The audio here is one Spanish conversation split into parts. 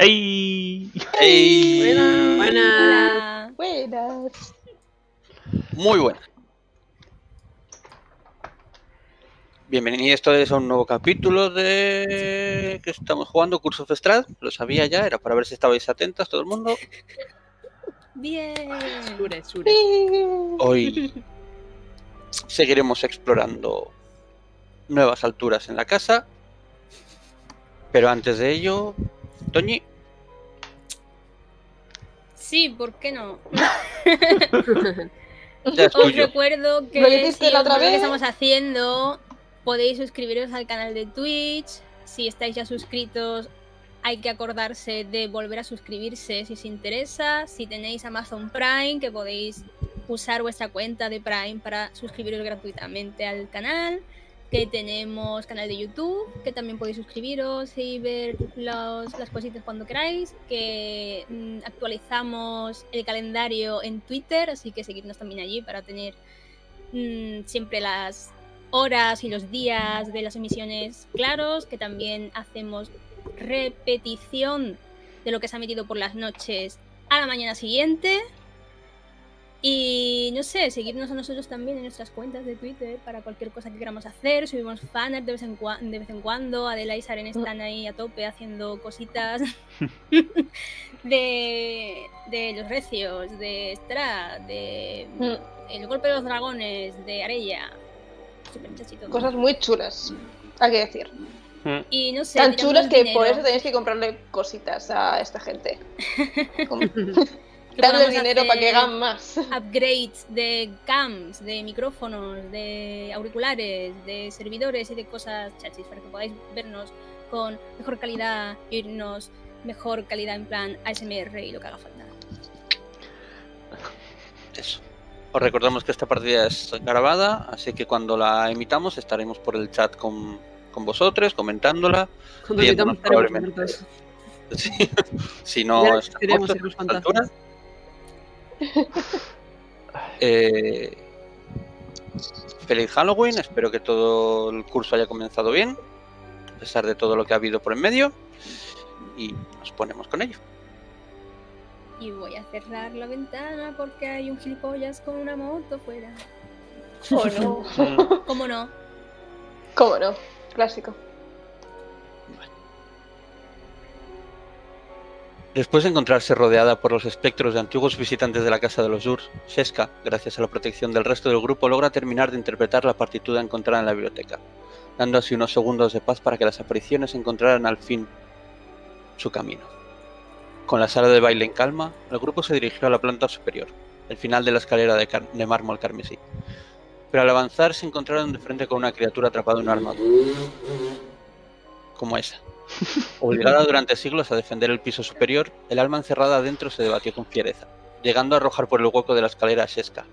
¡Ey! ¡Ey! Buenas. Buenas. Buenas. Muy buenas. Bienvenidos, esto es un nuevo capítulo de... que estamos jugando Curse of Strahd. Lo sabía ya, era para ver si estabais atentas todo el mundo. Bien. Sure, sure. Hoy seguiremos explorando nuevas alturas en la casa. Pero antes de ello... Toñi. Sí, ¿por qué no? Os recuerdo que si os gusta lo que estamos haciendo, podéis suscribiros al canal de Twitch. Si estáis ya suscritos, hay que acordarse de volver a suscribirse si os interesa. Si tenéis Amazon Prime, que podéis usar vuestra cuenta de Prime para suscribiros gratuitamente al canal. Que tenemos canal de YouTube, que también podéis suscribiros y ver las cositas cuando queráis. Que actualizamos el calendario en Twitter, así que seguidnos también allí para tener siempre las horas y los días de las emisiones claros. Que también hacemos repetición de lo que se ha metido por las noches a la mañana siguiente. Y no sé, seguirnos a nosotros también en nuestras cuentas de Twitter para cualquier cosa que queramos hacer. Subimos fanart de vez en cuando. Adela y Saren están ahí a tope haciendo cositas de los recios, de Strahd, de el golpe de los dragones, de Arella. Cosas muy chulas, hay que decir. Y no sé, tan chulas que dinero. Por eso tenéis que comprarle cositas a esta gente. Darle dinero para que hagan más. Upgrades de cams, de micrófonos, de auriculares, de servidores y de cosas chachis para que podáis vernos con mejor calidad, irnos mejor calidad en plan ASMR y lo que haga falta. Eso. Os recordamos que esta partida es grabada, así que cuando la emitamos estaremos por el chat con vosotros, comentándola. Cuando emitamos probablemente. Si no estamos a esta altura. Feliz Halloween, espero que todo el curso haya comenzado bien, a pesar de todo lo que ha habido por en medio, y nos ponemos con ello. Y voy a cerrar la ventana porque hay un gilipollas con una moto fuera. ¿O no? ¿Cómo no? ¿Cómo no? Clásico. Después de encontrarse rodeada por los espectros de antiguos visitantes de la Casa de los Urs, Sheska, gracias a la protección del resto del grupo, logra terminar de interpretar la partitura encontrada en la biblioteca, dando así unos segundos de paz para que las apariciones encontraran al fin su camino. Con la sala de baile en calma, el grupo se dirigió a la planta superior, el final de la escalera de mármol carmesí. Pero al avanzar se encontraron de frente con una criatura atrapada en una armadura. Como esa. Obligada durante siglos a defender el piso superior, el alma encerrada adentro se debatió con fiereza, llegando a arrojar por el hueco de la escalera a Sheska,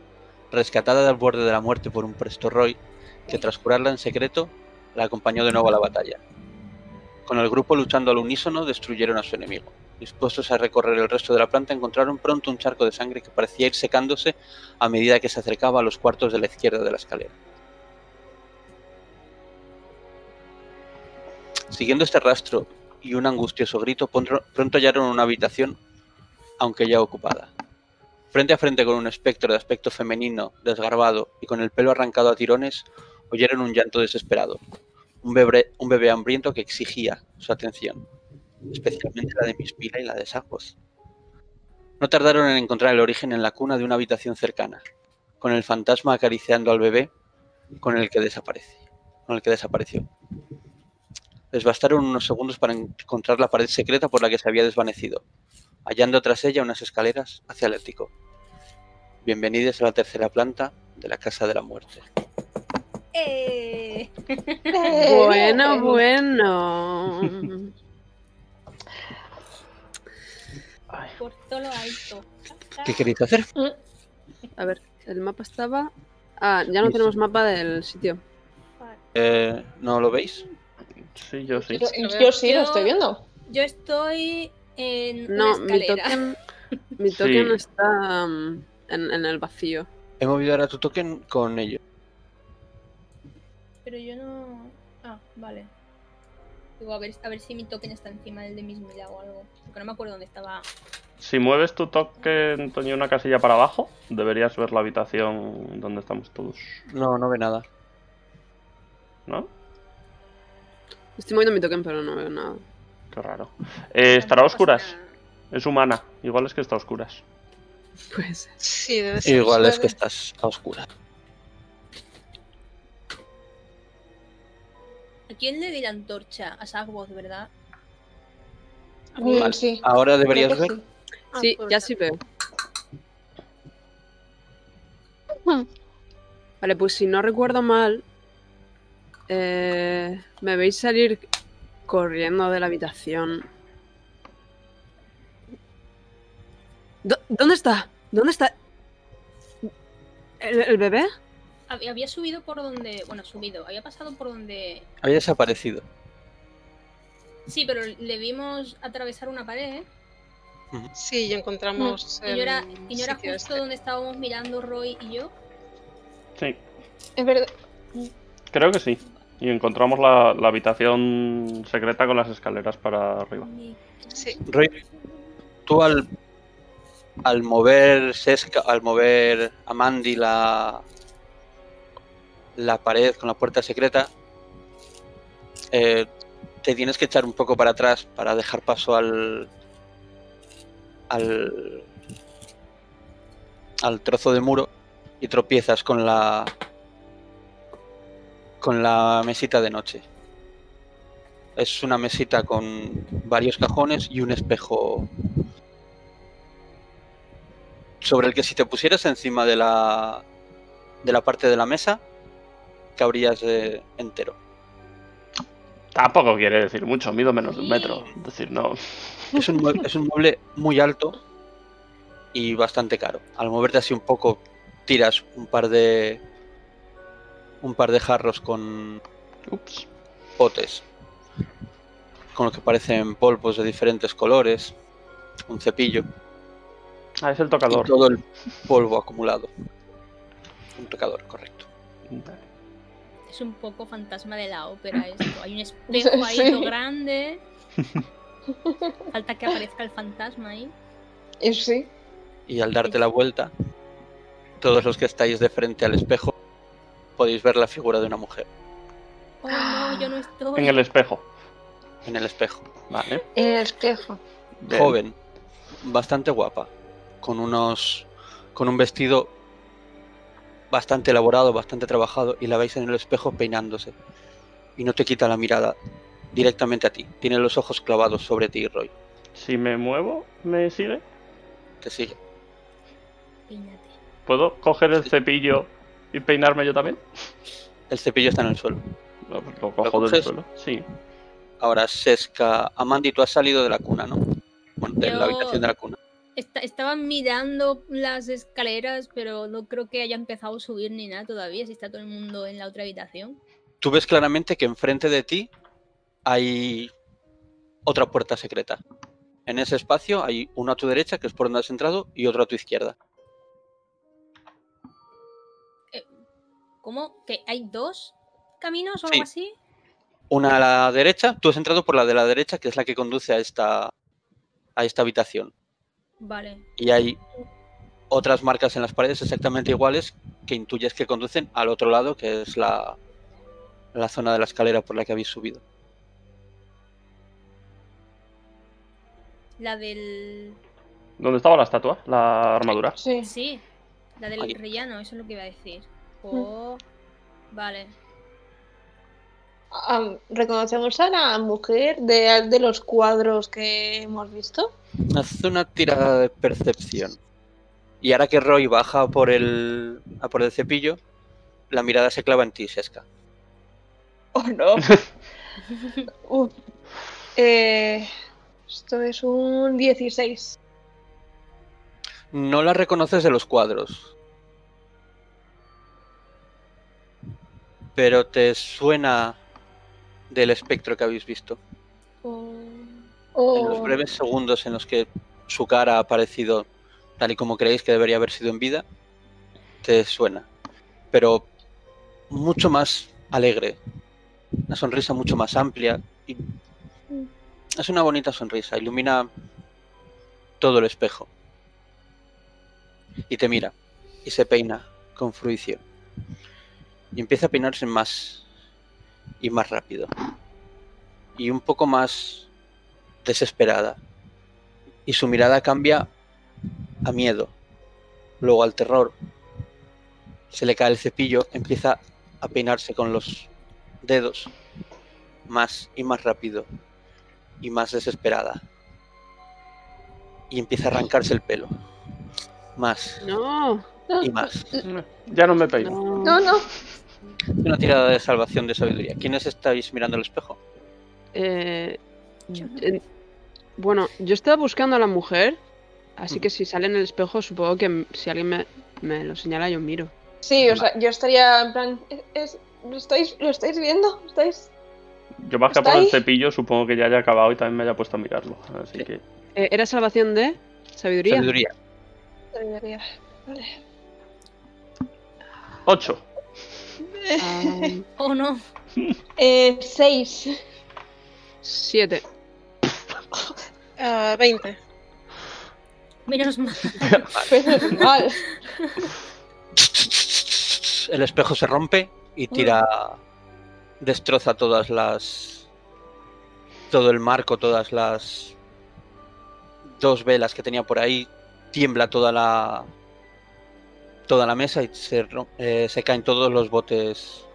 rescatada del borde de la muerte por un Prestorroy que, tras curarla en secreto, la acompañó de nuevo a la batalla. Con el grupo luchando al unísono, destruyeron a su enemigo. Dispuestos a recorrer el resto de la planta, encontraron pronto un charco de sangre que parecía ir secándose a medida que se acercaba a los cuartos de la izquierda de la escalera. Siguiendo este rastro y un angustioso grito, pronto hallaron una habitación, aunque ya ocupada. Frente a frente con un espectro de aspecto femenino, desgarbado y con el pelo arrancado a tirones, oyeron un llanto desesperado. Un bebé hambriento que exigía su atención, especialmente la de Mismila y la de Sagvoz. No tardaron en encontrar el origen en la cuna de una habitación cercana, con el fantasma acariciando al bebé con el que desapareció. Les bastaron unos segundos para encontrar la pared secreta por la que se había desvanecido, hallando tras ella unas escaleras hacia el ático. Bienvenidos a la tercera planta de la Casa de la Muerte. Bueno, bueno. Por todo lo alto. ¿Qué queréis hacer? A ver, el mapa estaba... Ah, ya no tenemos mapa del sitio. ¿No lo veis? Sí, yo sí. Yo sí, lo estoy viendo. Yo estoy en una escalera. Mi token sí. Está en el vacío. He movido ahora tu token con ello. Pero yo no... Ah, vale. Digo, a ver si mi token está encima del de Mismila o algo. Porque no me acuerdo dónde estaba. Si mueves tu token, Toño, una casilla para abajo, deberías ver la habitación donde estamos todos. No, no ve nada. ¿No? Estoy moviendo mi token, pero no veo nada. Qué raro. ¿Estará a oscuras? Es humana. Igual es que está a oscuras. Pues sí, debe ser. Igual es que estás a oscuras. ¿A quién le di la antorcha? A Sagvoz, ¿verdad? Vale. Sí. Ahora deberías ver. Sí, ya sí veo. Vale, pues si no recuerdo mal, me veis salir corriendo de la habitación. ¿Dónde está? ¿Dónde está? ¿El bebé? Había subido por donde... Bueno, subido. Había pasado por donde... Había desaparecido. Sí, pero le vimos atravesar una pared. Sí, y encontramos... No. Y yo era justo donde estábamos mirando Roy y yo. Sí. Es verdad. Creo que sí. Y encontramos la habitación secreta con las escaleras para arriba. Sí. Roy, tú al mover Sheska, al mover Amandi la pared con la puerta secreta, te tienes que echar un poco para atrás para dejar paso al trozo de muro y tropiezas con la mesita de noche. Es una mesita con varios cajones y un espejo sobre el que si te pusieras encima de la parte de la mesa cabrías entero. Tampoco quiere decir mucho, mido menos de un metro. Es decir, no. Es un mueble muy alto y bastante caro. Al moverte así un poco, tiras un par de jarros con potes, con lo que parecen polvos de diferentes colores, un cepillo. Ah, es el tocador. Y todo el polvo acumulado. Un tocador, correcto. Es un poco fantasma de la ópera esto. Hay un espejo ahí todo grande. Falta que aparezca el fantasma ahí. Eso sí. Y al darte la vuelta, todos los que estáis de frente al espejo, podéis ver la figura de una mujer. Oh, no, yo no estoy. En el espejo. En el espejo, vale. En el espejo. Bien. Joven, bastante guapa, con un vestido bastante elaborado, bastante trabajado, y la veis en el espejo peinándose. Y no te quita la mirada directamente a ti. Tiene los ojos clavados sobre ti, Roy. Si me muevo, ¿me sigue? Te sigue. Peínate. ¿Puedo coger el cepillo y peinarme yo también? El cepillo está en el suelo. No, pues lo cojo del suelo, sí. Ahora, Sheska, Amandi, tú has salido de la cuna, ¿no? Bueno, de la habitación de la cuna. Estaba mirando las escaleras, pero no creo que haya empezado a subir ni nada todavía, si está todo el mundo en la otra habitación. Tú ves claramente que enfrente de ti hay otra puerta secreta. En ese espacio hay una a tu derecha, que es por donde has entrado, y otra a tu izquierda. ¿Cómo? ¿Que hay dos caminos o algo así? Una a la derecha, tú has entrado por la de la derecha, que es la que conduce a esta habitación. Vale. Y hay otras marcas en las paredes exactamente iguales que intuyes que conducen al otro lado, que es la zona de la escalera por la que habéis subido. La del... ¿Dónde estaba la estatua? ¿La armadura? Sí. Sí, la del rellano, eso es lo que iba a decir. Oh, vale. ¿Reconocemos a la mujer de los cuadros que hemos visto? Haz una tirada de percepción. Y ahora que Roy baja a por el cepillo, la mirada se clava en ti, Sheska. ¡Oh, no! Esto es un 16. No la reconoces de los cuadros, pero te suena del espectro que habéis visto. En los breves segundos en los que su cara ha aparecido tal y como creéis que debería haber sido en vida, te suena, pero mucho más alegre, una sonrisa mucho más amplia y Es una bonita sonrisa, ilumina todo el espejo. Y te mira, y se peina con fruición. Y empieza a peinarse más y más rápido. Y un poco más desesperada. Y su mirada cambia a miedo, luego al terror. Se le cae el cepillo, empieza a peinarse con los dedos, más y más rápido, y más desesperada. Y empieza a arrancarse el pelo, más y más. Ya no me peino. No. Una tirada de salvación de sabiduría. ¿Quiénes estáis mirando el espejo? Bueno, yo estaba buscando a la mujer, así que si sale en el espejo, supongo que si alguien me lo señala, yo miro. Sí, o sea, yo estaría en plan... ¿Lo estáis viendo? ¿Estáis...? Yo más que por el cepillo, supongo que ya haya acabado y también me haya puesto a mirarlo, así que... ¿Era salvación de sabiduría? Sabiduría, vale. 8. Oh, no. 6. 7. 20. Menos mal. Menos mal. El espejo se rompe y tira... Destroza todas las... Todo el marco, todas las... 2 velas que tenía por ahí. Tiembla toda la... Toda la mesa y se caen todos los botes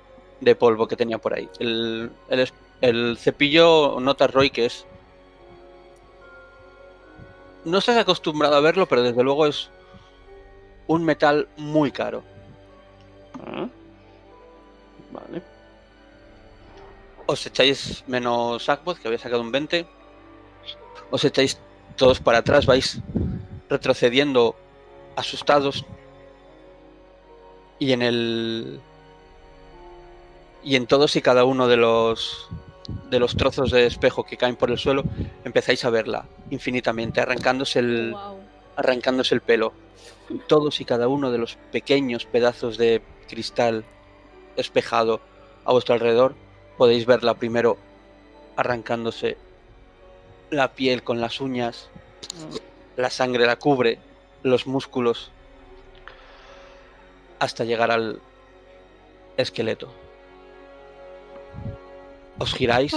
de polvo que tenía por ahí. El cepillo, nota Roy que es... No estás acostumbrado a verlo, pero desde luego es un metal muy caro. Ah, vale. Os echáis, menos Sagvoz, que había sacado un 20. Os echáis todos para atrás, vais retrocediendo asustados. Y en el... Y en todos y cada uno de los trozos de espejo que caen por el suelo, empezáis a verla infinitamente, arrancándose el pelo. Todos y cada uno de los pequeños pedazos de cristal espejado a vuestro alrededor, podéis verla primero arrancándose la piel con las uñas, la sangre la cubre, los músculos, hasta llegar al esqueleto. Os giráis,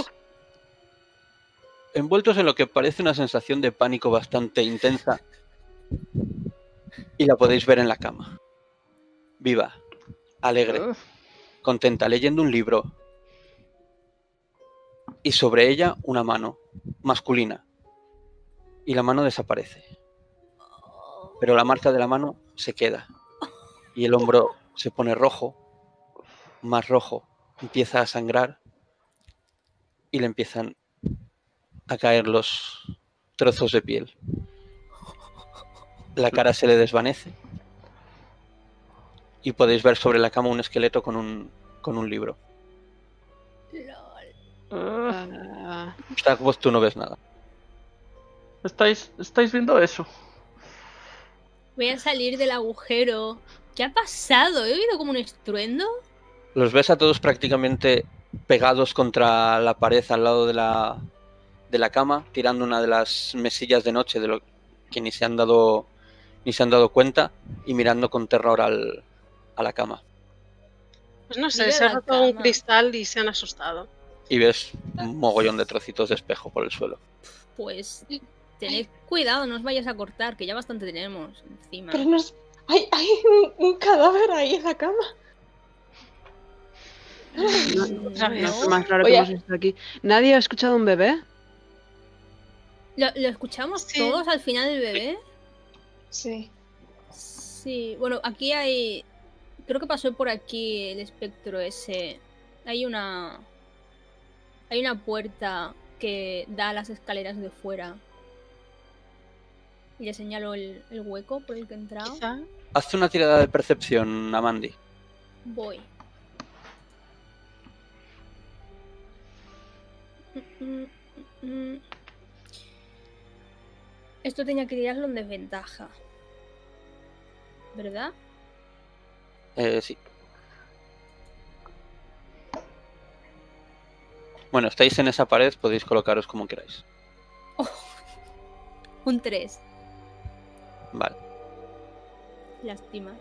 envueltos en lo que parece una sensación de pánico bastante intensa, y la podéis ver en la cama. Viva, alegre, contenta, leyendo un libro. Y sobre ella una mano masculina. Y la mano desaparece. Pero la marca de la mano se queda. Y el hombro se pone rojo, más rojo, empieza a sangrar. Y le empiezan a caer los trozos de piel. La cara se le desvanece. Y podéis ver sobre la cama un esqueleto con un libro. Sagvoz, tú no ves nada. ¿Estáis viendo eso? Voy a salir del agujero. ¿Qué ha pasado? ¿He oído como un estruendo? Los ves a todos prácticamente... pegados contra la pared al lado de la cama, tirando una de las mesillas de noche, de lo que ni se han dado cuenta, y mirando con terror a la cama. Pues no sé, se ha roto un cristal y se han asustado. Y ves un mogollón de trocitos de espejo por el suelo. Pues tened cuidado, no os vayas a cortar, que ya bastante tenemos encima. Pero hay un cadáver ahí en la cama. No, más raro que hemos visto aquí. ¿Nadie ha escuchado un bebé? ¿Lo escuchamos todos al final del bebé? Sí. Bueno, aquí hay... Creo que pasó por aquí el espectro ese. Hay una puerta que da a las escaleras de fuera. Y le señalo el hueco por el que he entrado. Haz una tirada de percepción, Amandi. Voy. Esto tenía que tirarlo en desventaja, ¿verdad? Sí. Bueno, estáis en esa pared, podéis colocaros como queráis. Un 3. Vale. Lástima.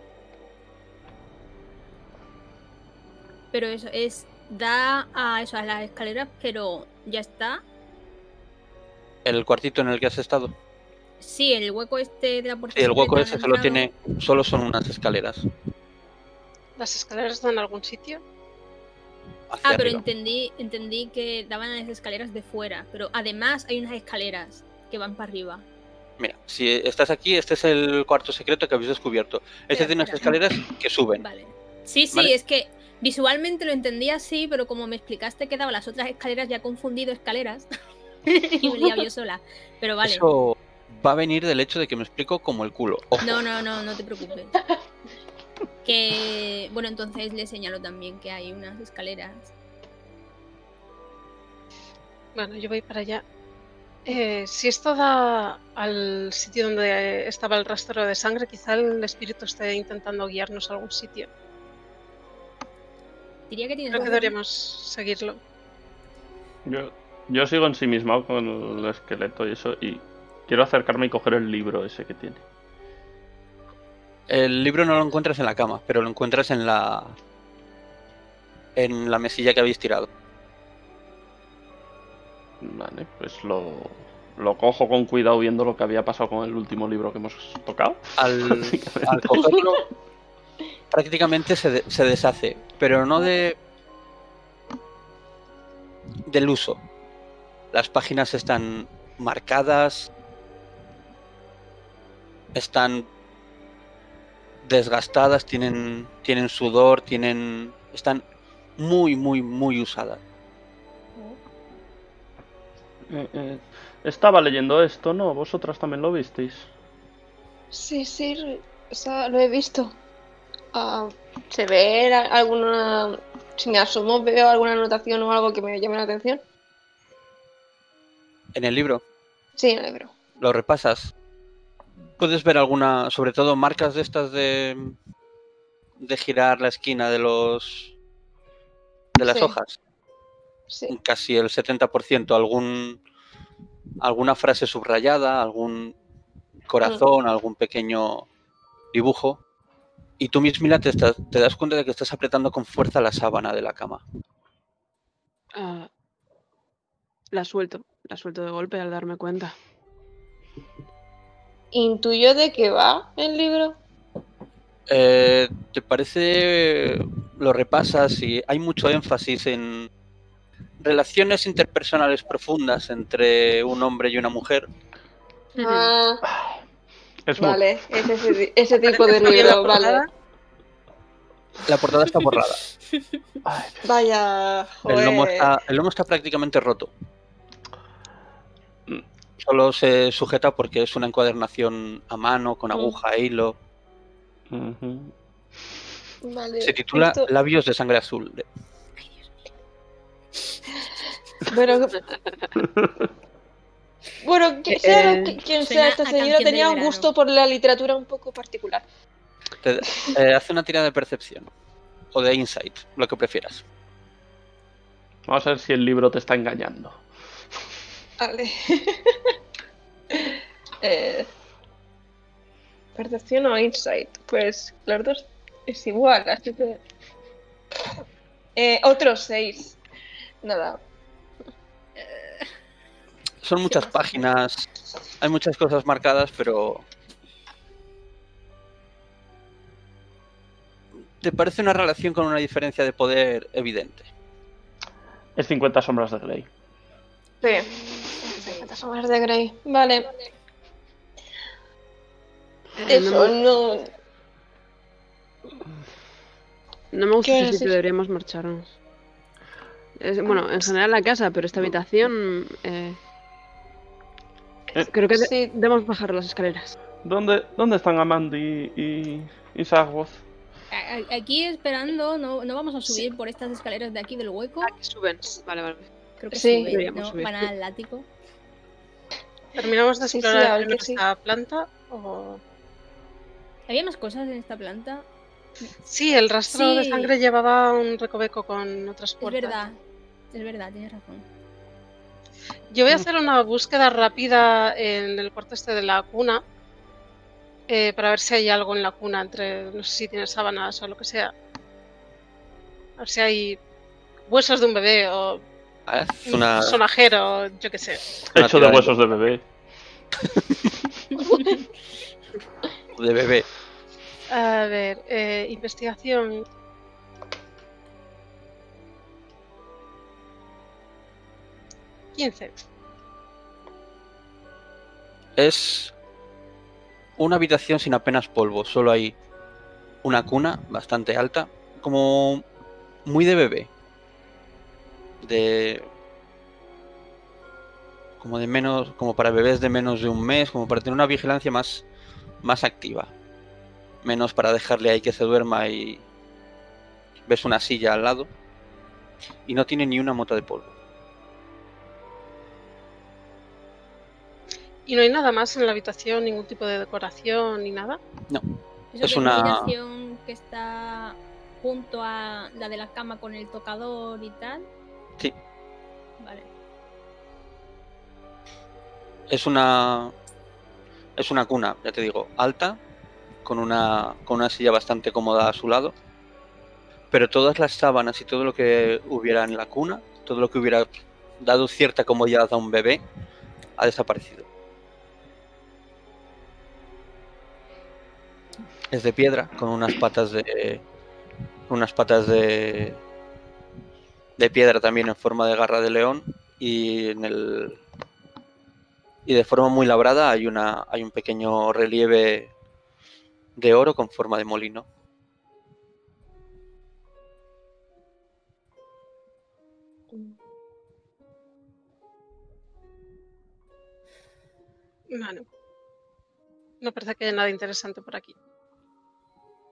Pero eso es... Da a eso, a las escaleras, pero ya está. ¿El cuartito en el que has estado? Sí, el hueco este de la puerta. Sí, el hueco ese solo tiene, solo son unas escaleras. ¿Las escaleras dan a algún sitio? Hacia arriba. Pero entendí que daban a las escaleras de fuera, pero además hay unas escaleras que van para arriba. Mira, si estás aquí, este es el cuarto secreto que habéis descubierto. Este tiene unas escaleras que suben. Vale. Sí, sí, ¿vale? Es que visualmente lo entendí así, pero como me explicaste que daba las otras escaleras, ya he confundido escaleras. Y me liaba yo sola. Pero vale. Eso va a venir del hecho de que me explico como el culo. Ojo. No te preocupes. Que... Bueno, entonces le señalo también que hay unas escaleras. Bueno, yo voy para allá. Si esto da al sitio donde estaba el rastro de sangre, quizá el espíritu esté intentando guiarnos a algún sitio. Diría que creo que deberíamos seguirlo. Yo sigo ensimismado con el esqueleto y eso, y quiero acercarme y coger el libro ese que tiene. El libro no lo encuentras en la cama, pero lo encuentras en la... en la mesilla que habéis tirado. Vale, pues lo cojo con cuidado viendo lo que había pasado con el último libro que hemos tocado. Al cogerlo prácticamente se deshace, pero no del uso. Las páginas están marcadas, están desgastadas, tienen sudor, están muy usadas. Estaba leyendo esto, ¿no? ¿Vosotras también lo visteis? Sí, o sea, lo he visto. ¿Se ve alguna... si me asomo, veo alguna anotación o algo que me llame la atención? ¿En el libro? Sí, en el libro. ¿Lo repasas? Puedes ver alguna, sobre todo marcas de estas de girar la esquina de las hojas. Sí. Casi el 70%, alguna frase subrayada, algún corazón, algún pequeño dibujo. Y tú misma te das cuenta de que estás apretando con fuerza la sábana de la cama. La suelto de golpe al darme cuenta. ¿Intuyo de qué va el libro? ¿Te parece? Lo repasas y hay mucho énfasis en relaciones interpersonales profundas entre un hombre y una mujer. Vale, ese tipo de libro, vale. La portada está borrada. Ay, vaya, joder. El lomo está prácticamente roto. Solo se sujeta porque es una encuadernación a mano, con aguja e hilo. Vale, se titula Labios de sangre azul. Ay, Dios mío. Bueno, quien sea esta señora tenía un gusto por la literatura un poco particular. Hace una tirada de percepción o de insight, lo que prefieras. Vamos a ver si el libro te está engañando. Vale. Percepción o insight. Pues los dos es igual, así que... otros 6. Nada. Son muchas páginas. Hay muchas cosas marcadas, pero... ¿Te parece una relación con una diferencia de poder evidente? Es 50 sombras de Grey. Sí. 50 sombras de Grey. Vale. Eso no... No me gusta si deberíamos marcharnos. Bueno, en general la casa, pero esta habitación... Creo que debemos bajar las escaleras. ¿Dónde están Amandi y Sagvoz? Aquí esperando, no vamos a subir por estas escaleras de aquí del hueco. Aquí suben, vale. Creo que suben, ¿no? Van al ático. ¿Terminamos de explorar esta planta? O... ¿Había más cosas en esta planta? Sí, el rastro de sangre llevaba un recoveco con otras puertas. Es verdad, tienes razón. Yo voy a hacer una búsqueda rápida en el cuarto este de la cuna, para ver si hay algo en la cuna, entre, no sé si tiene sábanas o lo que sea. A ver si hay huesos de un bebé o un sonajero, yo qué sé. Hecho de huesos de bebé. De bebé. A ver, investigación. Es una habitación sin apenas polvo, solo hay una cuna bastante alta, como muy de bebé, como de menos, como para bebés de menos de un mes, como para tener una vigilancia más activa, menos para dejarle ahí que se duerma y ves una silla al lado y no tiene ni una mota de polvo. ¿Y no hay nada más en la habitación? ¿Ningún tipo de decoración ni nada? No. Es una habitación que está junto a la de la cama con el tocador y tal. Sí. Vale. Es una cuna, ya te digo, alta, con una silla bastante cómoda a su lado. Pero todas las sábanas y todo lo que hubiera en la cuna, todo lo que hubiera dado cierta comodidad a un bebé, ha desaparecido. Es de piedra, con unas patas de piedra también en forma de garra de león, y de forma muy labrada hay un pequeño relieve de oro con forma de molino. Bueno, no parece que haya nada interesante por aquí.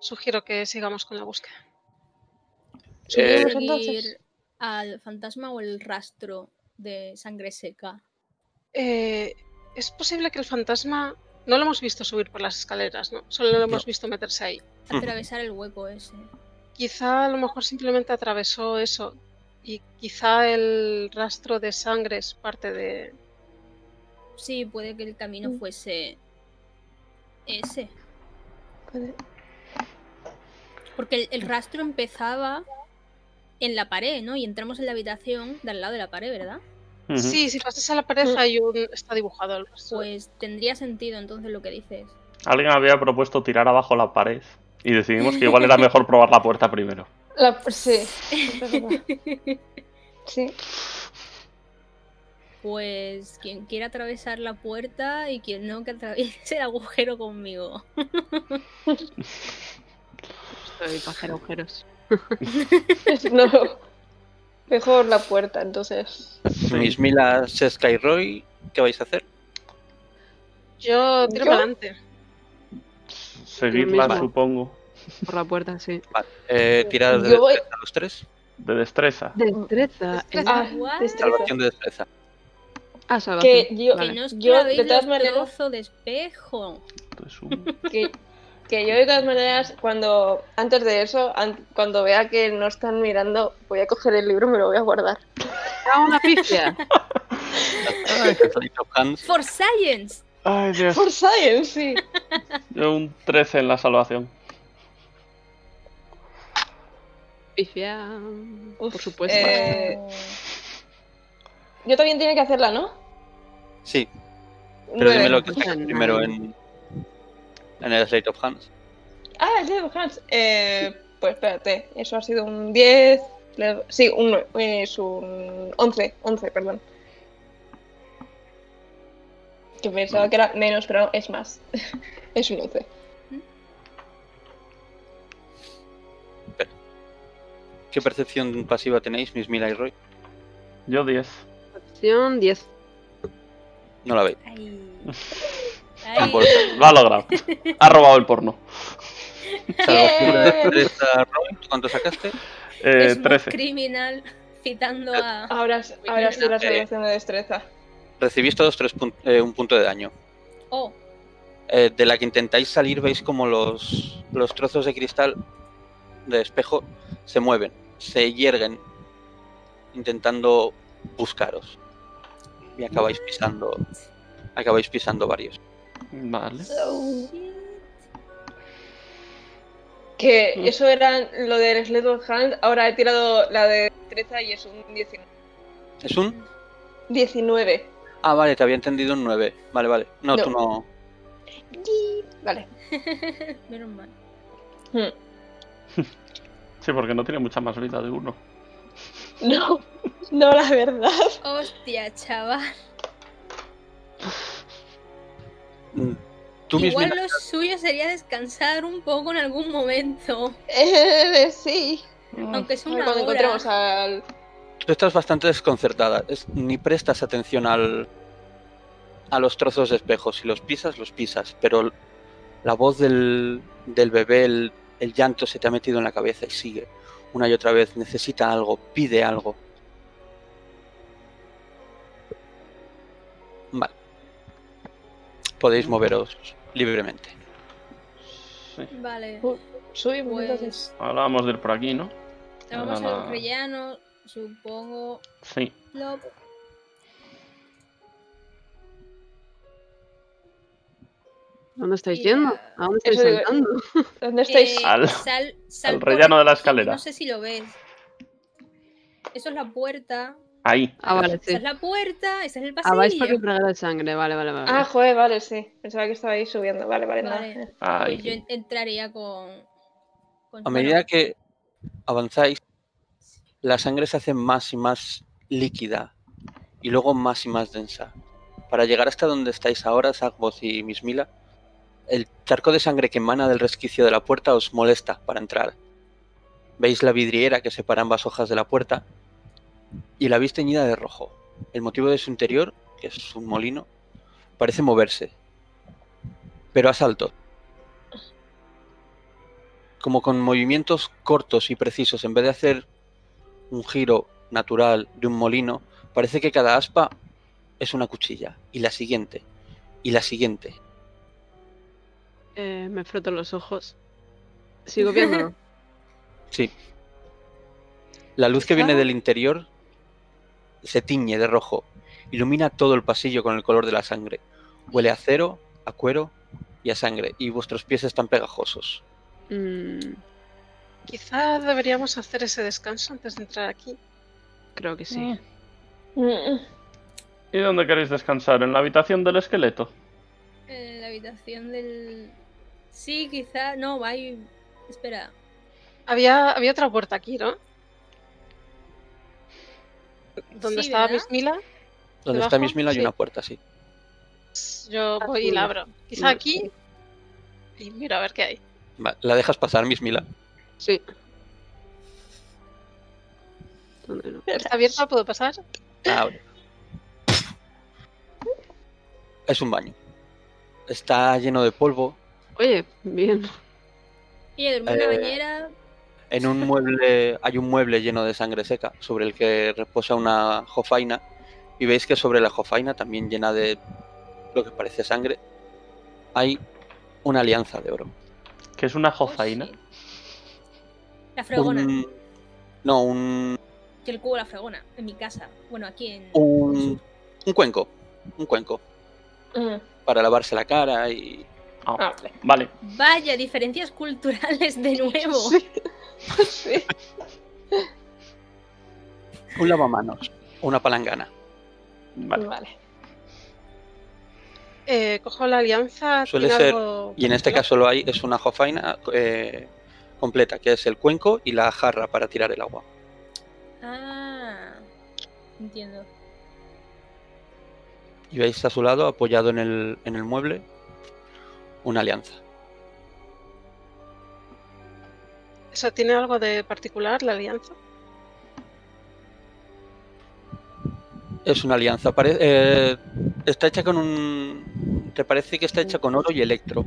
Sugiero que sigamos con la búsqueda. ¿Seguir al fantasma o el rastro de sangre seca? Es posible que el fantasma... No lo hemos visto subir por las escaleras, ¿no? Solo lo hemos visto meterse ahí. Atravesar el hueco ese. Quizá a lo mejor simplemente atravesó eso. Y quizá el rastro de sangre es parte de... Sí, puede que el camino fuese... ese. Puede... Porque el rastro empezaba en la pared, ¿no? Y entramos en la habitación de al lado de la pared, ¿verdad? Sí, si pasas a la pared está dibujado el rastro. Pues tendría sentido entonces lo que dices. Alguien había propuesto tirar abajo la pared y decidimos que igual era mejor probar la puerta primero. Sí. Sí. Pues quien quiera atravesar la puerta y quien no, que atraviese el agujero conmigo. Para hacer agujeros. No, mejor la puerta, entonces. Mismila, Sheska y Roy, ¿qué vais a hacer? Yo tiro para adelante. Seguirla, supongo. Por la puerta, sí. Vale. Tirad de destreza los tres. De destreza. Salvación de destreza. Ah, salvación. Que yo, vale. Yo de todas maneras. Trozo de espejo. Que yo de todas maneras, cuando vea que no están mirando, voy a coger el libro y me lo voy a guardar. ¡Ah, una pifia! ¡For science! Ay, Dios. ¡For science, sí! Yo un 13 en la salvación. Pifia, por supuesto. Yo también tenía que hacerla, ¿no? Sí. Pero dime lo que haces primero en el Slate of Hands. Ah, el Slate of Hands. Pues espérate, eso ha sido un 10. Sí, un 9. Es un 11. 11, perdón. Que pensaba que era menos, pero no, es más. Es un 11. ¿Qué percepción pasiva tenéis, Mismila y Roy? Yo 10. Percepción 10. No la veis. Lo ha logrado. Ha robado el porno. ¿Cuánto sacaste? 13. Criminal citando a... Ahora sí, la salvación de destreza. Recibís todos un punto de daño. Oh. De la que intentáis salir, veis como los trozos de cristal de espejo se mueven, se hierguen, intentando buscaros. y acabáis pisando varios. Vale. Que eso era lo del Sleight of Hand, ahora he tirado la de destreza y es un 19. ¿Es un? 19. Ah, vale, te había entendido un 9. Vale, vale. No, no. Tú no... Vale. Menos mal. Sí, porque no tiene mucha más vida de uno. No, no, la verdad. Hostia, chaval. Igual lo suyo sería descansar un poco en algún momento. Sí. Aunque es una hora. Encontremos al... Tú estás bastante desconcertada. Ni prestas atención a los trozos de espejo. Si los pisas, los pisas. Pero la voz del bebé, el llanto se te ha metido en la cabeza y sigue. Una y otra vez. Necesita algo. Pide algo. Vale. Podéis moveros libremente. Sí. Vale. Subimos, pues... entonces. Hablábamos del por aquí, ¿no? Vamos a los rellenos, supongo. Sí. Lo... ¿Dónde estáis yendo? ¿A dónde estáis saltando? ¿Dónde estáis? Al rellano de la escalera. No sé si lo ves. Eso es la puerta. Ahí. Ah, vale, sí. Esa es la puerta, ese es el pasillo. Ah, vais para comprar de sangre, vale, vale, vale. Ah, joder, vale, sí. Pensaba que estaba ahí subiendo, vale, vale, vale. Nada. Ahí. Pues yo entraría con... A medida que avanzáis, la sangre se hace más y más líquida y luego más y más densa. Para llegar hasta donde estáis ahora, Sagvoz y Mismila, el charco de sangre que emana del resquicio de la puerta os molesta para entrar. Veis la vidriera que separa ambas hojas de la puerta y la veis teñida de rojo. El motivo de su interior, que es un molino, parece moverse, pero a saltos, como con movimientos cortos y precisos. En vez de hacer un giro natural de un molino, parece que cada aspa es una cuchilla, y la siguiente, y la siguiente. Me froto los ojos. ¿Sigo viendo? Sí. La luz que viene del interior se tiñe de rojo. Ilumina todo el pasillo con el color de la sangre. Huele a acero, a cuero y a sangre. Y vuestros pies están pegajosos. Quizá deberíamos hacer ese descanso antes de entrar aquí. Creo que sí. ¿Y dónde queréis descansar? ¿En la habitación del esqueleto? En la habitación del... Sí, quizá... No, hay... Espera. Había otra puerta aquí, ¿no? ¿Dónde estaba Mismila? Donde está Mismila hay una puerta, sí. Yo voy y la abro. Quizá aquí... Y miro a ver qué hay. ¿La dejas pasar, Mismila? Sí. ¿Está abierta? ¿Puedo pasar? Abre. Es un baño. Está lleno de polvo. Oye, bien. Y en una bañera... En un mueble, hay un mueble lleno de sangre seca sobre el que reposa una jofaina, y veis que sobre la jofaina, también llena de lo que parece sangre, hay una alianza de oro. ¿Qué es una jofaina? Oh, sí. La fregona. No, un... Que el cubo la fregona, en mi casa. Bueno, aquí en... Un cuenco. Un cuenco. Para lavarse la cara y... Oh, vale. Vaya, diferencias culturales de nuevo. Sí. Sí. Un lavamanos o una palangana. Vale. Cojo la alianza. Suele ser, algo... y en este caso lo hay, es una jofaina completa, que es el cuenco y la jarra para tirar el agua. Ah, entiendo. Y veis a su lado, apoyado en el mueble, una alianza. ¿Eso tiene algo de particular, la alianza? Es una alianza. Está hecha con un... Te parece que está hecha con oro y electro.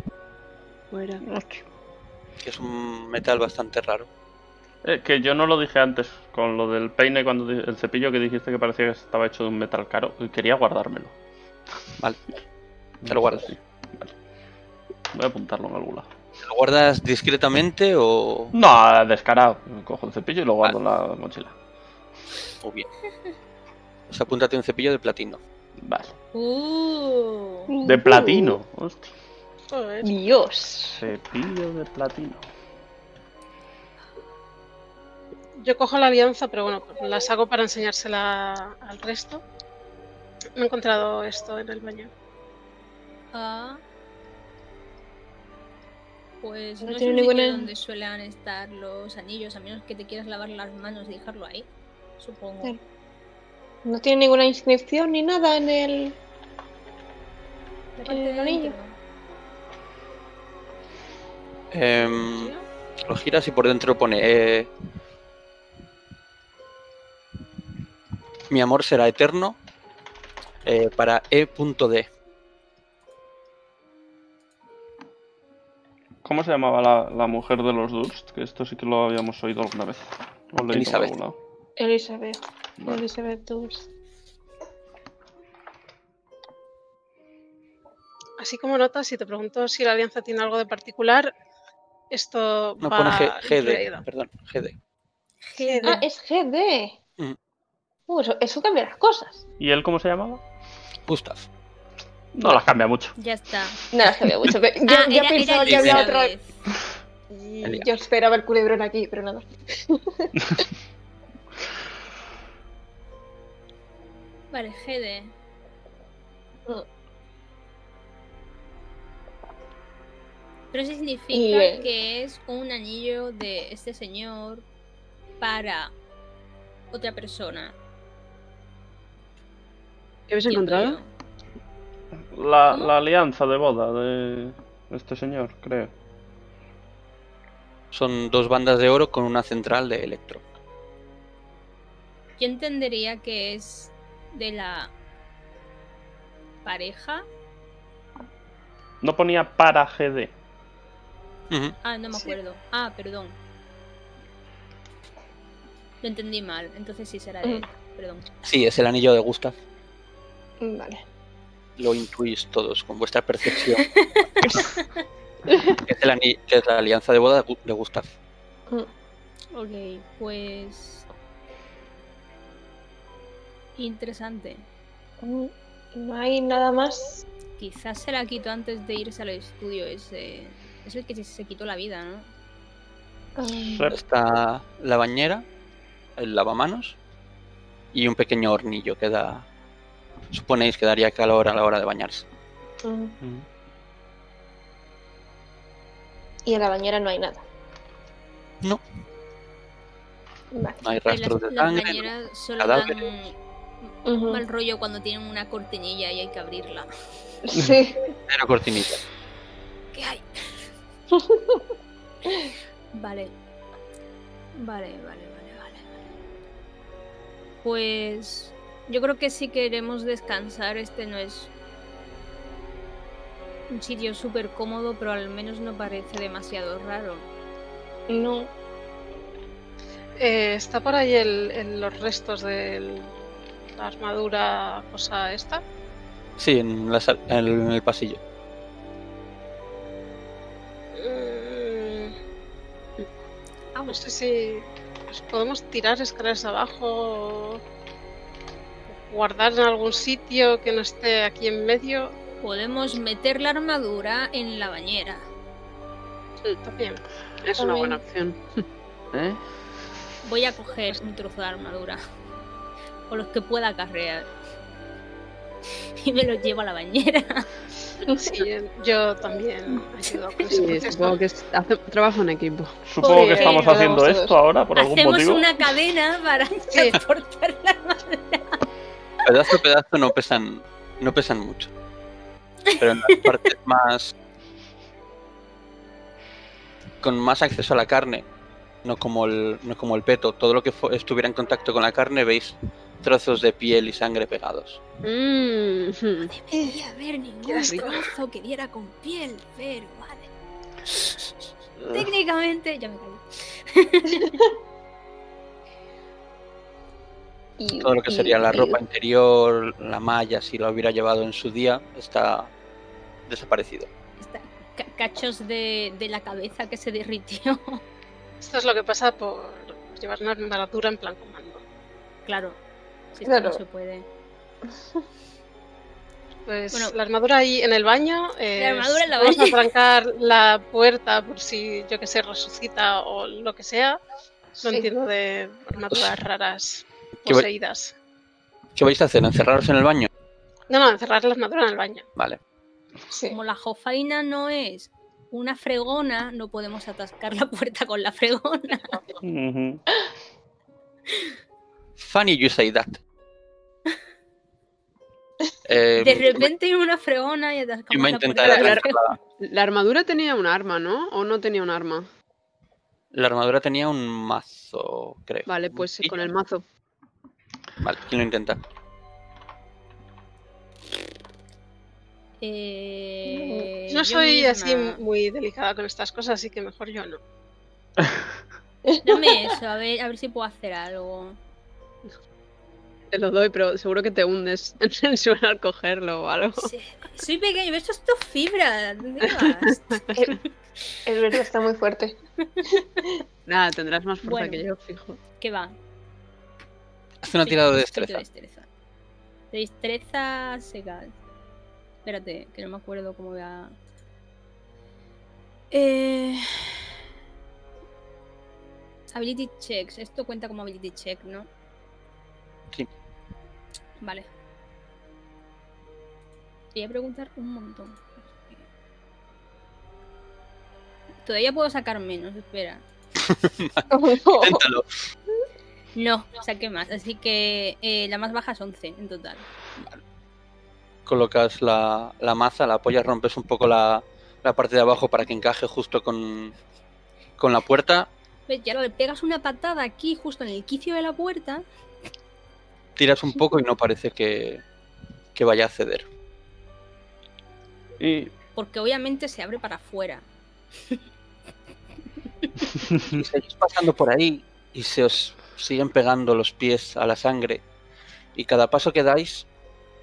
Fuera. Que es un metal bastante raro. Que yo no lo dije antes, con lo del peine, cuando el cepillo que dijiste que parecía que estaba hecho de un metal caro. Quería guardármelo. Vale. Te lo guardas. Vale. Voy a apuntarlo en algún lado. ¿Lo guardas discretamente o...? No, descarado. Cojo el cepillo y lo guardo en la mochila. Muy bien. Pues apúntate un cepillo de platino. Vale. De platino. Hostia. Dios. Cepillo de platino. Yo cojo la alianza, pero bueno, la saco para enseñársela al resto. Me he encontrado esto en el baño. Ah. Pues no sé dónde suelen estar los anillos, a menos que te quieras lavar las manos y dejarlo ahí, supongo. No tiene ninguna inscripción ni nada en el, anillo. Lo giras y por dentro pone... Mi amor será eterno para E.D. ¿Cómo se llamaba la mujer de los Durst? Que esto sí que lo habíamos oído alguna vez. O Elizabeth. Elizabeth. Vale. Elizabeth Durst. Así como notas, si te pregunto si la alianza tiene algo de particular, esto no, va... No, pone GD, perdón, GD. GD. Ah, es GD. Mm. Eso cambia las cosas. ¿Y él cómo se llamaba? Gustav. No las cambia mucho. Ya está. No las cambia mucho. Pero ya pensaba que había otra. Yo esperaba el culebrón aquí, pero nada. Vale, GD. Pero eso significa que es un anillo de este señor para otra persona. ¿Qué habéis encontrado? La alianza de boda de este señor, creo. Son dos bandas de oro con una central de electro. Yo entendería que es de la pareja. No ponía para GD. Ah, no me acuerdo. Sí. Ah, perdón. Lo entendí mal, entonces sí será de él. Perdón. Sí, es el anillo de Gustav. Vale. Lo intuís todos con vuestra percepción. Es la alianza de boda de Gustav. Ok, pues... Interesante. No hay nada más. Quizás se la quitó antes de irse al estudio. Es el que se quitó la vida, ¿no? Está la bañera, el lavamanos y un pequeño hornillo que da... Suponéis que daría calor a la hora de bañarse. Y en la bañera no hay nada. No. Vale. No hay rastros de sangre. Las bañeras solo dan un mal rollo cuando tienen una cortinilla y hay que abrirla. Sí. Pero cortinilla. ¿Qué hay? Vale. Vale. Pues... Yo creo que si queremos descansar, este no es un sitio súper cómodo, pero al menos no parece demasiado raro. No. ¿Está por ahí los restos de la armadura cosa esta? Sí, en el pasillo. No sé si nos podemos tirar escaleras abajo... guardar en algún sitio que no esté aquí en medio. Podemos meter la armadura en la bañera. Sí, también. Es una buena opción. Voy a coger un trozo de armadura. O los que pueda acarrear. Y me los llevo a la bañera. Sí, yo también ayudo con ese supongo que trabajo en equipo. Supongo que estamos haciendo esto ahora por algún motivo. Hacemos una cadena para transportar la armadura. Pedazo a pedazo no pesan mucho. Pero en las partes más... con más acceso a la carne, no como el peto. Todo lo que estuviera en contacto con la carne, veis trozos de piel y sangre pegados. No debería haber ningún trozo que diera con piel, pero vale. Técnicamente... Ya me callé. Todo lo que sería la ropa interior, la malla, si la hubiera llevado en su día, está desaparecido. Cachos de la cabeza que se derritió. Esto es lo que pasa por llevar una armadura en plan comando. Claro, si esto no se puede. Pues bueno, la armadura ahí en el baño. La armadura en la vamos baña. A arrancar la puerta por si, yo que sé, resucita o lo que sea. No sí. Entiendo de armaduras raras poseídas. ¿Qué vais a hacer? ¿Encerraros en el baño? No, no, encerrar la armadura en el baño. Vale. Sí. Como la jofaina no es una fregona, no podemos atascar la puerta con la fregona. Mm-hmm. Funny you say that. De repente hay una fregona y atascamos la puerta. La armadura tenía un arma, ¿no? ¿O no tenía un arma? La armadura tenía un mazo, creo. Vale, pues con el mazo. Vale, ¿quién lo intenta? No soy así muy delicada con estas cosas, así que mejor yo no. Dame eso, a ver si puedo hacer algo. Te lo doy, pero seguro que te hundes en el suelo al cogerlo o algo. Sí, soy pequeño, esto es tu fibra. ¿Dónde vas? El verde está muy fuerte. Nada, tendrás más fuerza que yo, fijo. ¿Qué va? Haz una tirada de destreza. Destreza seca. Espérate, que no me acuerdo cómo voy a... Ability checks. Esto cuenta como ability check, ¿no? Sí. Vale. Te voy a preguntar un montón. Todavía puedo sacar menos, espera. Inténtalo. No, saqué más. Así que la más baja es 11 en total. Vale. Colocas la maza, la apoyas, rompes un poco la parte de abajo para que encaje justo con la puerta. Y ahora le pegas una patada aquí, justo en el quicio de la puerta. Tiras un poco y no parece que vaya a ceder. Y... porque obviamente se abre para afuera. Y seguís pasando por ahí y se os siguen pegando los pies a la sangre. Y cada paso que dais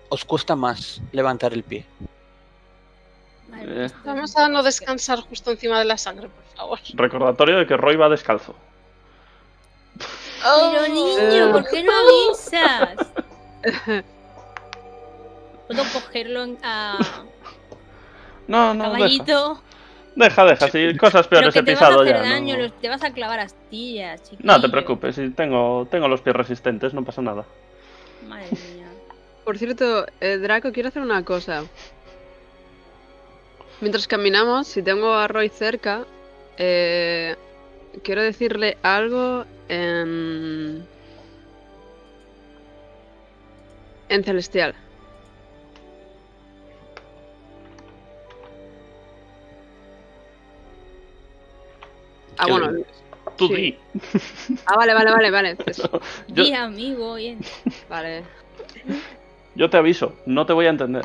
os cuesta más levantar el pie. Vamos a no descansar justo encima de la sangre, por favor. Recordatorio de que Roy va descalzo. Pero niño, ¿por qué no avisas? ¿Puedo cogerlo a... no, no, caballito? Deja, si cosas peores he pisado ya. Daño, no. Te vas a clavar astillas, chiquillo. No te preocupes, si tengo los pies resistentes, no pasa nada. Madre mía. Por cierto, Draco, quiero hacer una cosa. Mientras caminamos, si tengo a Roy cerca, quiero decirle algo en celestial. Ah, bueno. Tú sí. Di. Ah, vale. Pues... di, amigo, bien. Vale. Yo te aviso, no te voy a entender.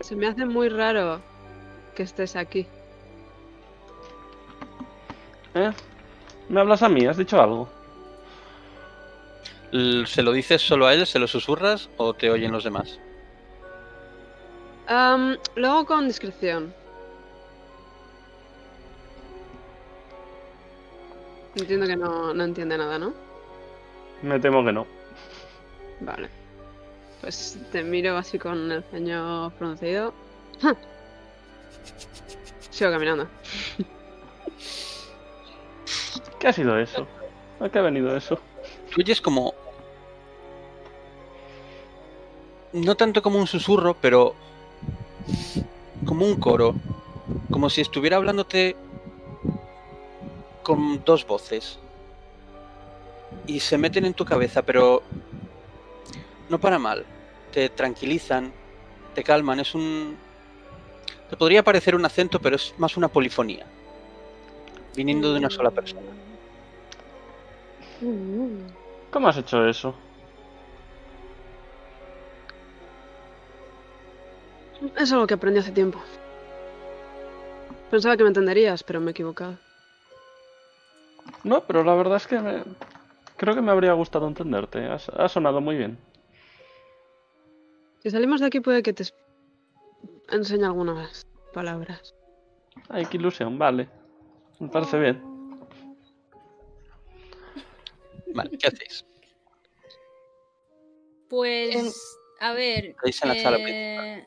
Se me hace muy raro que estés aquí. ¿Eh? ¿Me hablas a mí? ¿Has dicho algo? ¿Se lo dices solo a él? ¿Se lo susurras? ¿O te oyen los demás? Lo hago con discreción. Entiendo que no entiende nada, ¿no? Me temo que no. Vale. Pues te miro así con el ceño fruncido. ¡Ja! Sigo caminando. ¿Qué ha sido eso? ¿A qué ha venido eso? Tú oyes como... no tanto como un susurro, pero... como un coro. Como si estuviera hablándote... con dos voces. Y se meten en tu cabeza, pero... no para mal. Te tranquilizan, te calman. Es un... te podría parecer un acento, pero es más una polifonía. Viniendo de una sola persona. ¿Cómo has hecho eso? Es algo que aprendí hace tiempo. Pensaba que me entenderías, pero me he equivocado. No, pero la verdad es que creo que me habría gustado entenderte. Ha sonado muy bien. Si salimos de aquí puede que te enseñe algunas palabras. Ay, qué ilusión, vale. Me parece bien. Vale, ¿qué hacéis? Pues A ver, en la sala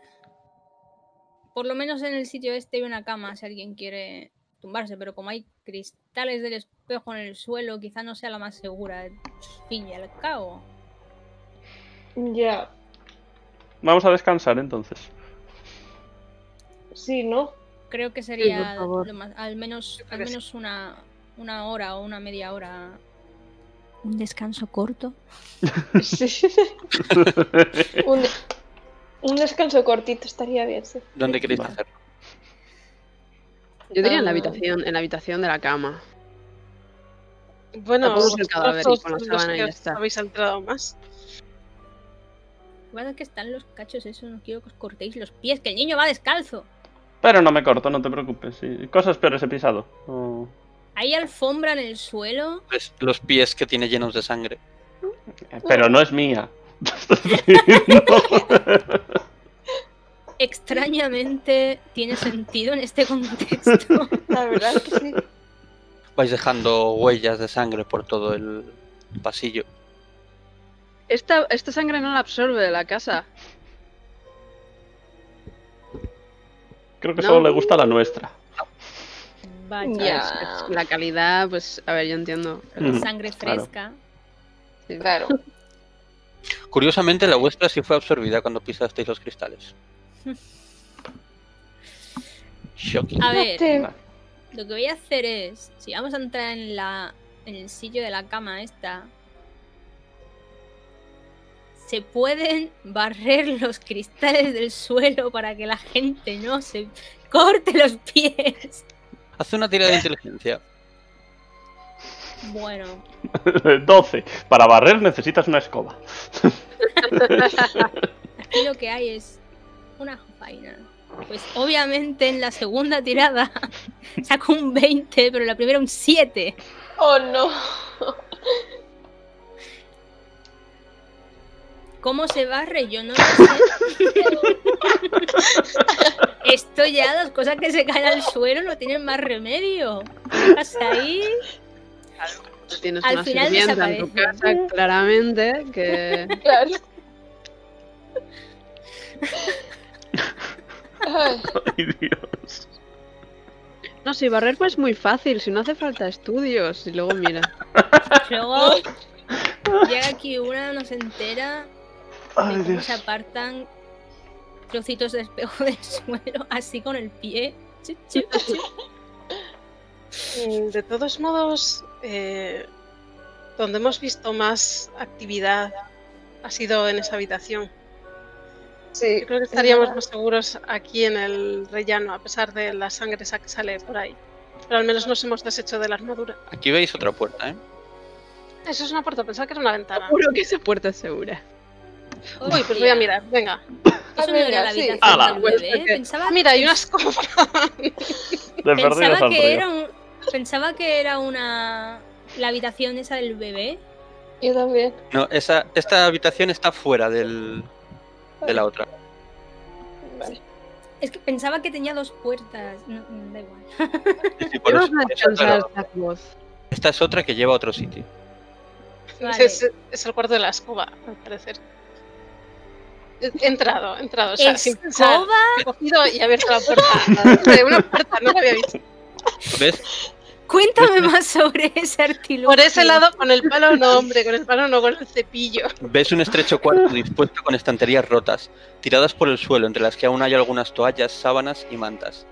por lo menos en el sitio este hay una cama si alguien quiere tumbarse, pero como hay cristales del espejo en el suelo, quizá no sea la más segura, fin y al cabo. Ya. Yeah. Vamos a descansar entonces. Sí, ¿no? Creo que sería sí, más, al menos una hora o una media hora. Un descanso corto. Sí. un descanso cortito estaría bien, sí. ¿Dónde queréis hacerlo? Yo diría en la habitación de la cama. Bueno, vosotros habéis entrado más. Bueno, que están los cachos, eso no quiero que os cortéis los pies, que el niño va descalzo. Pero no me corto, no te preocupes. Sí. Cosas peores he pisado. Oh. ¿Hay alfombra en el suelo? Pues los pies que tiene llenos de sangre. Pero no es mía. Extrañamente tiene sentido en este contexto. La verdad es que sí. Vais dejando huellas de sangre por todo el pasillo. Esta sangre no la absorbe de la casa. Creo que solo le gusta la nuestra. Vaya. La calidad, pues, a ver, yo entiendo. Sangre fresca. Claro. Sí, claro. Curiosamente, la vuestra sí fue absorbida cuando pisasteis los cristales. Shocking. A ver, lo que voy a hacer es, si vamos a entrar en el sitio de la cama esta, se pueden barrer los cristales del suelo para que la gente no se corte los pies. Haz una tirada de inteligencia. Bueno. 12. Para barrer necesitas una escoba. Aquí lo que hay es una vaina. Pues obviamente en la segunda tirada saco un 20, pero en la primera un 7. Oh no. ¿Cómo se barre? Yo no lo sé. Esto ya, las cosas que se caen al suelo no tienen más remedio. Hasta ahí. Tienes al una final desaparece. En tu casa, claramente, que... Claro. Ay, Dios. No, si barrer pues es muy fácil, si no hace falta estudios. Y luego mira. Luego llega aquí una, no se entera. Ay, Dios. Se apartan trocitos de espejo del suelo, así con el pie. De todos modos, donde hemos visto más actividad ha sido en esa habitación. Sí, yo creo que estaríamos más seguros aquí en el rellano, a pesar de la sangre esa que sale por ahí. Pero al menos nos hemos deshecho de la armadura. Aquí veis otra puerta, ¿eh? Eso es una puerta, pensaba que era una ventana. Seguro que esa puerta es segura. Uy, pues voy a mirar, venga. Eso no era la habitación del bebé. Pensaba... Mira, hay una escoba. Pensaba que era la habitación esa del bebé. Yo también. No, esta habitación está fuera de la otra. Vale. Es que pensaba que tenía dos puertas. No, da igual. Sí, por eso, esta es otra que lleva a otro sitio. Vale. Es el cuarto de la escoba, al parecer. He entrado. O sea, sin pensar, he cogido y he abierto la puerta. De una puerta, no la había visto. ¿Ves? Cuéntame más sobre ese artilugio. Por ese lado, con el palo no, hombre, con el palo no, con el cepillo. Ves un estrecho cuarto dispuesto con estanterías rotas, tiradas por el suelo, entre las que aún hay algunas toallas, sábanas y mantas.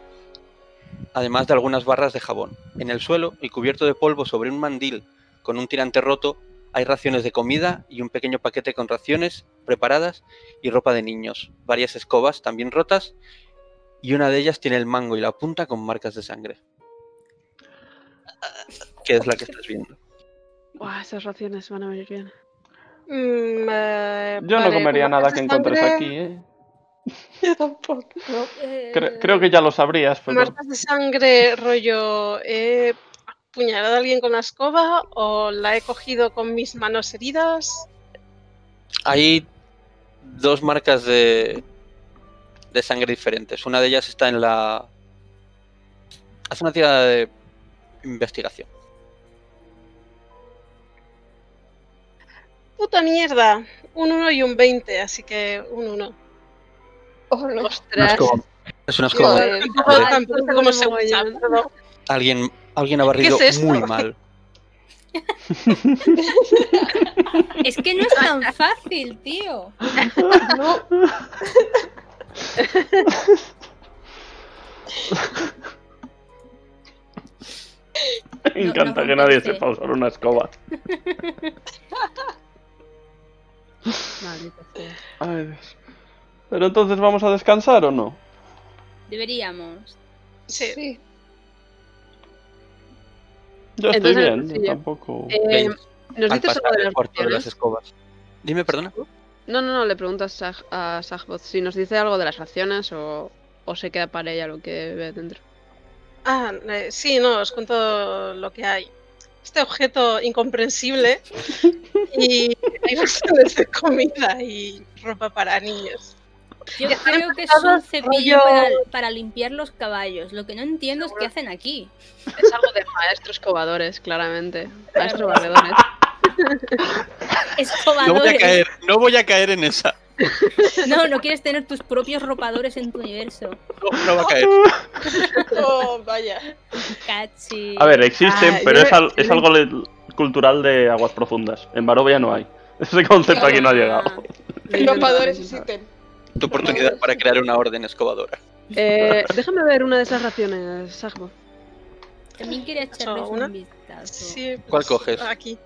Además de algunas barras de jabón. En el suelo, y cubierto de polvo sobre un mandil con un tirante roto, hay raciones de comida y un pequeño paquete con raciones preparadas y ropa de niños. Varias escobas, también rotas, y una de ellas tiene el mango y la punta con marcas de sangre. Que es la que estás viendo. Buah, esas raciones van a venir bien. Yo no comería nada que encuentres aquí, ¿eh? Yo tampoco. No. Creo que ya lo sabrías. Pero... Marcas de sangre, rollo... ¿Puñalado a alguien con la escoba o la he cogido con mis manos heridas? Hay dos marcas de sangre diferentes. Una de ellas está en la... Haz una tirada de investigación. ¡Puta mierda! Un 1 y un 20, así que un 1. ¡Oh, no! ¡Ostras! Es un asco. Alguien ha barrido muy mal. Es que no es tan fácil, tío. No. Me encanta que nadie sepa usar una escoba. Maldita sea. Ay, Dios. Pero entonces, ¿vamos a descansar o no? Deberíamos. Sí. Yo estoy bien, yo tampoco. ¿Nos dices algo de las raciones? Dime, perdona. No, le preguntas a Sagvoz si nos dice algo de las raciones o se queda para ella lo que ve dentro. Sí, no, os cuento lo que hay. Este objeto incomprensible y hay raciones de comida y ropa para niños. Yo creo que es un cepillo para limpiar los caballos. Lo que no entiendo es qué hacen aquí. Es algo de maestros cobadores, claramente. Maestros valedores. No voy a caer en esa. No quieres tener tus propios ropadores en tu universo. No va a caer. Oh, vaya. Cachi. A ver, existen, pero es algo cultural de aguas profundas. En Barovia no hay. Ese concepto aquí no ha llegado. Ropadores existen. Tu oportunidad para crear una orden escobadora. Déjame ver una de esas raciones, Sagvoz. También quería echarles un vistazo. Sí, pues, ¿cuál coges? Aquí.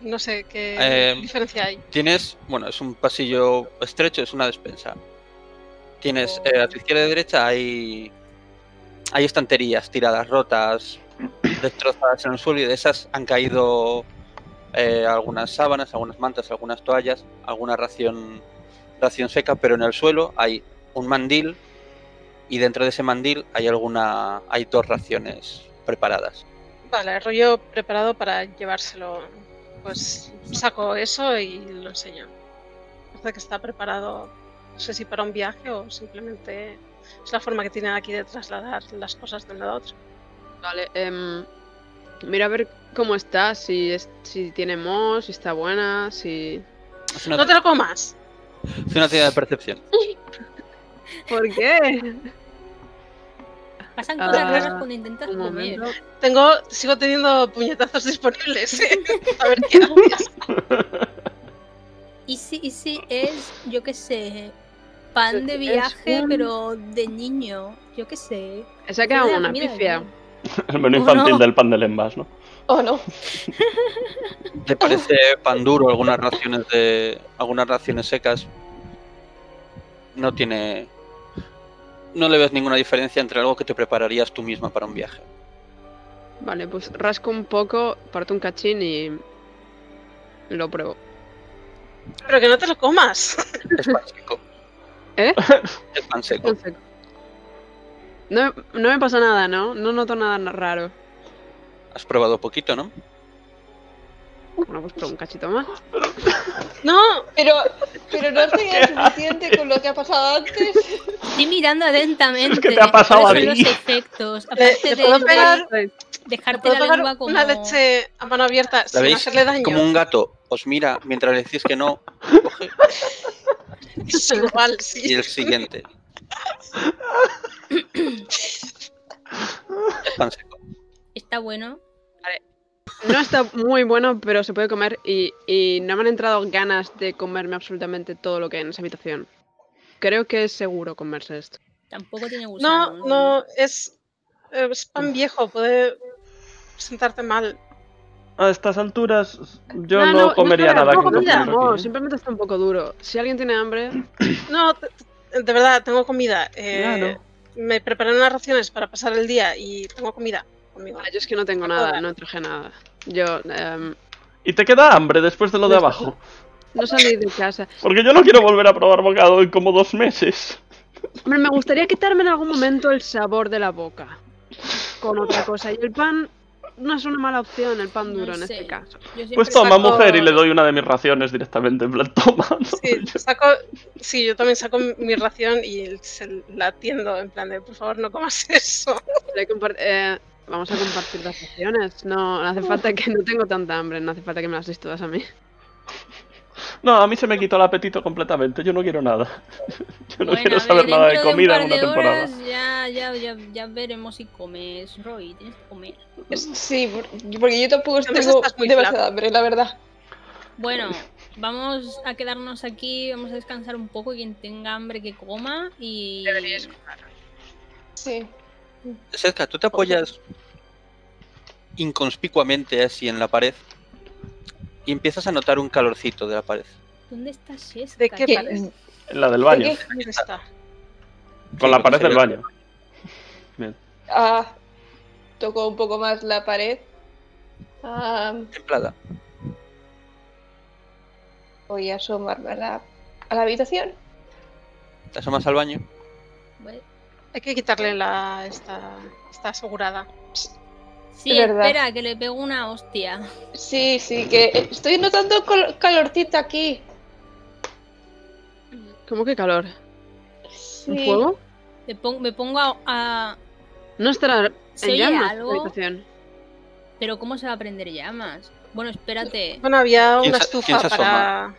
No sé qué diferencia hay. Tienes, bueno, es un pasillo estrecho, es una despensa. Tienes a tu izquierda y derecha hay estanterías tiradas, rotas, destrozadas en el suelo, y de esas han caído algunas sábanas, algunas mantas, algunas toallas, alguna ración seca, pero en el suelo hay un mandil y dentro de ese mandil hay dos raciones preparadas. Vale, el rollo preparado para llevárselo. Pues saco eso y lo enseño. Parece que está preparado, no sé si para un viaje o simplemente es la forma que tienen aquí de trasladar las cosas de un lado a otro. Vale, mira a ver cómo está, si tiene moho, si está buena, si... ¡No te lo comas! Es una tirada de percepción. ¿Por qué? Pasan cosas raras cuando intentas comer. Sigo teniendo puñetazos disponibles, ¿eh? A ver qué haces. Y si es, yo qué sé, pan de viaje, pero de niño, yo qué sé. Esa queda una pifia. El menú infantil del pan del envas, ¿no? Oh, no. ¿Te parece pan duro? Algunas raciones secas. No le ves ninguna diferencia entre algo que te prepararías tú misma para un viaje. Vale, pues rasco un poco, parto un cachín y lo pruebo. Pero que no te lo comas. Es pan seco. ¿Eh? Es pan seco. Es pan seco. No me pasa nada, ¿no? No noto nada raro. Has probado poquito, ¿no? Bueno, pues un cachito más. ¡No! Pero no tenía suficiente con lo que ha pasado antes. Estoy mirando atentamente. Es que te ha pasado a mí. Los efectos. Aparte de dejarte la lengua como... una leche a mano abierta sin hacerle daño. Como un gato. Os mira mientras le decís que no. Coge. Es igual, sí. Y el siguiente. Pan seco. Está bueno. Vale. No está muy bueno, pero se puede comer y no me han entrado ganas de comerme absolutamente todo lo que hay en esa habitación. Creo que es seguro comerse esto. Tampoco tiene gusto. No, es pan viejo, puede sentarte mal. A estas alturas yo no comería nada. No, simplemente está un poco duro. Si alguien tiene hambre... No, de verdad, tengo comida. Me preparé unas raciones para pasar el día y tengo comida. Yo es que no tengo nada, no traje nada. Yo... ¿Y te queda hambre después de lo de abajo? No salí de casa. Porque yo no quiero volver a probar bocado en como 2 meses. Hombre, me gustaría quitarme en algún momento el sabor de la boca. Con otra cosa. Y el pan no es una mala opción, el pan duro en este caso. Pues toma, mujer, y le doy una de mis raciones directamente. En plan, toma. Sí, yo también saco mi ración y la atiendo en plan de, por favor, no comas eso. Vamos a compartir las sesiones. No, no hace falta que... No tengo tanta hambre, no hace falta que me las des todas a mí. No, a mí se me quitó el apetito completamente. Yo no quiero nada. Yo no quiero saber nada de comida en una temporada. Ya veremos si comes, Roy. Tienes que comer. Sí, porque yo tampoco tengo demasiada hambre, la verdad. Bueno, vamos a quedarnos aquí. Vamos a descansar un poco. Quien tenga hambre que coma y... Deberías comer. Sí. Sheska, tú te apoyas inconspicuamente así en la pared y empiezas a notar un calorcito de la pared. ¿Dónde está Sheska? ¿De qué pared? En la del baño. ¿Dónde está? Con la pared del baño. Bien. Ah, toco un poco más la pared. Templada. Voy a asomarme a la habitación. Te asomas al baño. Bueno. Hay que quitarle la... Está asegurada. Sí, espera, que le pego una hostia. Sí, sí, que estoy notando calorcito aquí. ¿Cómo que calor? Sí. ¿Un fuego? Me pongo a... No estará en llamas la habitación. Pero ¿cómo se va a prender llamas? Bueno, espérate. Bueno, había una estufa para...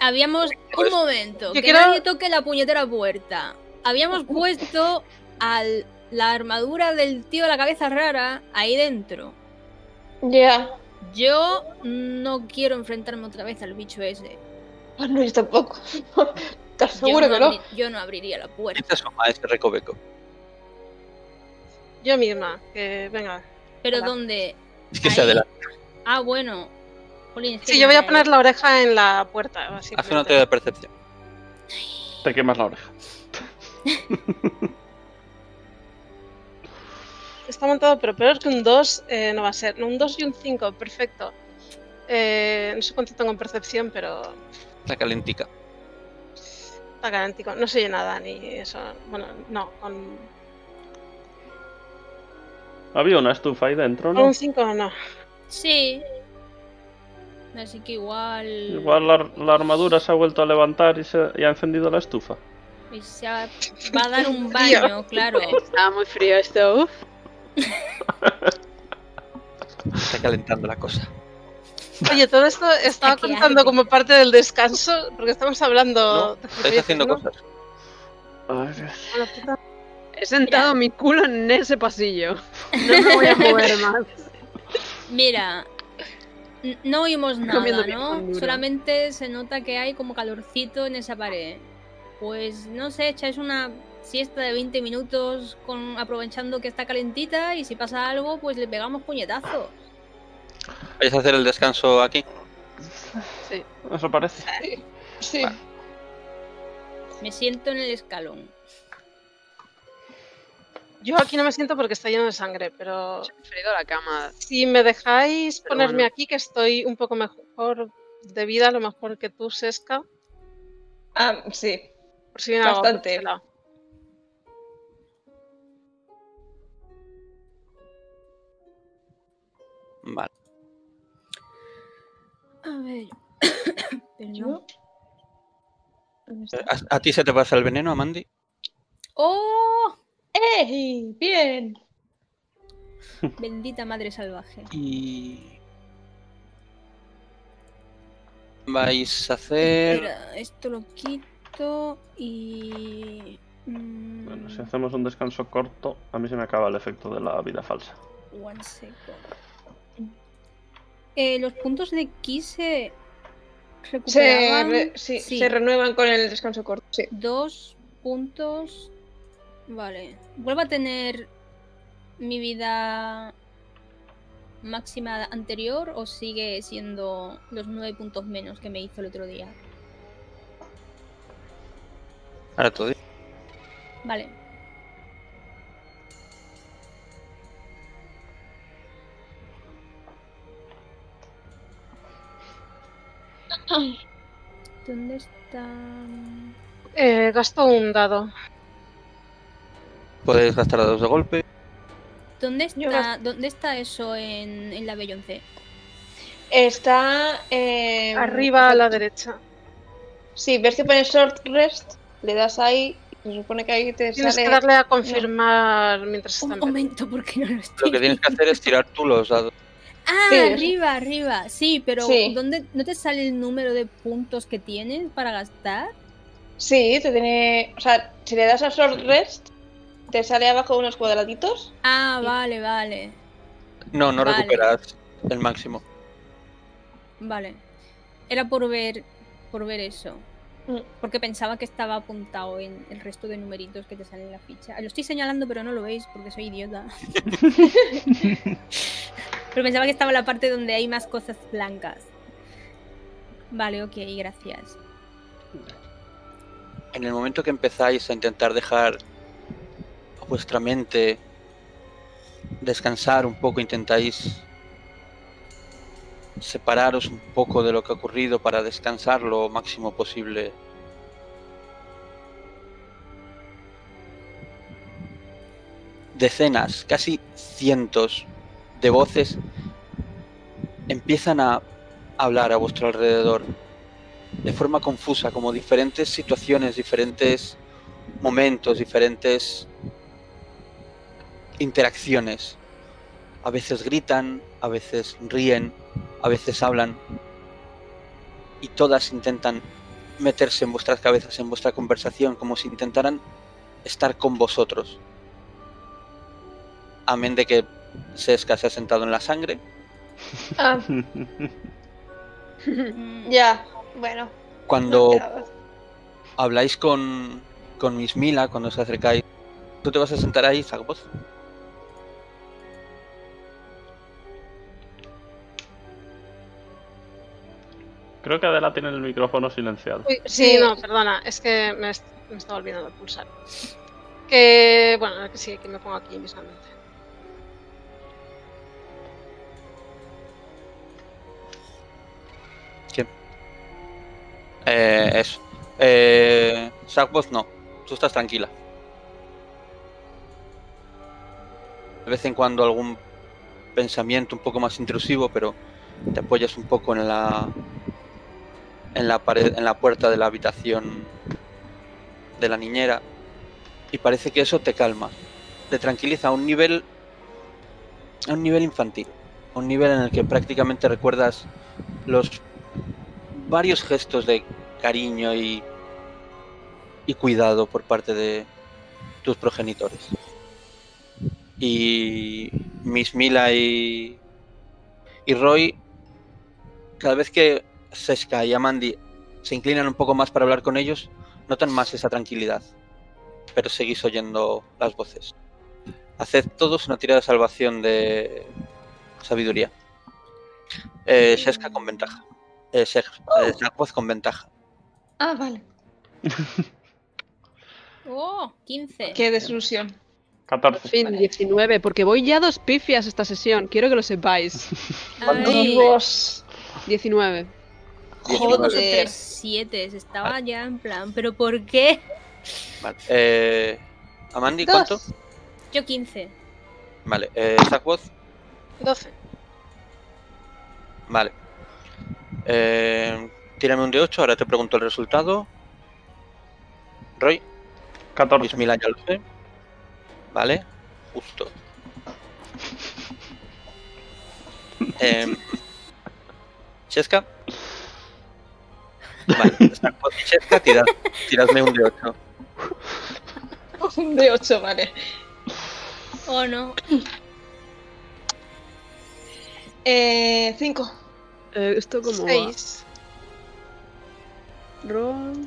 Habíamos... Un momento, que nadie toque la puñetera puerta. Habíamos puesto la armadura del tío de la cabeza rara ahí dentro. Ya. Yeah. Yo no quiero enfrentarme otra vez al bicho ese. Ah, no, yo tampoco. ¿Estás seguro que no? Yo no abriría la puerta. ¿Qué te asoma ese recoveco? Yo misma, que venga. ¿Pero dónde? Es que ahí se adelanta. Ah, bueno. Jolín, sí, yo voy a poner la oreja en la puerta, básicamente. Haz una teoría de percepción. Te quemas la oreja. Está montado, pero peor que un 2 no va a ser. Un 2 y un 5, perfecto. No sé cuánto tengo en percepción, pero... Está calentica. Está calentico, no se oye nada ni eso. Bueno, no, con... Había una estufa ahí dentro, ¿no? Con un 5 no. Sí. Así que igual... Igual la armadura se ha vuelto a levantar y ha encendido la estufa. Y se va a dar un baño, claro. Está muy frío esto, uff. Está calentando la cosa. Oye, todo esto estaba contando como parte del descanso, porque estamos hablando... No, estáis haciendo cosas. He sentado mi culo en ese pasillo. No me voy a mover más. Mira, no oímos nada, ¿no? Solamente se nota que hay como calorcito en esa pared. Pues no sé, echáis una siesta de 20 minutos aprovechando que está calentita y si pasa algo, pues le pegamos puñetazos. ¿Vais a hacer el descanso aquí? Sí. ¿Eso parece? Sí. Sí. Vale. Me siento en el escalón. Yo aquí no me siento porque está lleno de sangre, pero... He preferido la cama. Si me dejáis ponerme aquí, que estoy un poco mejor de vida, a lo mejor que tú, Sheska. Ah, sí. Sí, bastante. Vale. A ver. ¿Yo? ¿A ti se te pasa el veneno, Amandi? ¡Oh! ¡Ey! ¡Bien! Bendita madre salvaje. Y... vais a hacer... Espera, esto lo quito y... Bueno, si hacemos un descanso corto, a mí se me acaba el efecto de la vida falsa. One second. Los puntos de ki se recuperaban... Se renuevan con el descanso corto, sí. 2 puntos... Vale. Vuelvo a tener mi vida... máxima anterior o sigue siendo los 9 puntos menos que me hizo el otro día. Ahora todo. Vale. ¿Dónde está? Gasto un dado. Podéis gastar dados de golpe. ¿Dónde está eso en la Beyoncé? Está... arriba a la derecha. Sí, ves que pone short rest, le das ahí Se supone que ahí te tienes que darle a confirmar mientras están. Un momento, porque no lo estoy. Lo que tienes que hacer es tirar tú los dados. Ah, sí, arriba, arriba. Sí, pero sí. ¿Dónde, no te sale el número de puntos que tienes para gastar? Sí, te tiene... O sea, si le das a Short Rest, te sale abajo unos cuadraditos. Ah, sí. Vale, vale. No, no vale. Recuperas el máximo. Vale. Era por ver eso. Porque pensaba que estaba apuntado en el resto de numeritos que te salen en la ficha. Lo estoy señalando, pero no lo veis porque soy idiota. Pero pensaba que estaba la parte donde hay más cosas blancas. Vale, ok, gracias. En el momento que empezáis a intentar dejar a vuestra mente descansar un poco, intentáis separaros un poco de lo que ha ocurrido para descansar lo máximo posible. Decenas, casi cientos de voces empiezan a hablar a vuestro alrededor de forma confusa, como diferentes situaciones, diferentes momentos, diferentes interacciones. A veces gritan, a veces ríen, a veces hablan, y todas intentan meterse en vuestras cabezas, en vuestra conversación, como si intentaran estar con vosotros. Amén de que Sheska se ha sentado en la sangre. Ah. Ya, bueno. Cuando habláis con Mismila, cuando os acercáis... ¿Tú te vas a sentar ahí, Sagvoz? Creo que Adela tiene el micrófono silenciado. Uy, sí, no, perdona, es que me estaba olvidando de pulsar. Que, bueno, que sí, que me pongo aquí mismamente. ¿Quién? Eso. Sagvoz no, tú estás tranquila. De vez en cuando algún pensamiento un poco más intrusivo, pero te apoyas un poco en la pared, en la puerta de la habitación de la niñera, y parece que eso te calma, te tranquiliza a un nivel infantil, a un nivel en el que prácticamente recuerdas los varios gestos de cariño y cuidado por parte de tus progenitores. Y Mismila y Roy, cada vez que Sheska y Amandi se inclinan un poco más para hablar con ellos, notan más esa tranquilidad, pero seguís oyendo las voces. Haced todos una tirada de salvación de sabiduría. Sheska con ventaja. Sagvoz con ventaja. Ah, vale. Oh, 15. Qué desilusión. 14. Por fin, 19, porque voy ya 2 pifias esta sesión, quiero que lo sepáis. ¿Cuántos? 19. Joder, 7, se estaba ya en plan, ¿pero por qué? Vale, Amandi, ¿cuánto? Yo 15. Vale, Sagvoz. 12. Vale. Tírame un D8, ahora te pregunto el resultado. Roy. 14. 10.000 años, ¿eh? Vale, justo. Sheska. Vale, Sheska, tiradme un D8. Un D8, vale. Oh, no. 5. Esto como 6.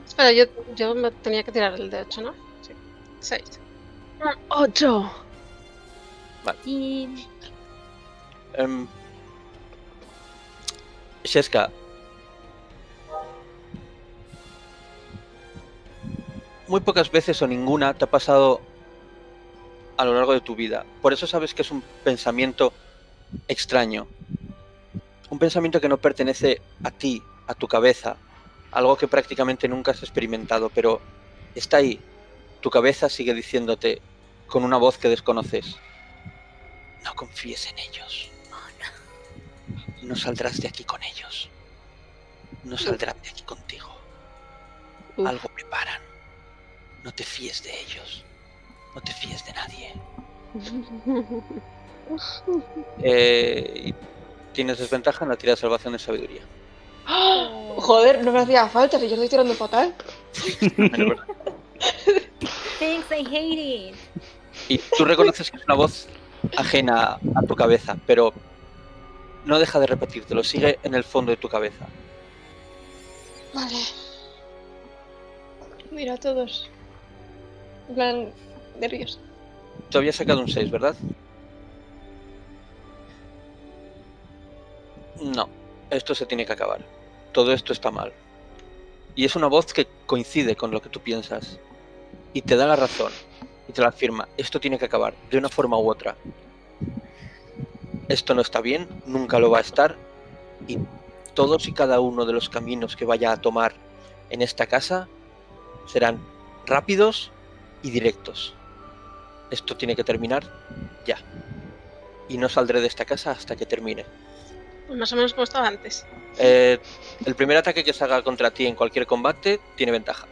Espera, yo me tenía que tirar el D8, ¿no? Sí. 6. 8. Vale. Sheska. Muy pocas veces o ninguna te ha pasado a lo largo de tu vida. Por eso sabes que es un pensamiento extraño. Un pensamiento que no pertenece a ti, a tu cabeza. Algo que prácticamente nunca has experimentado, pero está ahí. Tu cabeza sigue diciéndote con una voz que desconoces. No confíes en ellos. Oh, no. No saldrás de aquí con ellos. No saldrán de aquí contigo. Algo preparan. No te fíes de ellos. No te fíes de nadie. Y tienes desventaja en la tirada de salvación de sabiduría. ¡Oh! Joder, no me hacía falta, si yo estoy tirando fatal. Thanks, I hate it. Y tú reconoces que es una voz ajena a tu cabeza, pero no deja de repetírtelo, sigue en el fondo de tu cabeza. Vale. Mira a todos. En plan, nervios. Tú habías sacado un 6, ¿verdad? No, esto se tiene que acabar. Todo esto está mal. Y es una voz que coincide con lo que tú piensas. Y te da la razón. Y te la afirma. Esto tiene que acabar, de una forma u otra. Esto no está bien, nunca lo va a estar. Y todos y cada uno de los caminos que vaya a tomar en esta casa serán rápidos y directos. Esto tiene que terminar ya. Y no saldré de esta casa hasta que termine. Pues más o menos como estaba antes. El primer ataque que se haga contra ti en cualquier combate tiene ventaja.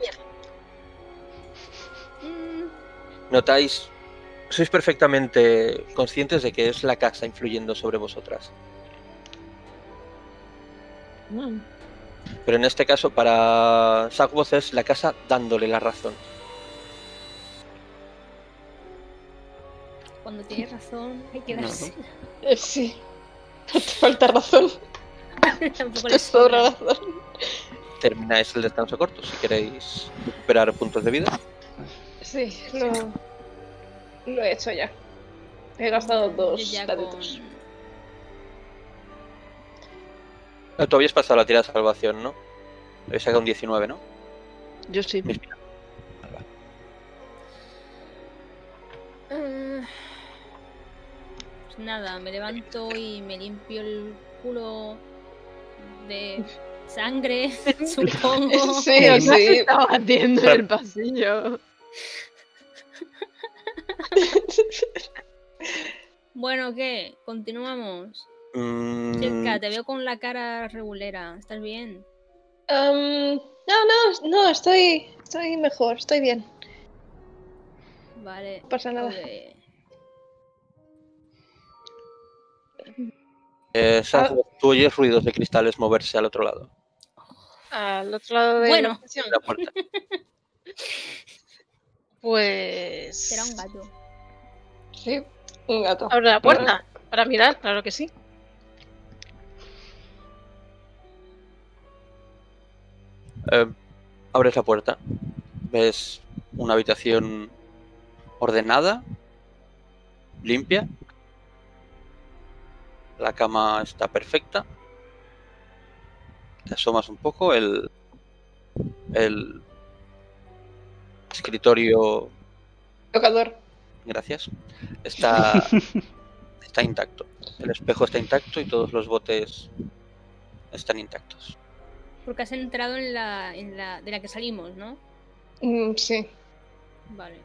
Mierda. Notáis, sois perfectamente conscientes de que es la casa influyendo sobre vosotras. Pero en este caso para Sagvoz es la casa dándole la razón. Cuando tienes razón hay que darse. No. Sí. No te falta razón. Tampoco te sobra razón. Termináis el descanso corto si queréis recuperar puntos de vida. Sí, lo he hecho ya. He gastado 2 daditos. Tú habías pasado la tirada de salvación, ¿no? Habías sacado un 19, ¿no? Yo sí. Pues nada, me levanto y me limpio el culo de sangre, supongo. Sí, o sí. Se estaba batiendo en el pasillo. Bueno, ¿qué? Continuamos. Sheska, te veo con la cara regulera. ¿Estás bien? No, estoy mejor, estoy bien. Vale. No pasa nada. Tú oyes ruidos de cristales moverse al otro lado. Al otro lado de la puerta. Pues... Era un gato. Sí, un gato. Abre la puerta para mirar, claro que sí. Abres la puerta. Ves una habitación ordenada, limpia. La cama está perfecta. Te asomas un poco. El escritorio... Tocador. Gracias. Está intacto. El espejo está intacto y todos los botes están intactos. Porque has entrado en la de la que salimos, ¿no? Sí. Vale.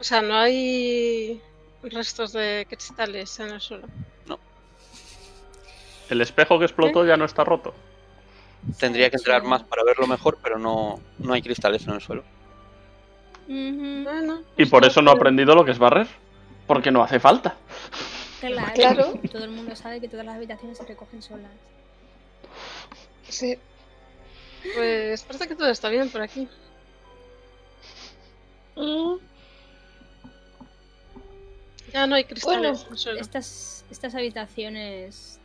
O sea, no hay restos de cristales en el suelo. No. El espejo que explotó ya no está roto. Tendría que entrar más para verlo mejor, pero no hay cristales en el suelo. No, y por eso no ha aprendido lo que es barrer. Porque no hace falta. Claro. Todo el mundo sabe que todas las habitaciones se recogen solas. Sí. Pues parece que todo está bien por aquí. Ya no hay cristales. Bueno, solo. Estas habitaciones...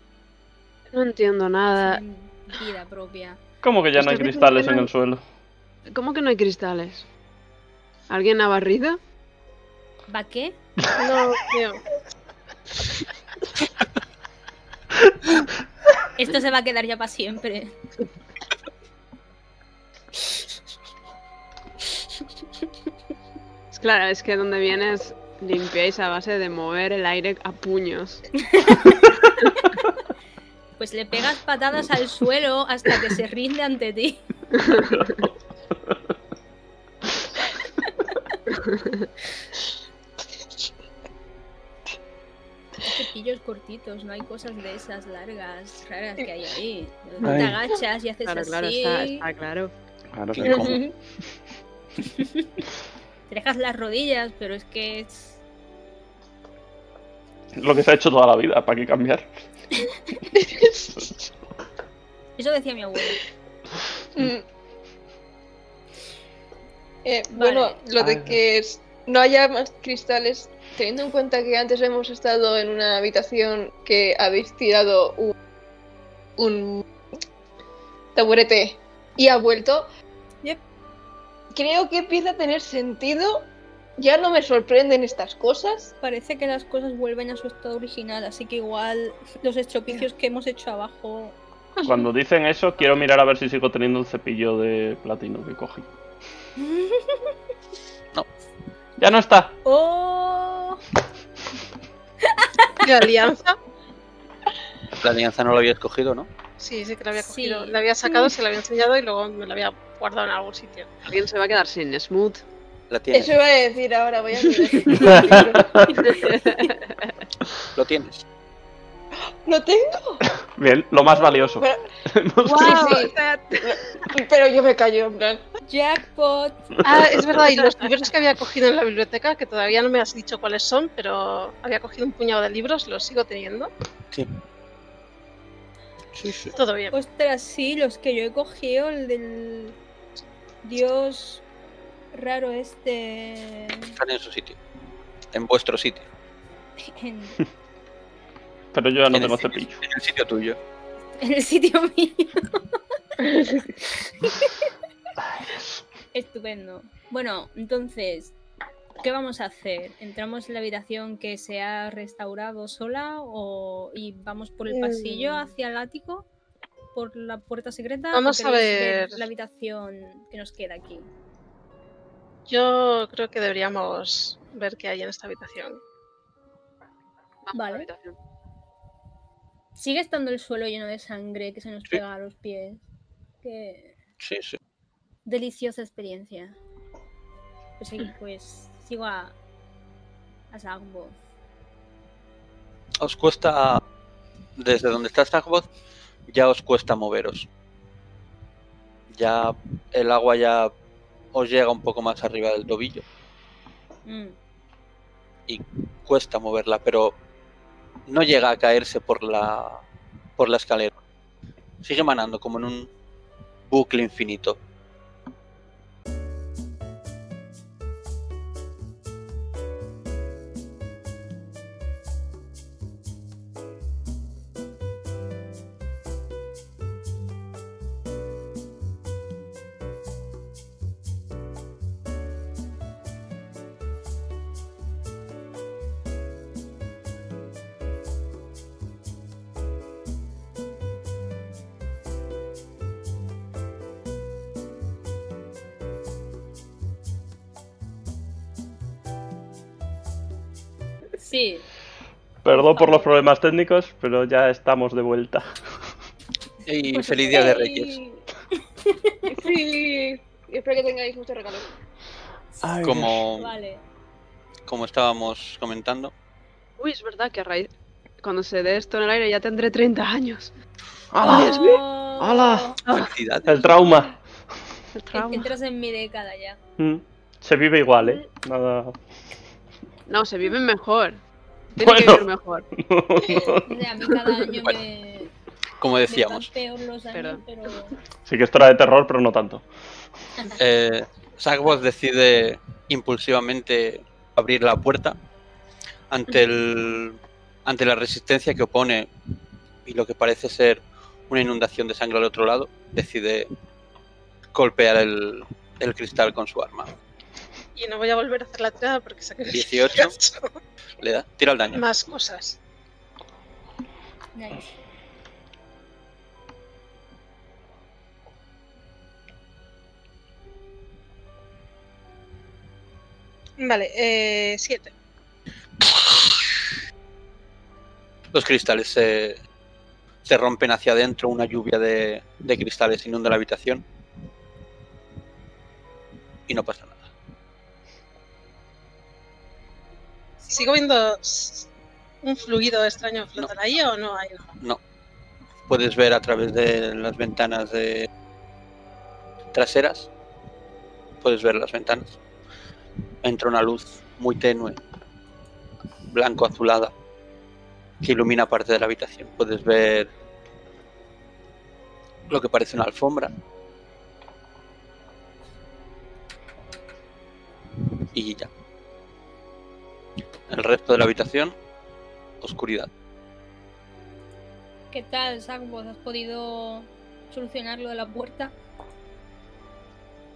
No entiendo nada. Sin vida propia. ¿Cómo que ya no hay cristales en el suelo? ¿Cómo que no hay cristales? ¿Alguien ha barrido? ¿Va qué? No, tío. Esto se va a quedar ya para siempre. Claro, es que donde vienes limpiáis a base de mover el aire a puños. Pues le pegas patadas al suelo hasta que se rinde ante ti. Cepillos cortitos, no hay cosas de esas largas, raras que hay ahí. Te agachas y haces así. Claro, está claro. Ahora sé cómo. Te dejas las rodillas, pero es que es... Lo que se ha hecho toda la vida, ¿para qué cambiar? Eso decía mi abuela. Vale. Bueno, lo de que no haya más cristales, teniendo en cuenta que antes hemos estado en una habitación que habéis tirado un taburete y ha vuelto, yep, creo que empieza a tener sentido. Ya no me sorprenden estas cosas. Parece que las cosas vuelven a su estado original, así que igual los estropicios que hemos hecho abajo... Cuando dicen eso, quiero mirar a ver si sigo teniendo el cepillo de platino que cogí. No. ¡Ya no está! ¡Oh! ¿La alianza? La alianza no la había escogido, ¿no? Sí, sí que la había cogido. Sí. La había sacado, se la había enseñado y luego me la había guardado en algún sitio. Alguien se va a quedar sin smooth. Eso iba a decir ahora, voy a mirar. Lo tienes. ¡Lo tengo! Bien, lo más valioso. Pero, wow, sí, sí. Pero yo me callo, en plan. Jackpot. Ah, es verdad, y los libros que había cogido en la biblioteca, que todavía no me has dicho cuáles son, pero había cogido un puñado de libros, ¿los sigo teniendo? Sí. Sí, sí. Todo bien. Ostras, sí, los que yo he cogido, el del dios... raro este... Están en su sitio. En vuestro sitio. Pero yo ya no tengo cepillo. En el sitio tuyo. En el sitio mío. Estupendo. Bueno, entonces, ¿qué vamos a hacer? ¿Entramos en la habitación que se ha restaurado sola o... y vamos por el pasillo hacia el ático? ¿Por la puerta secreta? Vamos a ver la habitación que nos queda aquí. Yo creo que deberíamos ver qué hay en esta habitación. Vamos, vale. Habitación. Sigue estando el suelo lleno de sangre que se nos pega a los pies. Qué... Sí, sí. Deliciosa experiencia. Pues, sí, pues sigo a Sagvoz. Os cuesta... Desde donde está Sagvoz ya os cuesta moveros. Ya el agua ya... os llega un poco más arriba del tobillo y cuesta moverla, pero no llega a caerse por la escalera. Sigue manando como en un bucle infinito. Sí. Perdón por los problemas técnicos, pero ya estamos de vuelta. Y pues feliz día de Reyes. Sí. Y espero que tengáis muchos regalos. Como estábamos comentando. Uy, es verdad que a raíz, cuando se dé esto en el aire ya tendré 30 años. ¡Hala! ¡Hala! El trauma. Entras en mi década ya. Se vive igual, ¿eh? Nada... No, se viven mejor. Tienen que vivir mejor. O sea, a mí cada año como decíamos. Peor los años, pero... Sí que esto era de terror, pero no tanto. Sagvoz decide impulsivamente abrir la puerta ante la resistencia que opone y lo que parece ser una inundación de sangre al otro lado. Decide golpear el cristal con su arma. Y no voy a volver a hacer la tirada porque saqué 18. Le da, tira el daño. Más cosas. Nice. Vale, 7. Los cristales se rompen hacia adentro, una lluvia de cristales inunda la habitación. Y no pasa nada. ¿Sigo viendo un fluido extraño flotar ahí o no hay? No. Puedes ver a través de las ventanas traseras puedes ver las ventanas. Entra una luz muy tenue, blanco azulada, que ilumina parte de la habitación. Puedes ver lo que parece una alfombra y ya. El resto de la habitación, oscuridad. ¿Qué tal, Sagvoz? ¿Has podido solucionar lo de la puerta?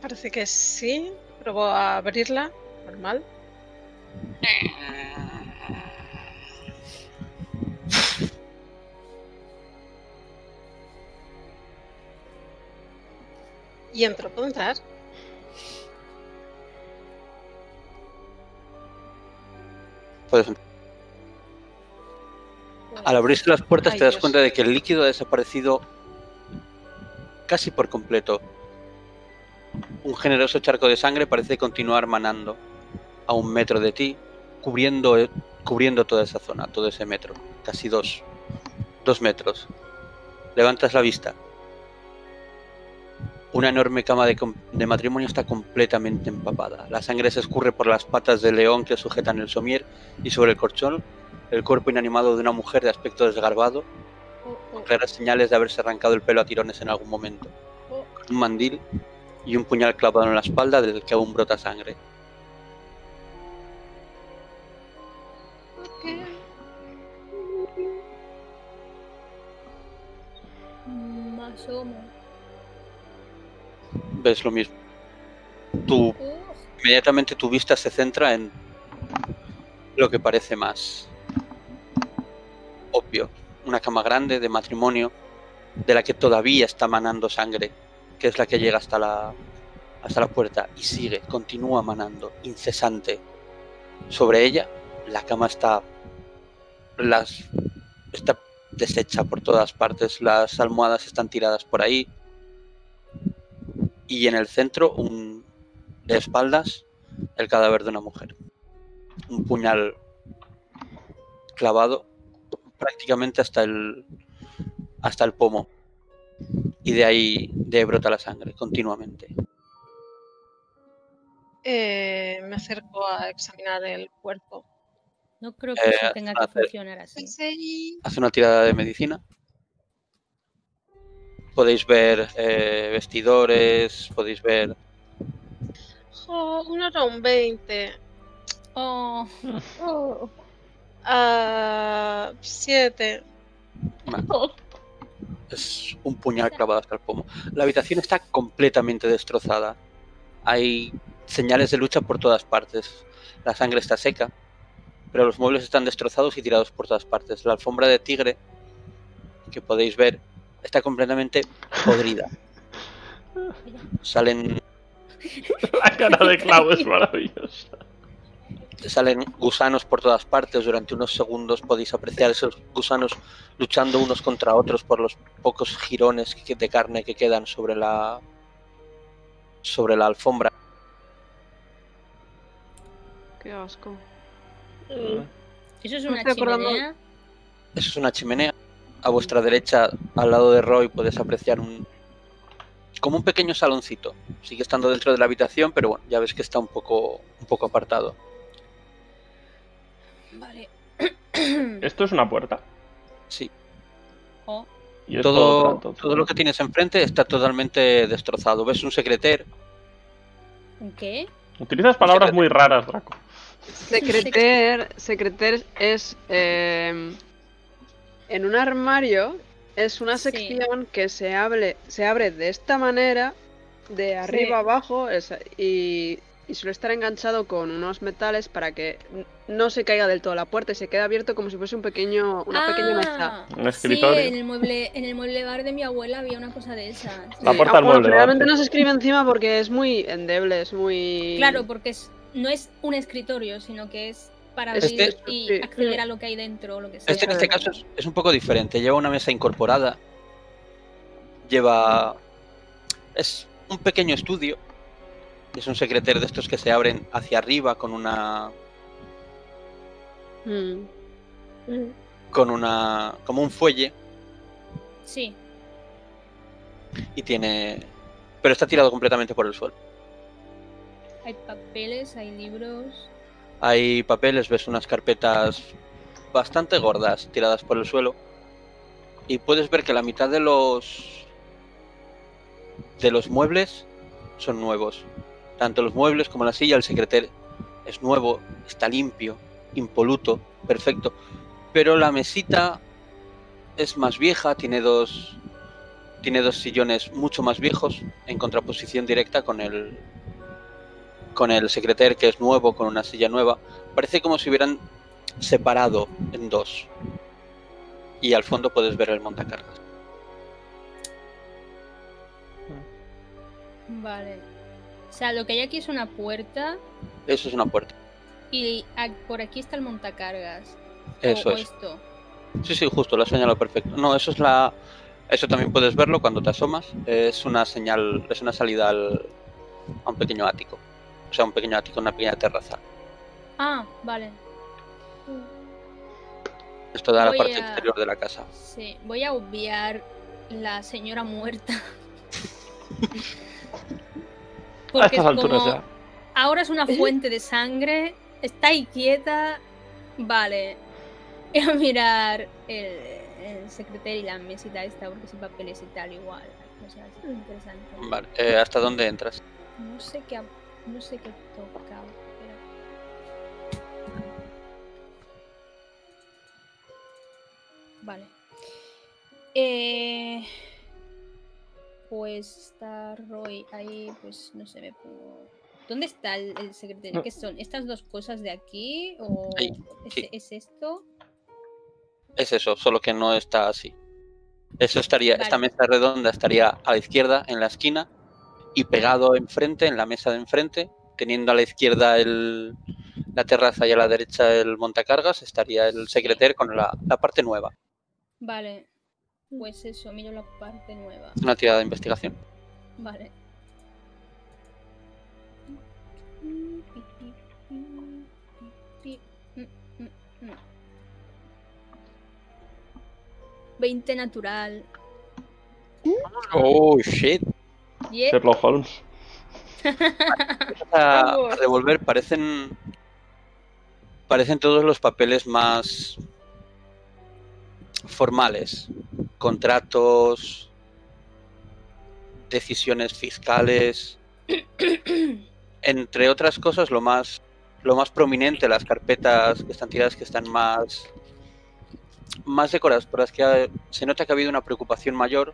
Parece que sí. Probó a abrirla, normal. Y entró. ¿Puedo entrar? Puedes entrar. Al abrirse las puertas te das cuenta de que el líquido ha desaparecido casi por completo. Un generoso charco de sangre parece continuar manando a un metro de ti, cubriendo toda esa zona, todo ese metro, casi dos metros. Levantas la vista. Una enorme cama de matrimonio está completamente empapada. La sangre se escurre por las patas del león que sujetan el somier y sobre el colchón, el cuerpo inanimado de una mujer de aspecto desgarbado, con claras señales de haberse arrancado el pelo a tirones en algún momento, con un mandil y un puñal clavado en la espalda del que aún brota sangre. Más o menos. Ves lo mismo. Inmediatamente tu vista se centra en lo que parece más obvio. Una cama grande de matrimonio de la que todavía está manando sangre, que es la que llega hasta la puerta y sigue, continúa manando, incesante. Sobre ella, la cama está deshecha por todas partes, las almohadas están tiradas por ahí. Y en el centro, de espaldas, el cadáver de una mujer. Un puñal clavado prácticamente hasta el pomo. Y de ahí brota la sangre continuamente. Me acerco a examinar el cuerpo. No creo que eso tenga que funcionar así. Hace una tirada de medicina. Podéis ver vestidores, podéis ver... Uno era un 20. 7. Es un puñal clavado hasta el pomo. La habitación está completamente destrozada. Hay señales de lucha por todas partes. La sangre está seca, pero los muebles están destrozados y tirados por todas partes. La alfombra de tigre, que podéis ver, está completamente podrida. Salen... La cara de Clau es maravillosa. Salen gusanos por todas partes. Durante unos segundos podéis apreciar esos gusanos luchando unos contra otros por los pocos jirones de carne que quedan sobre la alfombra. Qué asco. ¿Eso es una chimenea? Eso es una chimenea. A vuestra derecha, al lado de Roy, podéis apreciar como un pequeño saloncito. Sigue estando dentro de la habitación, pero bueno, ya ves que está un poco apartado. Vale. ¿Esto es una puerta? Sí. ¿Y todo lo que tienes enfrente está totalmente destrozado. ¿Ves un secreter? ¿Un qué? Utilizas palabras muy raras, Draco. Secreter es... En un armario es una sección que se abre de esta manera, de arriba abajo, y suele estar enganchado con unos metales para que no se caiga del todo la puerta y se queda abierto como si fuese una pequeña mesa. Un escritorio. Sí, en el mueble bar de mi abuela había una cosa de esas. La puerta del mueble. Realmente no se escribe encima porque es muy endeble, es muy... Claro, porque no es un escritorio, sino que es... para abrir y acceder a lo que hay dentro, lo que sea. En este caso es un poco diferente. Lleva una mesa incorporada. Es un pequeño estudio. Es un secreter de estos que se abren hacia arriba con una... como un fuelle. Sí. Y tiene pero está tirado completamente por el suelo. Hay papeles, hay libros... Hay papeles, ves unas carpetas bastante gordas tiradas por el suelo. Y puedes ver que la mitad de los muebles son nuevos. Tanto los muebles como la silla, el secretario es nuevo, está limpio, impoluto, perfecto. Pero la mesita es más vieja, tiene dos sillones mucho más viejos, en contraposición directa con el secretario, que es nuevo, con una silla nueva. Parece como si hubieran separado en dos. Y al fondo puedes ver el montacargas. Vale. O sea, lo que hay aquí es una puerta. Eso es una puerta. Y por aquí está el montacargas. Eso es. Esto. Sí, sí, justo, la señal perfecto. No, eso es la... Eso también puedes verlo cuando te asomas. Es una señal, es una salida a un pequeño ático. O sea, un pequeño ático, una pequeña terraza. Ah, vale. Esto da la parte exterior de la casa. Sí, voy a obviar la señora muerta. Porque a estas alturas ya. Ahora es una fuente de sangre. Está ahí quieta. Vale. Voy a mirar el secretario y la mesita esta, porque son papeles y tal, igual. O sea, es interesante. Vale, ¿hasta dónde entras? No sé qué toca. Vale. Pues está Roy ahí, pues no sé, me pongo... ¿Dónde está el secretario? ¿Qué son? ¿Estas dos cosas de aquí? ¿O ahí, sí. ¿Es esto? Es eso, solo que no está así. Eso estaría, vale. Esta mesa redonda estaría a la izquierda, en la esquina, y pegado enfrente, en la mesa de enfrente, teniendo a la izquierda la terraza y a la derecha el montacargas, estaría el secretario con la parte nueva. Vale, pues eso, miro la parte nueva. Una tirada de investigación. Vale. No. 20 natural. Oh, shit. Yeah. Sherlock Holmes. A revolver, parecen todos los papeles más formales. Contratos, decisiones fiscales. Entre otras cosas, lo más prominente, las carpetas que están tiradas, que están más decoradas, por las que se nota que ha habido una preocupación mayor.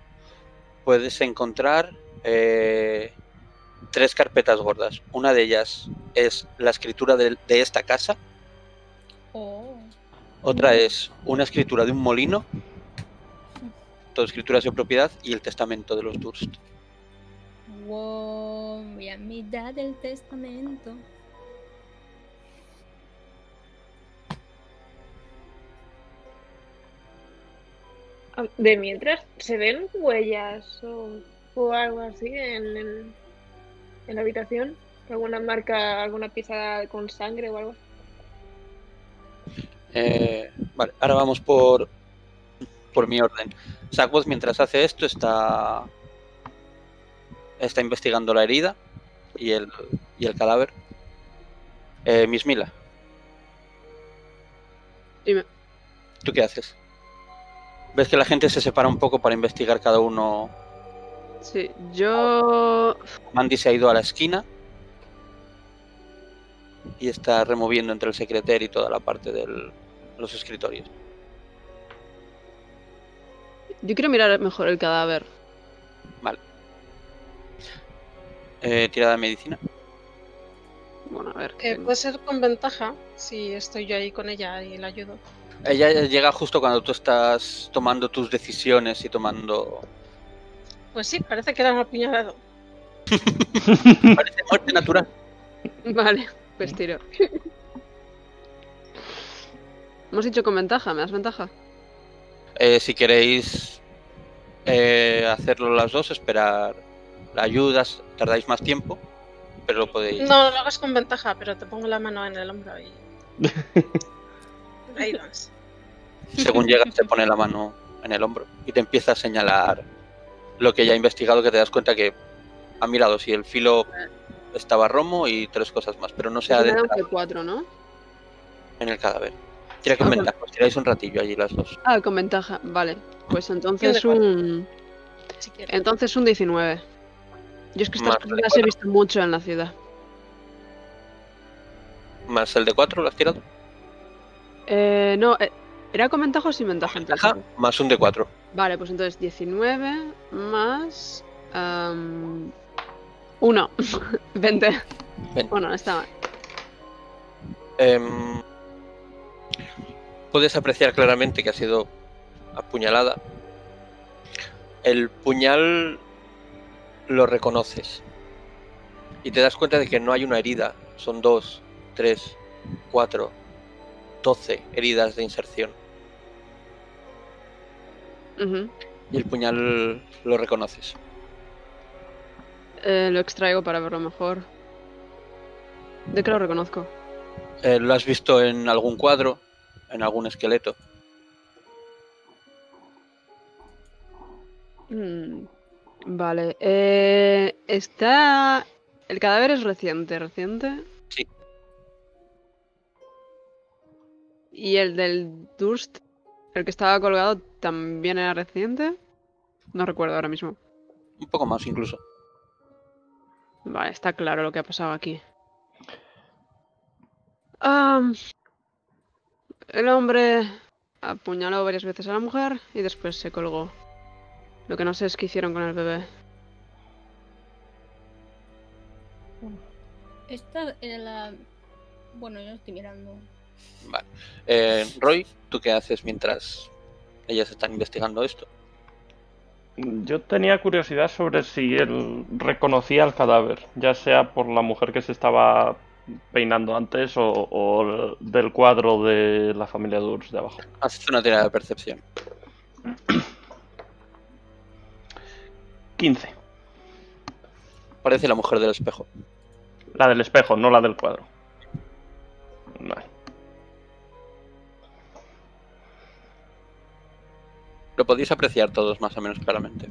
Puedes encontrar tres carpetas gordas. Una de ellas es la escritura de esta casa. Oh. Otra es una escritura de un molino. Todo escrituras de propiedad. Y el testamento de los Durst. Wow, mira, mirad el testamento. De mientras, ¿se ven huellas o algo así en la habitación? ¿Alguna marca, alguna pisada con sangre o algo? Vale, ahora vamos por mi orden. Sagvoz, mientras hace esto, está investigando la herida y el cadáver. Mismila. Dime. ¿Tú qué haces? ¿Ves que la gente se separa un poco para investigar cada uno? Sí, yo... Amandi se ha ido a la esquina y está removiendo entre el secretario y toda la parte de los escritorios. Yo quiero mirar mejor el cadáver. Vale. ¿Tirada de medicina? Bueno, a ver. Puede ser con ventaja si estoy yo ahí con ella y la ayudo. Ella llega justo cuando tú estás tomando tus decisiones y tomando... Pues sí, parece que la han apuñalado. Parece muerte natural. Vale, pues tiro. Hemos dicho con ventaja, ¿me das ventaja? Si queréis hacerlo las dos, esperar la ayuda, tardáis más tiempo, pero lo podéis... No, lo hagas con ventaja, pero te pongo la mano en el hombro y... Ahí vas. Según llegas te pone la mano en el hombro y te empieza a señalar lo que ya ha investigado, que te das cuenta que ha mirado si el filo estaba romo y tres cosas más, pero no se ha adentrado. Cuatro, ¿no? En el cadáver. Tira con ventaja, os tiráis un ratillo allí las dos. Ah, con ventaja, vale. Pues entonces un... Entonces un 19. Yo es que estas cosas las he visto mucho en la ciudad. ¿Más el de 4 lo has tirado? No, ¿era con ventaja o sin ventaja? Ventaja más un de 4. Vale, pues entonces 19 más... 1. 20. Bueno, no está mal. Puedes apreciar claramente que ha sido apuñalada. El puñal lo reconoces y te das cuenta de que no hay una herida, son 2, 3, 4, 12 heridas de inserción. Y el puñal lo reconoces. Lo extraigo para verlo mejor. ¿De qué lo reconozco? Lo has visto en algún cuadro, en algún esqueleto. Vale. Está... El cadáver es reciente, ¿reciente? Sí. ¿Y el del Durst, el que estaba colgado, también era reciente? No recuerdo ahora mismo. Un poco más incluso. Vale, está claro lo que ha pasado aquí. El hombre apuñaló varias veces a la mujer y después se colgó. Lo que no sé es qué hicieron con el bebé. Esta era la... Bueno, yo no estoy mirando. Vale. Roy, ¿tú qué haces mientras ellas están investigando esto? Yo tenía curiosidad sobre si él reconocía el cadáver, ya sea por la mujer que se estaba peinando antes o del cuadro de la familia Durst de abajo. Has hecho una tirada de percepción. 15. Parece la mujer del espejo. La del espejo, no la del cuadro. Vale. Lo podéis apreciar todos más o menos claramente.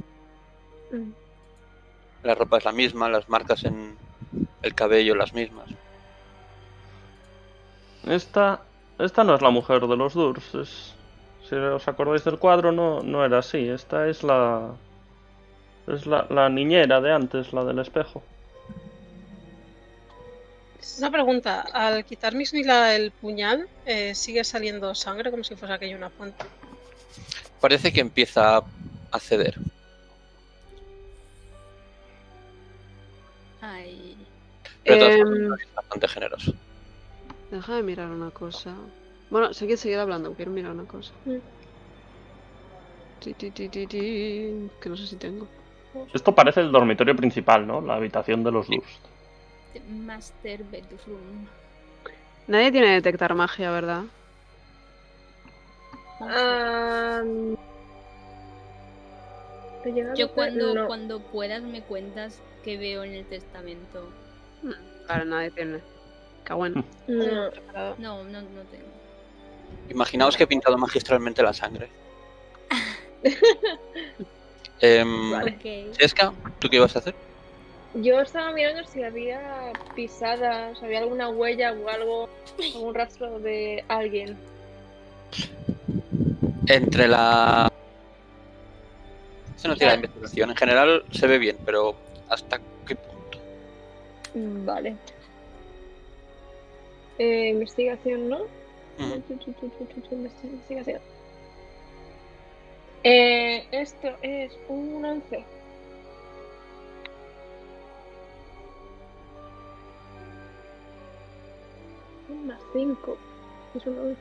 La ropa es la misma, las marcas en el cabello las mismas. Esta no es la mujer de los Durst. Si os acordáis del cuadro, no era así. Esta es la... Es la niñera de antes, la del espejo. Una pregunta. Al quitar Mismila el puñal, ¿sigue saliendo sangre como si fuese aquello una fuente? Parece que empieza a ceder. Ay. Pero es bastante generoso. Deja de mirar una cosa. Bueno, sé que seguir hablando, quiero mirar una cosa. Que no sé si tengo. Esto parece el dormitorio principal, ¿no? La habitación de los Durst. Master bedroom. Nadie tiene que detectar magia, ¿verdad? Yo cuando puedas me cuentas qué veo en el testamento. Claro, nadie tiene. Qué bueno. No tengo. Imaginaos que he pintado magistralmente la sangre. Vale. Sheska, ¿tú qué ibas a hacer? Yo estaba mirando si había pisadas, si había alguna huella o algo, algún rastro de alguien. Entre la... Se nos tira la investigación. En general se ve bien, pero ¿hasta qué punto? Vale. Investigación, ¿no? Investigación. Esto es un 11. Un más 5. Es un 11.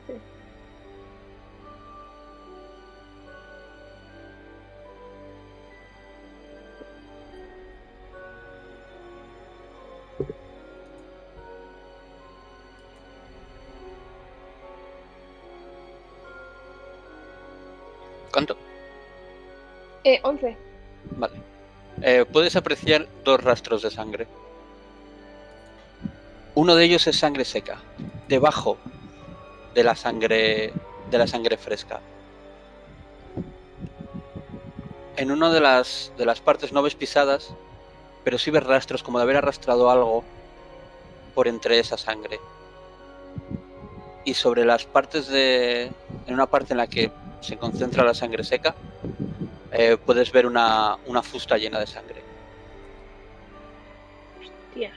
¿Cuánto? 11. Vale. Puedes apreciar dos rastros de sangre. Uno de ellos es sangre seca, debajo de la sangre fresca. En una de las partes no ves pisadas, pero sí ves rastros como de haber arrastrado algo por entre esa sangre. Y sobre las partes de... en una parte en la que se concentra la sangre seca, puedes ver una fusta llena de sangre. Hostia.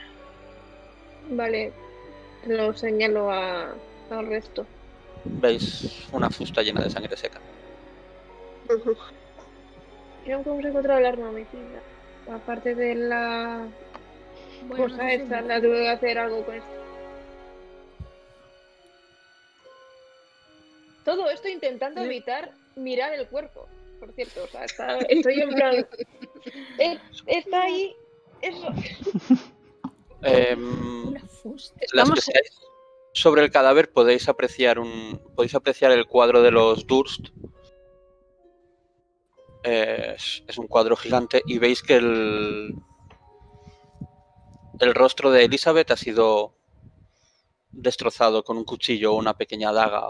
Vale, lo señalo al resto. Veis una fusta llena de sangre seca. Creo que hemos encontrado el arma homicida. Aparte de la cosa esta, la tuve que hacer algo con esto. Todo esto intentando evitar mirar el cuerpo, por cierto. O sea, estoy en plan... está ahí... Eso. Las que seáis sobre el cadáver podéis apreciar el cuadro de los Durst. Es un cuadro gigante y veis que el rostro de Elizabeth ha sido destrozado con un cuchillo o una pequeña daga.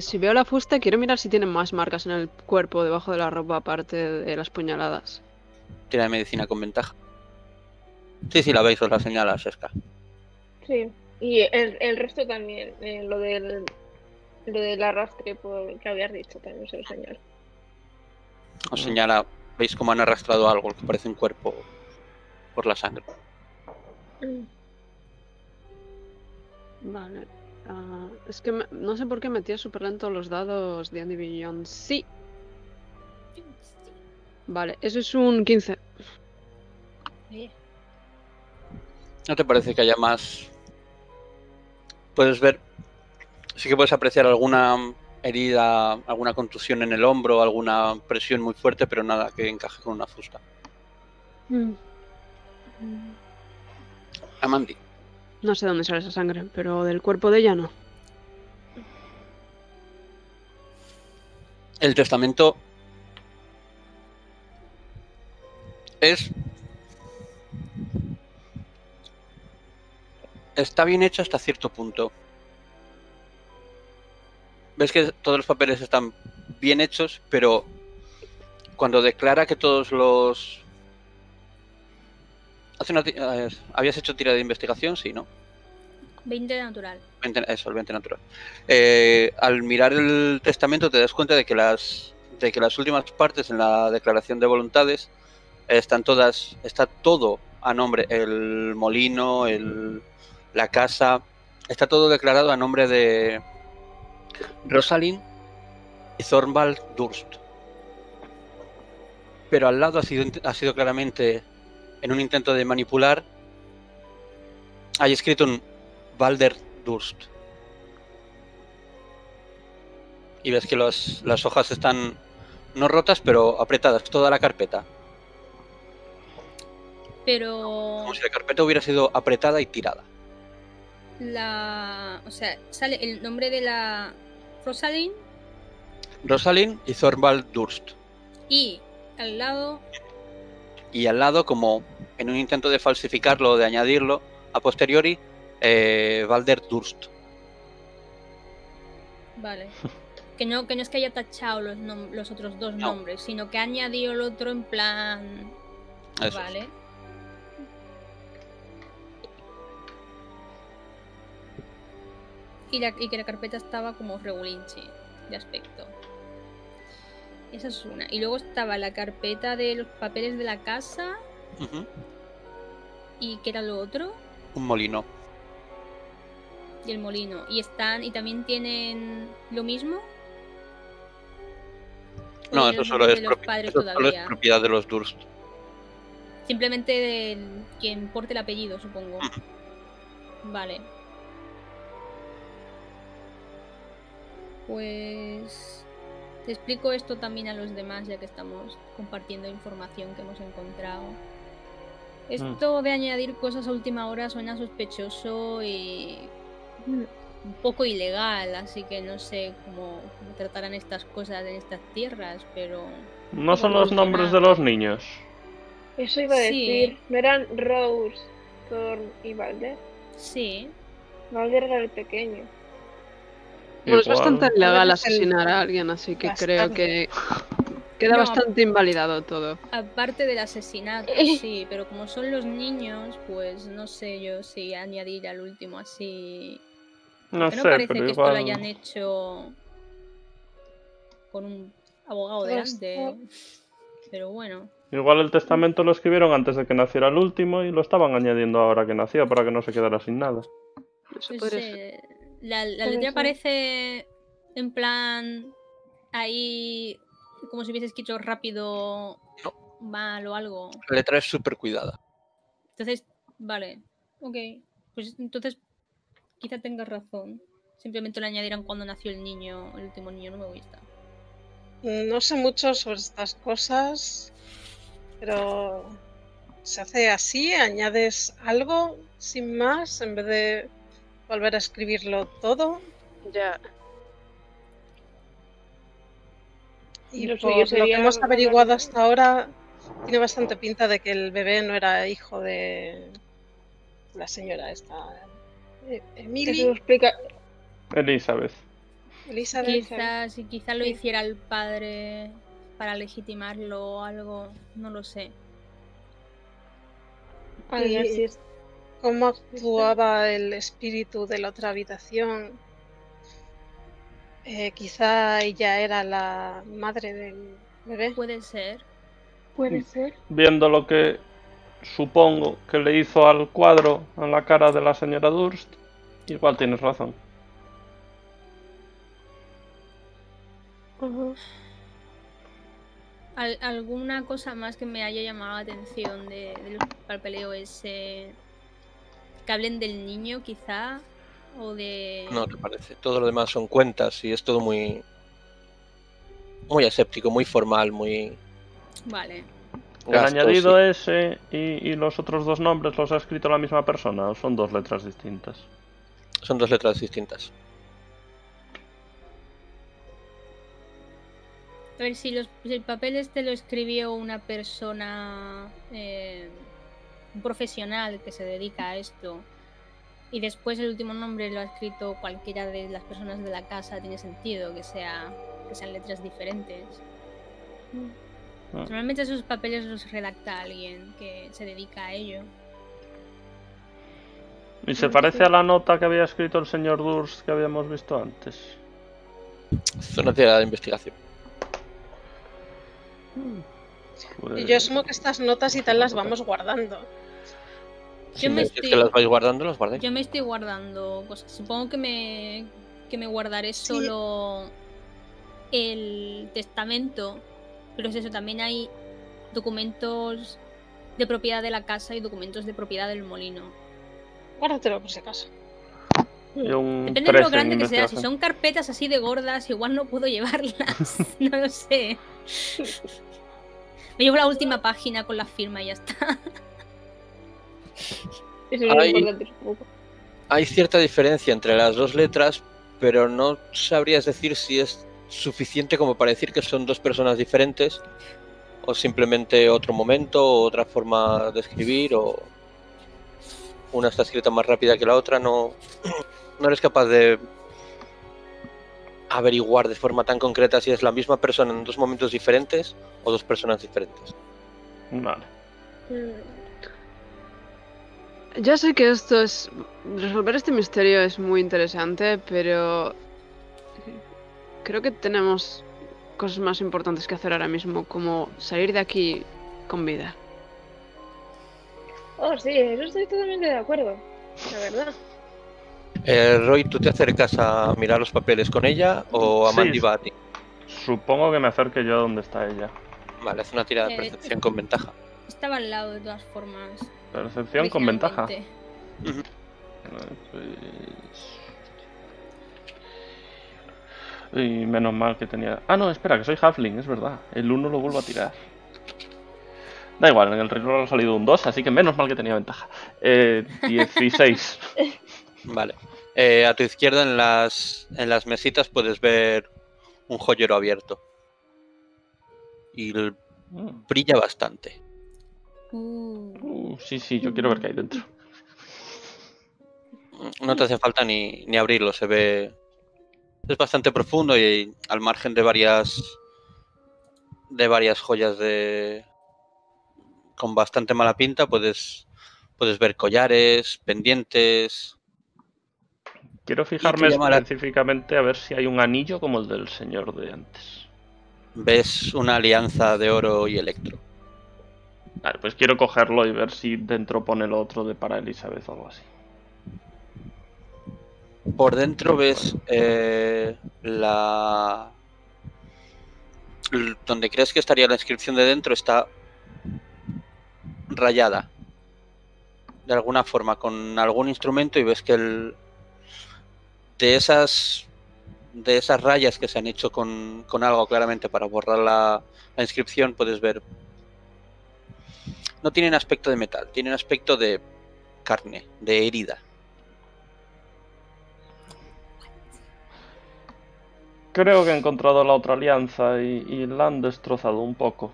Si veo la fusta, quiero mirar si tienen más marcas en el cuerpo, debajo de la ropa, aparte de las puñaladas. Tira de medicina con ventaja. Sí, sí, la veis, os la señala Sheska. Sí, y el resto también, lo del arrastre que habías dicho también se lo señala. Os señala, veis cómo han arrastrado algo que parece un cuerpo por la sangre. Vale, es que no sé por qué metía súper lento los dados de Andy Billon. Sí. Vale, eso es un 15. ¿No te parece que haya más? Puedes ver... Sí que puedes apreciar alguna herida, alguna contusión en el hombro, alguna presión muy fuerte, pero nada que encaje con una fusta. Amandi. No sé dónde sale esa sangre, pero del cuerpo de ella no. El testamento... Está bien hecho hasta cierto punto. Ves que todos los papeles están bien hechos, pero cuando declara que todos los... ¿Habías hecho tira de investigación? Sí, ¿no? 20 natural. Eso, el 20 natural. Al mirar el testamento te das cuenta de que las últimas partes en la declaración de voluntades está todo a nombre, el molino, la casa, está todo declarado a nombre de Rosalind y Thornwald Durst. Pero al lado ha sido claramente, en un intento de manipular, hay escrito un Valder Durst. Y ves que las hojas están no rotas, pero apretadas, toda la carpeta. Pero... Como si la carpeta hubiera sido apretada y tirada. O sea, sale el nombre de la... Rosalind. Rosalind y Thornwald Durst. Y al lado... como en un intento de falsificarlo, de añadirlo, a posteriori, Valder Durst. Vale. Que no es que haya tachado los otros dos nombres, sino que ha añadido el otro en plan... Eso vale. Es. Y que la carpeta estaba como regulinche de aspecto. Esa es una. Y luego estaba la carpeta de los papeles de la casa. ¿Y qué era lo otro? Un molino. Y el molino. ¿Y también tienen lo mismo? No, eso solo es propiedad de los Durst. Simplemente de quien porte el apellido, supongo. Vale. Pues te explico esto también a los demás, ya que estamos compartiendo información que hemos encontrado. Esto de añadir cosas a última hora suena sospechoso y un poco ilegal, así que no sé cómo tratarán estas cosas en estas tierras, pero... No son los nombres de los niños. Eso iba a decir. ¿No eran Rose, Thorn y Valder? Sí. Valder era el pequeño. Bueno, es bastante legal asesinar a alguien, así que creo que Queda bastante invalidado todo. Aparte del asesinato, sí, pero como son los niños, pues no sé yo si añadir al último así... No sé, no parece pero que igual... esto lo hayan hecho con un abogado delante, pero bueno. Igual el testamento lo escribieron antes de que naciera el último y lo estaban añadiendo ahora que nacía para que no se quedara sin nada. Pues, la letra parece en plan ahí como si hubiese escrito rápido mal o algo. La letra es súper cuidada. Entonces, vale, ok, pues entonces quizá tengas razón. Simplemente lo añadieron cuando nació el niño, el último niño, no me gusta. No sé mucho sobre estas cosas, pero se hace así, añades algo sin más, en vez de volver a escribirlo todo. Ya. Y no sé, por lo que hemos averiguado hasta ahora, tiene bastante pinta de que el bebé no era hijo de la señora esta, Emily. Elizabeth. Quizás lo hiciera el padre para legitimarlo o algo, no lo sé. ¿Cómo actuaba el espíritu de la otra habitación? Quizá ella era la madre del bebé. Puede ser. Puede ser. Viendo lo que supongo que le hizo al cuadro en la cara de la señora Durst, igual tienes razón. ¿Alguna cosa más que me haya llamado la atención del papeleo ese? Que hablen del niño, quizá, o de... No, te parece. Todo lo demás son cuentas y es todo muy... muy aséptico, muy formal, muy... Vale. Gastos, el añadido ese y los otros dos nombres los ha escrito la misma persona, ¿o son dos letras distintas? Son dos letras distintas. A ver, si el papel este lo escribió una persona, un profesional que se dedica a esto, y después el último nombre lo ha escrito cualquiera de las personas de la casa, tiene sentido que sean letras diferentes. Normalmente esos papeles los redacta alguien que se dedica a ello. ¿Y se parece a la nota que había escrito el señor Durst que habíamos visto antes? Esto no tiene la investigación. Pues... yo asumo que estas notas y tal las vamos guardando. Si me estoy... que las vais guardando, las guardáis. Yo me estoy guardando cosas. Supongo que me guardaré solo el testamento. Pero es eso, también hay documentos de propiedad de la casa y documentos de propiedad del molino. Guárdatelo por si acaso. Depende de lo grande que sea. Si son carpetas así de gordas, igual no puedo llevarlas. No lo sé. Me llevo la última página con la firma y ya está. Hay cierta diferencia entre las dos letras, pero no sabrías decir si es suficiente como para decir que son dos personas diferentes, o simplemente otro momento, o otra forma de escribir, o... una está escrita más rápida que la otra, no eres capaz de averiguar de forma tan concreta si es la misma persona en dos momentos diferentes o dos personas diferentes. Vale. Ya sé que resolver este misterio es muy interesante, pero creo que tenemos cosas más importantes que hacer ahora mismo, como salir de aquí con vida. Oh, sí, eso estoy totalmente de acuerdo, la verdad. Roy, ¿tú te acercas a mirar los papeles con ella o Amandi va a ti? Supongo que me acerque yo a donde está ella. Vale, haz una tirada de percepción con ventaja. Estaba al lado de todas formas. Percepción con ventaja. Pues... y menos mal que tenía... Ah, no, espera, que soy halfling, es verdad. El 1 lo vuelvo a tirar. Da igual, en el reroll ha salido un 2, así que menos mal que tenía ventaja. 16. Vale. A tu izquierda en las mesitas puedes ver un joyero abierto. Y brilla bastante. Sí, yo quiero ver qué hay dentro. No te hace falta ni abrirlo, se ve... Es bastante profundo y al margen de varias de varias joyas de con bastante mala pinta. Puedes ver collares, pendientes. Quiero fijarme específicamente a ver si hay un anillo como el del señor de antes. Ves una alianza de oro y electro. Vale, pues quiero cogerlo y ver si dentro pone lo otro de para Elizabeth o algo así. Por dentro ves donde crees que estaría la inscripción de dentro está rayada. De alguna forma, con algún instrumento, y ves que de esas rayas que se han hecho con algo claramente para borrar la inscripción, puedes ver. No tienen aspecto de metal, tienen aspecto de carne, de herida. Creo que he encontrado la otra alianza y la han destrozado un poco.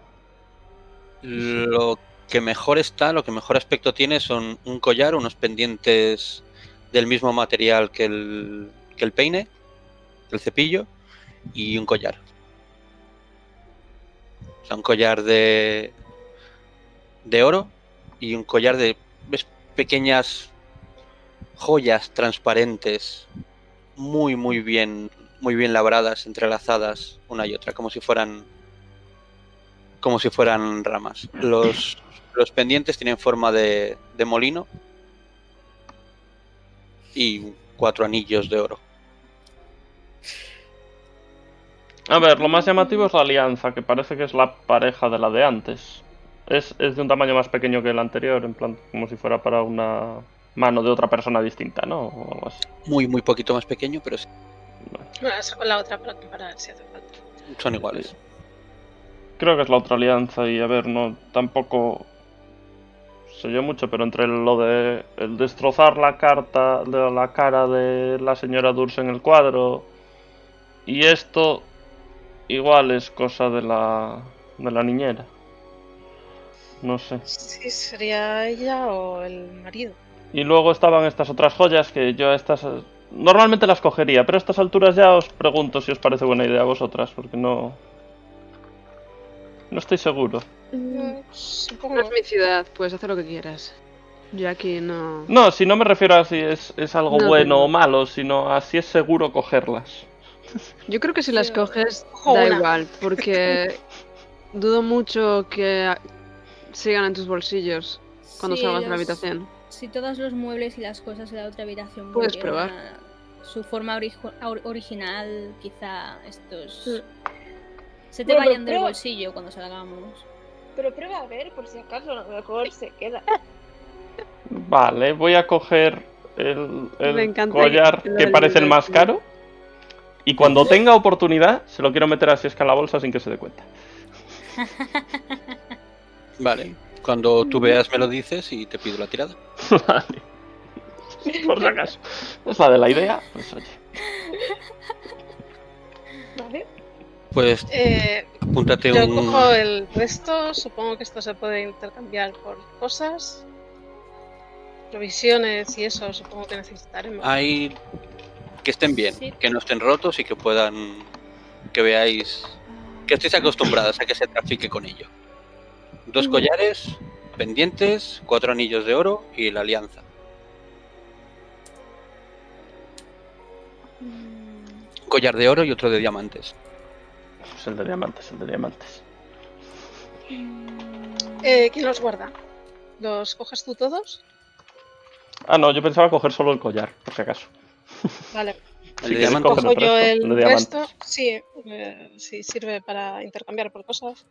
Lo que mejor está, lo que mejor aspecto tiene son un collar, unos pendientes del mismo material que el peine, el cepillo, y un collar. O sea, un collar de oro y un collar de pequeñas joyas transparentes, muy bien labradas, entrelazadas una y otra, como si fueran ramas. Los pendientes tienen forma de molino y 4 anillos de oro. A ver, lo más llamativo es la alianza, que parece que es la pareja de la de antes. Es de un tamaño más pequeño que el anterior, en plan, como si fuera para una mano de otra persona distinta, ¿no? O algo así. Muy poquito más pequeño, pero sí. Bueno, saco la otra para comparar si hace falta. Son iguales. Creo que es la otra alianza y, a ver, no, tampoco sé yo mucho, pero entre lo de el destrozar la carta de la cara de la señora Durst en el cuadro y esto, igual es cosa de la niñera. No sé. Sí, sería ella o el marido. Y luego estaban estas otras joyas que yo normalmente las cogería, pero a estas alturas ya os pregunto si os parece buena idea a vosotras, porque no estoy seguro. Supongo que es mi ciudad, puedes hacer lo que quieras. Yo aquí no... No, si no me refiero a si es algo bueno o malo, sino a si es seguro cogerlas. Yo creo que si las coges, da igual, porque dudo mucho que sigan en tus bolsillos cuando salgas de la habitación. Si todos los muebles y las cosas de la otra habitación puedes probar su forma original, quizá estos se te vayan del bolsillo cuando salgamos. Pero prueba a ver, por si acaso a lo mejor se queda. Vale, voy a coger el collar que parece el más caro y cuando tenga oportunidad se lo quiero meter así en la bolsa sin que se dé cuenta. Vale. Cuando tú veas me lo dices y te pido la tirada. Vale. Por si acaso. Es la de la idea, pues oye. Vale. Pues apúntate yo un... Yo cojo el resto, supongo que esto se puede intercambiar por cosas. Provisiones y eso, supongo que necesitaremos. Hay... Que estén bien, sí. Que no estén rotos y que puedan... Que veáis... Que estéis acostumbradas a que se trafique con ello. 2 collares, pendientes, 4 anillos de oro y la alianza. Un collar de oro y otro de diamantes. Pues el de diamantes. ¿Quién los guarda? ¿Los coges tú todos? Ah, no, yo pensaba coger solo el collar, por si acaso. Vale. Si quieres coger el resto. Sí, sí, sirve para intercambiar por cosas.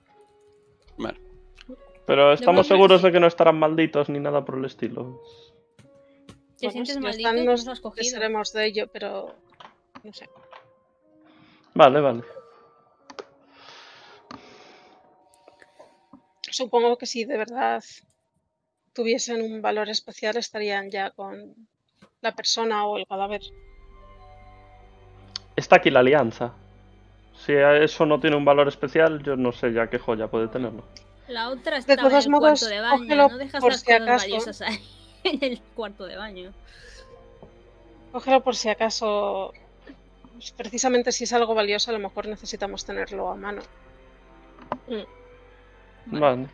Vale. Pero estamos seguros de que no estarán malditos ni nada por el estilo. ¿Te sientes maldito? Nos has cogido. Seremos de ello, pero... No sé. Vale. Supongo que si de verdad tuviesen un valor especial estarían ya con la persona o el cadáver. Está aquí la alianza. Si eso no tiene un valor especial, yo no sé ya qué joya puede tenerlo. La otra está en el cuarto de baño, no dejas las cosas valiosas ahí en el cuarto de baño. Cógelo por si acaso, precisamente si es algo valioso a lo mejor necesitamos tenerlo a mano. Vale.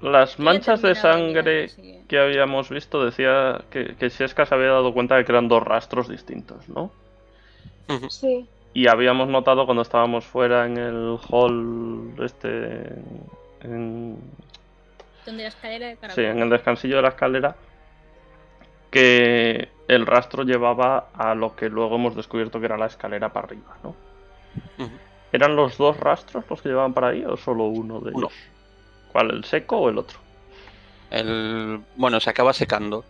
Las manchas de sangre que habíamos visto decía que Sheska se había dado cuenta de que eran dos rastros distintos, ¿no? Sí. Y habíamos notado cuando estábamos fuera en el hall este... donde la escalera de caracol. Sí, en el descansillo de la escalera, que el rastro llevaba a lo que luego hemos descubierto que era la escalera para arriba, ¿no? Uh-huh. ¿Eran los dos rastros los que llevaban para ahí o solo uno de ellos? Uno. ¿Cuál? ¿El seco o el otro? El... bueno, se acaba secando.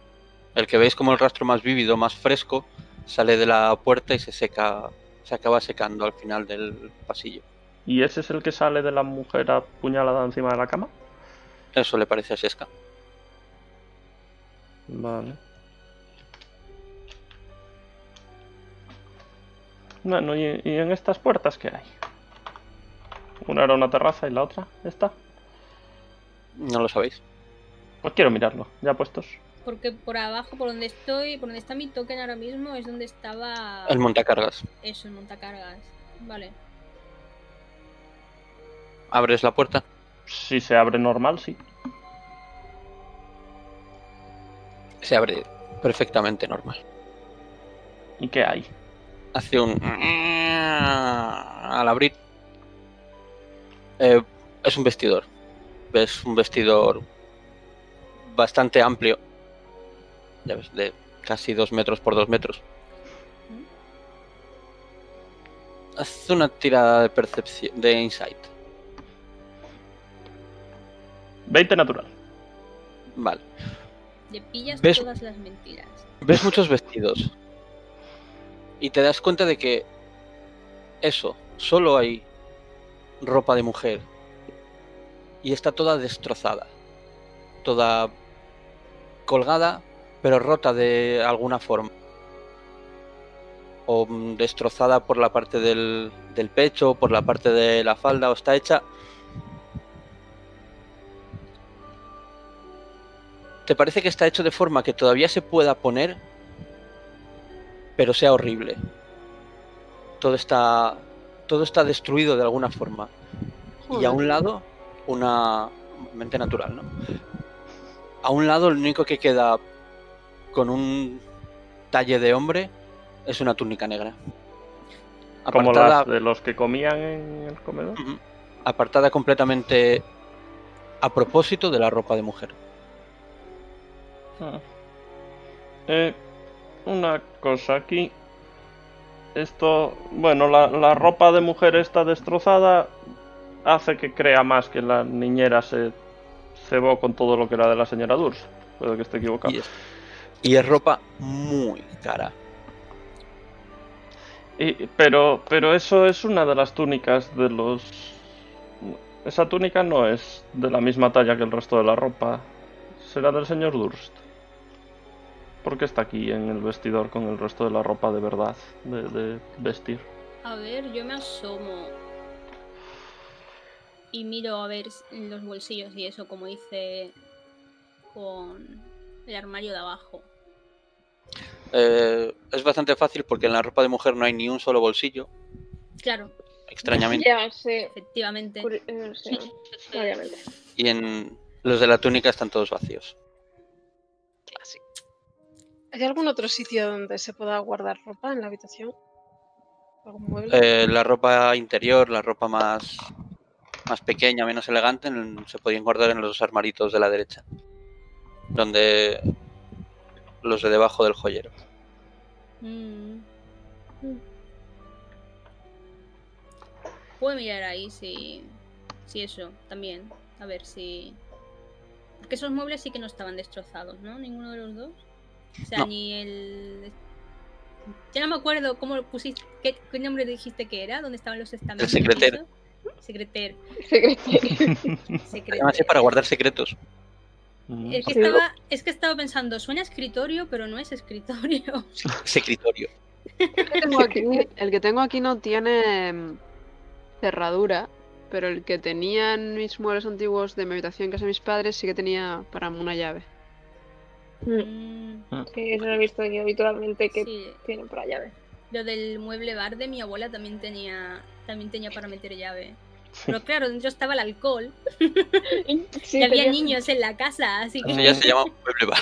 El que veis como el rastro más vívido, más fresco, sale de la puerta y se seca, se acaba secando al final del pasillo. ¿Y ese es el que sale de la mujer apuñalada encima de la cama? Eso le parece a Sheska. Vale. Bueno, ¿y en estas puertas qué hay? Una era una terraza y la otra, ¿esta? No lo sabéis. Pues quiero mirarlo, ya puestos. Porque por abajo, por donde estoy, por donde está mi token ahora mismo, es donde estaba... el montacargas. Eso, el montacargas. Vale. ¿Abres la puerta? Si se abre normal, sí. Se abre perfectamente normal. ¿Y qué hay? Hace un... al abrir... es un vestidor. Ves un vestidor bastante amplio. Ya ves, de casi 2 metros por 2 metros. Haz una tirada de percepción, de insight. 20 natural. Vale. Te pillas todas las mentiras. Ves muchos vestidos. Y te das cuenta de que... eso, solo hay ropa de mujer. Y está toda destrozada. Toda colgada, pero rota de alguna forma. O destrozada por la parte del pecho, por la parte de la falda, o está hecha... te parece que está hecho de forma que todavía se pueda poner, pero sea horrible. Todo está destruido de alguna forma. Joder. Y a un lado, una mente natural, ¿no? A un lado, lo único que queda con un talle de hombre es una túnica negra. Apartada, como las de los que comían en el comedor. Apartada completamente a propósito de la ropa de mujer. Una cosa aquí. Esto, bueno, la ropa de mujer está destrozada. Hace que crea más que la niñera se cebó con todo lo que era de la señora Durst. Puede que esté equivocado. Y es ropa muy cara. Pero eso es una de las túnicas de los... esa túnica no es de la misma talla que el resto de la ropa. Será del señor Durst. Porque está aquí en el vestidor con el resto de la ropa de verdad de vestir. A ver, yo me asomo y miro a ver los bolsillos y eso, como hice con el armario de abajo. Es bastante fácil porque en la ropa de mujer no hay ni un solo bolsillo. Claro. Extrañamente. Ya, sí. Efectivamente. Sí, obviamente. Y en los de la túnica están todos vacíos. Así. ¿Hay algún otro sitio donde se pueda guardar ropa en la habitación? ¿Algún mueble? La ropa interior, la ropa más pequeña, menos elegante, se podían guardar en los armaritos de la derecha. Donde los de debajo del joyero. Puedo mirar ahí si eso también. A ver si... porque esos muebles sí que no estaban destrozados, ¿no? Ninguno de los dos. O sea, no. Ni el... ya no me acuerdo cómo pusiste... ¿Qué nombre dijiste que era? ¿Dónde estaban los estamentos? El secretario. Secretario. Además es para guardar secretos. Es que estaba pensando, suena escritorio, pero no es escritorio. Secretorio. El que tengo aquí no tiene cerradura, pero el que tenían mis muebles antiguos de mi habitación en casa de mis padres sí que tenía para una llave. Sí, eso lo he visto yo habitualmente, que sí. Tienen para llave. Lo del mueble bar de mi abuela también tenía para meter llave. Pero claro, dentro estaba el alcohol. Sí, y había niños en la casa, así que... Ya se llama mueble bar.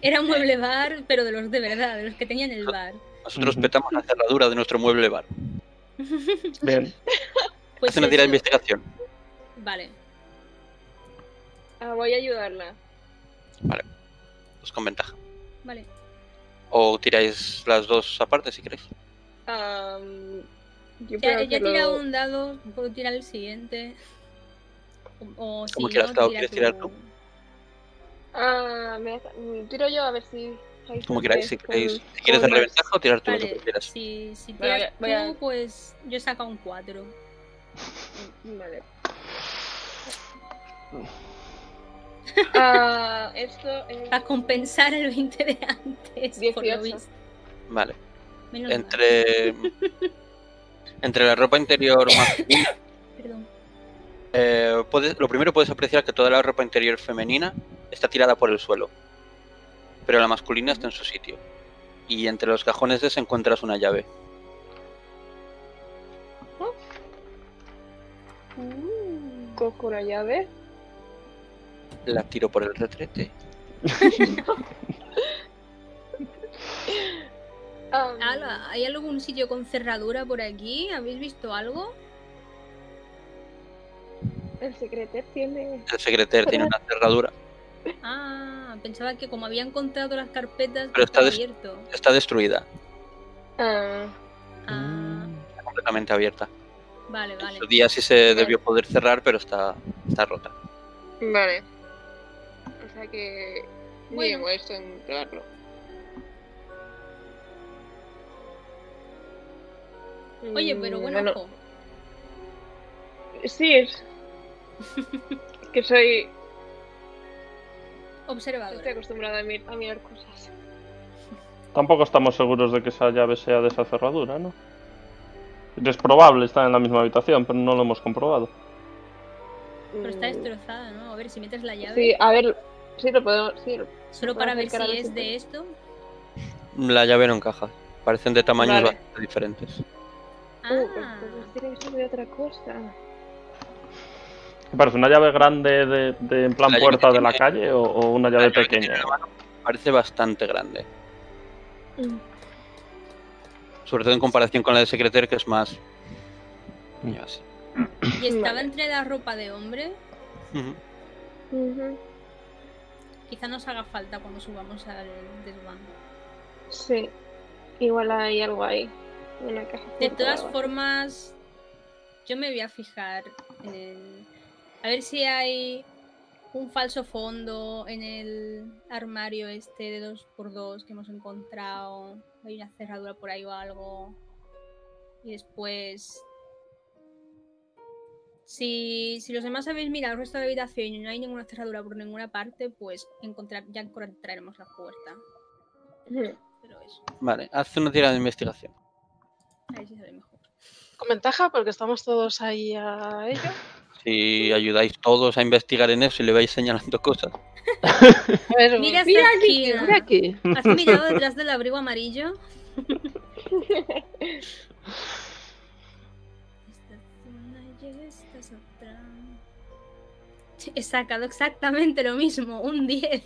Era un mueble bar, pero de los de verdad, de los que tenían el bar. Nosotros petamos la cerradura de nuestro mueble bar. Bien. Pues hace una tira de investigación. Vale. Voy a ayudarla. Vale. Pues con ventaja. Vale. O tiráis las dos aparte si queréis. Ya he tirado un dado, puedo tirar el siguiente. O si no, tiras tú. ¿Quieres tirar tú? Tiro yo a ver si... Como queráis, si queréis. Si quieres darle ventaja o tirar tú lo que quieras. Si tiras tú, pues yo saco un 4. Vale. Esto es... Para compensar el 20 de antes, 18. Por lo visto. Vale. Menos entre la ropa interior masculina. Perdón. Lo primero puedes apreciar que toda la ropa interior femenina está tirada por el suelo, pero la masculina está en su sitio. Y entre los cajones de ese encuentras una llave. Cojo la llave. La tiro por el retrete. Ala, ¿hay algún sitio con cerradura por aquí? ¿Habéis visto algo? El secreter tiene... El secreter tiene una cerradura. Ah, pensaba que como había encontrado las carpetas... Pero está abierto. Está destruida. Está completamente abierta. Vale, vale. En su día sí se debió poder cerrar, pero está rota. Vale. O sea que... Bueno. Voy a entrarlo. Oye, pero bueno, ojo. Sí, es... que soy... observadora. Estoy acostumbrada a mirar cosas. Tampoco estamos seguros de que esa llave sea de esa cerradura, ¿no? Es probable, está en la misma habitación, pero no lo hemos comprobado. Pero está destrozada, ¿no? A ver, si metes la llave... Sí, a ver... Sí, lo podemos... Sí, solo para ver si es de esto. La llave no encaja. Parecen de tamaños bastante diferentes. Pues tiene que ser de otra cosa. Parece una llave grande de en plan puerta de la calle o una llave pequeña. Parece bastante grande. Sobre todo en comparación con la de secretario, que es más... ¿Y estaba entre la ropa de hombre? Quizá nos haga falta cuando subamos al desván. Sí. Igual hay algo ahí. Una caja de todas formas, yo me voy a fijar en el... A ver si hay un falso fondo en el armario este de 2x2 que hemos encontrado. Hay una cerradura por ahí o algo. Y después... Si los demás habéis mirado el resto de la habitación y no hay ninguna cerradura por ninguna parte, pues ya encontraremos la puerta. Pero eso. Vale, haz una tirada de investigación. Ahí sí se ve mejor. Con ventaja, porque estamos todos ahí a ello. Si ayudáis todos a investigar en eso y le vais señalando cosas. Pero, mira aquí, mira aquí. ¿Has mirado detrás del abrigo amarillo? He sacado exactamente lo mismo, un 10.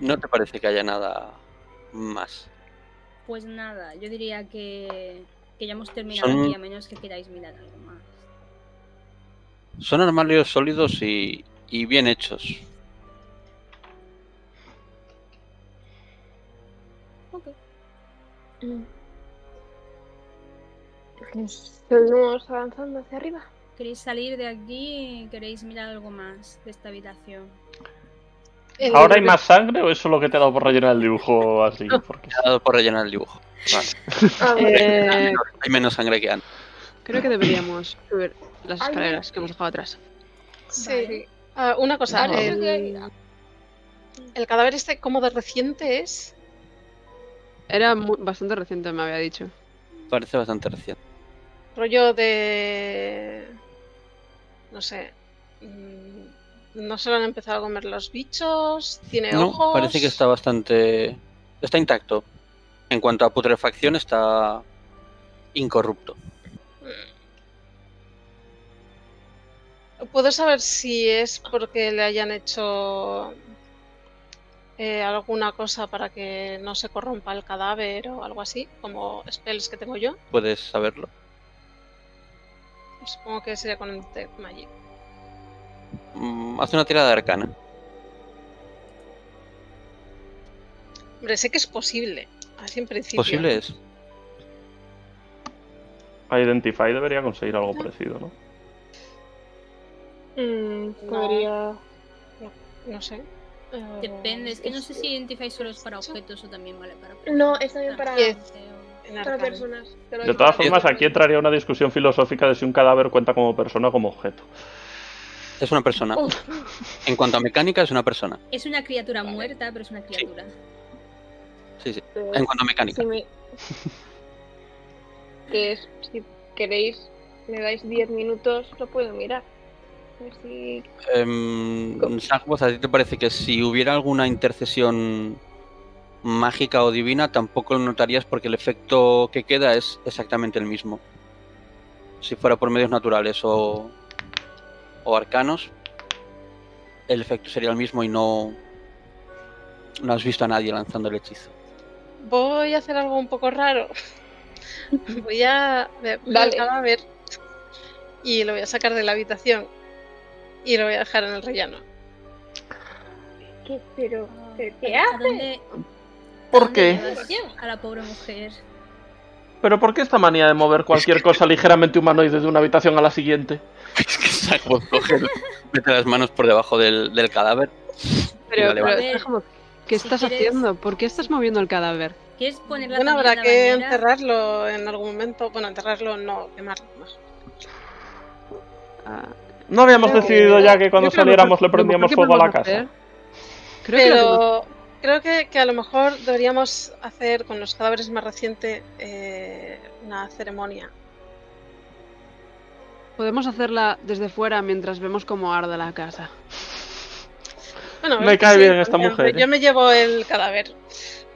¿No te parece que haya nada más? Pues nada, yo diría que ya hemos terminado aquí, a menos que queráis mirar algo más. Son armarios sólidos y bien hechos. Ok. Seguimos avanzando hacia arriba. ¿Queréis salir de aquí? ¿Queréis mirar algo más de esta habitación? ¿Ahora hay más sangre o eso es lo que te ha dado por rellenar el dibujo así? Porque... Te ha dado por rellenar el dibujo. Vale. Hay menos sangre que antes. Creo que deberíamos subir las escaleras que hemos dejado atrás. Sí. Vale. Una cosa. El cadáver este, ¿cómo de reciente es? Era bastante reciente, me había dicho. Parece bastante reciente. Rollo de... No sé... ¿No se lo han empezado a comer los bichos? ¿Tiene ojos? No, parece que está bastante Está intacto. En cuanto a putrefacción, está incorrupto. ¿Puedo saber si es porque le hayan hecho alguna cosa para que no se corrompa el cadáver o algo así? Como spells que tengo yo. ¿Puedes saberlo? Supongo que sería con el Detect Magic. Haz una tirada de arcana. Hombre, sé que es posible. Así en principio. Posible es. Identify debería conseguir algo parecido, ¿no? Podría... No sé. Depende, es que no sé si Identify solo es para objetos o también vale para... No, es también para personas. De todas formas, aquí entraría una discusión filosófica de si un cadáver cuenta como persona o como objeto. Es una persona. En cuanto a mecánica, es una persona. Es una criatura muerta, pero es una criatura. Sí, sí. En cuanto a mecánica. Si queréis, me dais 10 minutos, lo puedo mirar. Sí. Sagvoz, ¿a ti te parece que si hubiera alguna intercesión mágica o divina tampoco lo notarías porque el efecto que queda es exactamente el mismo? Si fuera por medios naturales o arcanos, el efecto sería el mismo y no has visto a nadie lanzando el hechizo. Voy a hacer algo un poco raro. Voy a ver el cadáver y lo voy a sacar de la habitación. Y lo voy a dejar en el rellano. ¿Pero qué hace? ¿Por qué? A la pobre mujer. ¿Pero por qué esta manía de mover cualquier cosa ligeramente humanoide de una habitación a la siguiente? Es que Sagvoz mete las manos por debajo del cadáver. Pero ¿qué estás haciendo? ¿Por qué estás moviendo el cadáver? ¿Quieres ponerlo en la bañera? Habrá que enterrarlo en algún momento. Bueno, enterrarlo no, quemarlo más. No habíamos decidido ya que cuando saliéramos le prendíamos fuego a la casa. Pero creo que a lo mejor deberíamos hacer con los cadáveres más recientes una ceremonia. Podemos hacerla desde fuera mientras vemos cómo arde la casa. Bueno, me cae bien esta mujer. Yo me llevo el cadáver.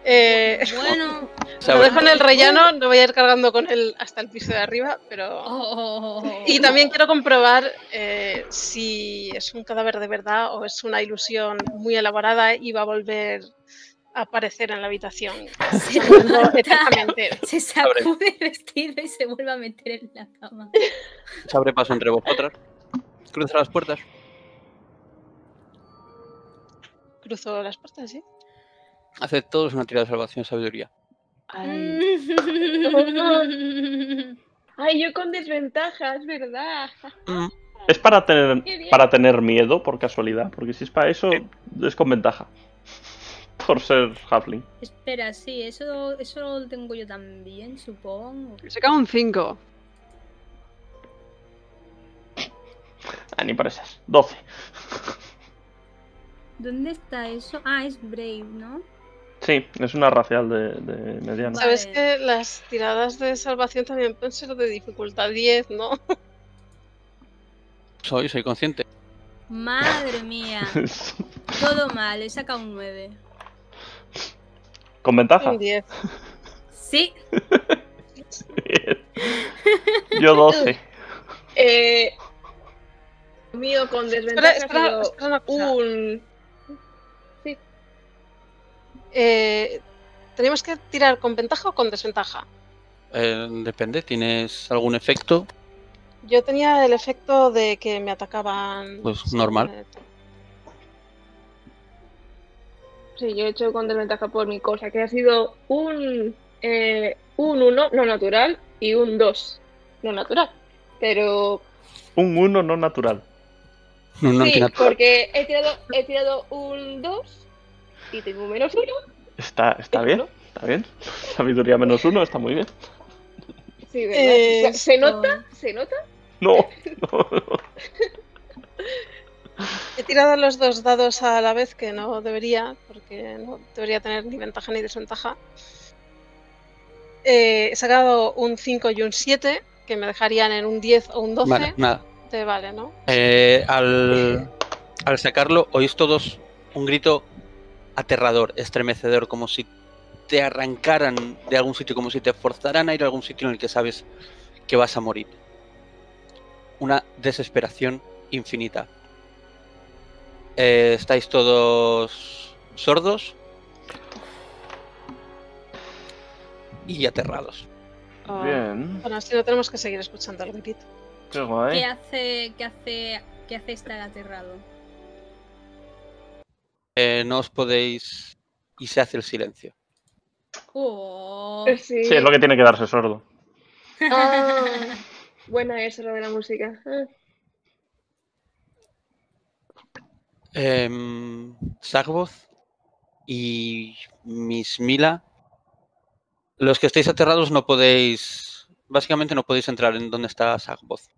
Bueno, lo dejo en el rellano, lo voy a ir cargando con él hasta el piso de arriba, pero... Y también quiero comprobar si es un cadáver de verdad o es una ilusión muy elaborada y va a volver a aparecer en la habitación. Se sacude el vestido y se vuelve a meter en la cama. Se abre paso entre vosotras. Cruza las puertas. Cruzo las puertas, ¿sí? Haced todos una tirada de salvación, sabiduría. Ay, yo con desventajas, ¿verdad? Es para tener miedo, por casualidad. Porque si es para eso, es con ventaja. Por ser halfling. Espera, sí, eso lo tengo yo también, supongo. Se cae un 5. Ah, ni para esas. 12. ¿Dónde está eso? Ah, es Brave, ¿no? Sí, es una racial de mediano. Sabes que las tiradas de salvación también pueden ser de dificultad 10, ¿no? Soy consciente. Madre mía. Todo mal, he sacado un 9. ¿Con ventaja? Un 10. Sí. Yo 12. Mío con desventaja. Espera un... Sí. ¿Tenemos que tirar con ventaja o con desventaja? Depende, ¿tienes algún efecto? Yo tenía el efecto de que me atacaban... Pues normal. Sí, yo he hecho con desventaja por mi cosa, que ha sido un 1 no natural y un 2 no natural. Pero... Un 1 no natural. No sí, natural. Porque he tirado un 2 y tengo un menos 1. Está bien, está bien. Sabiduría menos 1, está muy bien. Sí, ¿verdad? ¿Se nota? ¿Se nota? No. He tirado los dos dados a la vez, que no debería, porque no debería tener ni ventaja ni desventaja. He sacado un 5 y un 7, que me dejarían en un 10 o un 12. Vale, nada. Te vale, ¿no? Al sacarlo, oís todos un grito aterrador, estremecedor, como si te arrancaran de algún sitio, como si te forzaran a ir a algún sitio en el que sabes que vas a morir. Una desesperación infinita. ¿Estáis todos sordos? Y aterrados. Oh. Bien. Bueno, así no tenemos que seguir escuchando al grito. Qué guay. ¿Qué hace estar aterrado? No os podéis... Y se hace el silencio. Oh. Sí. Sí, es lo que tiene que darse sordo. Oh. Buena eso, lo de la música. Sagvoz y Mismila, los que estáis aterrados no podéis, básicamente no podéis entrar en donde está Sagvoz.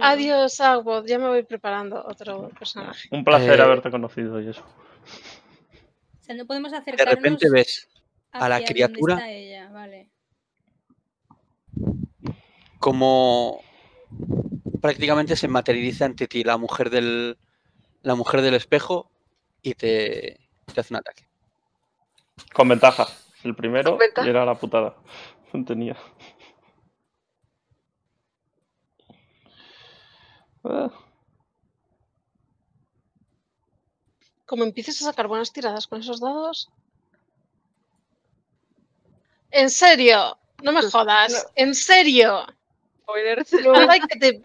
Adiós, Sagvoz, ya me voy preparando otro personaje. Un placer haberte conocido y eso. O sea, no podemos acercarnos. De repente ves a la criatura, está ella, vale, como prácticamente se materializa ante ti, la mujer del espejo, y te hace un ataque. Con ventaja. El primero y era la putada. No tenía. Como empieces a sacar buenas tiradas con esos dados. En serio, no me jodas. No. En serio. Spoilers. Que te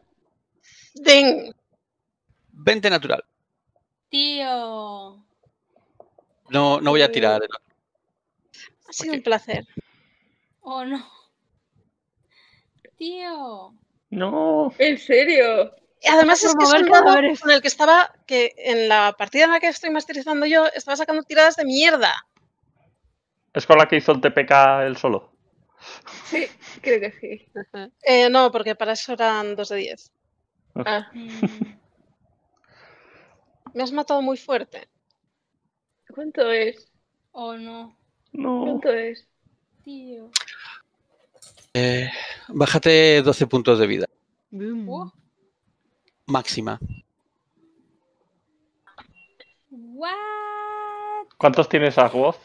den. 20 natural. Tío. No voy a tirar. Ha sido un placer. Oh, no. Tío. No. ¿En serio? Y además es que es un dado con el que estaba, que en la partida en la que estoy masterizando yo, estaba sacando tiradas de mierda. ¿Es con la que hizo el TPK él solo? Sí, creo que sí. No, porque para eso eran 2 de 10. Ah. Me has matado muy fuerte. ¿Cuánto es? Oh, no. No. ¿Cuánto es? Tío. Bájate 12 puntos de vida. ¿What? Máxima. ¿What? ¿Cuántos tienes a voz?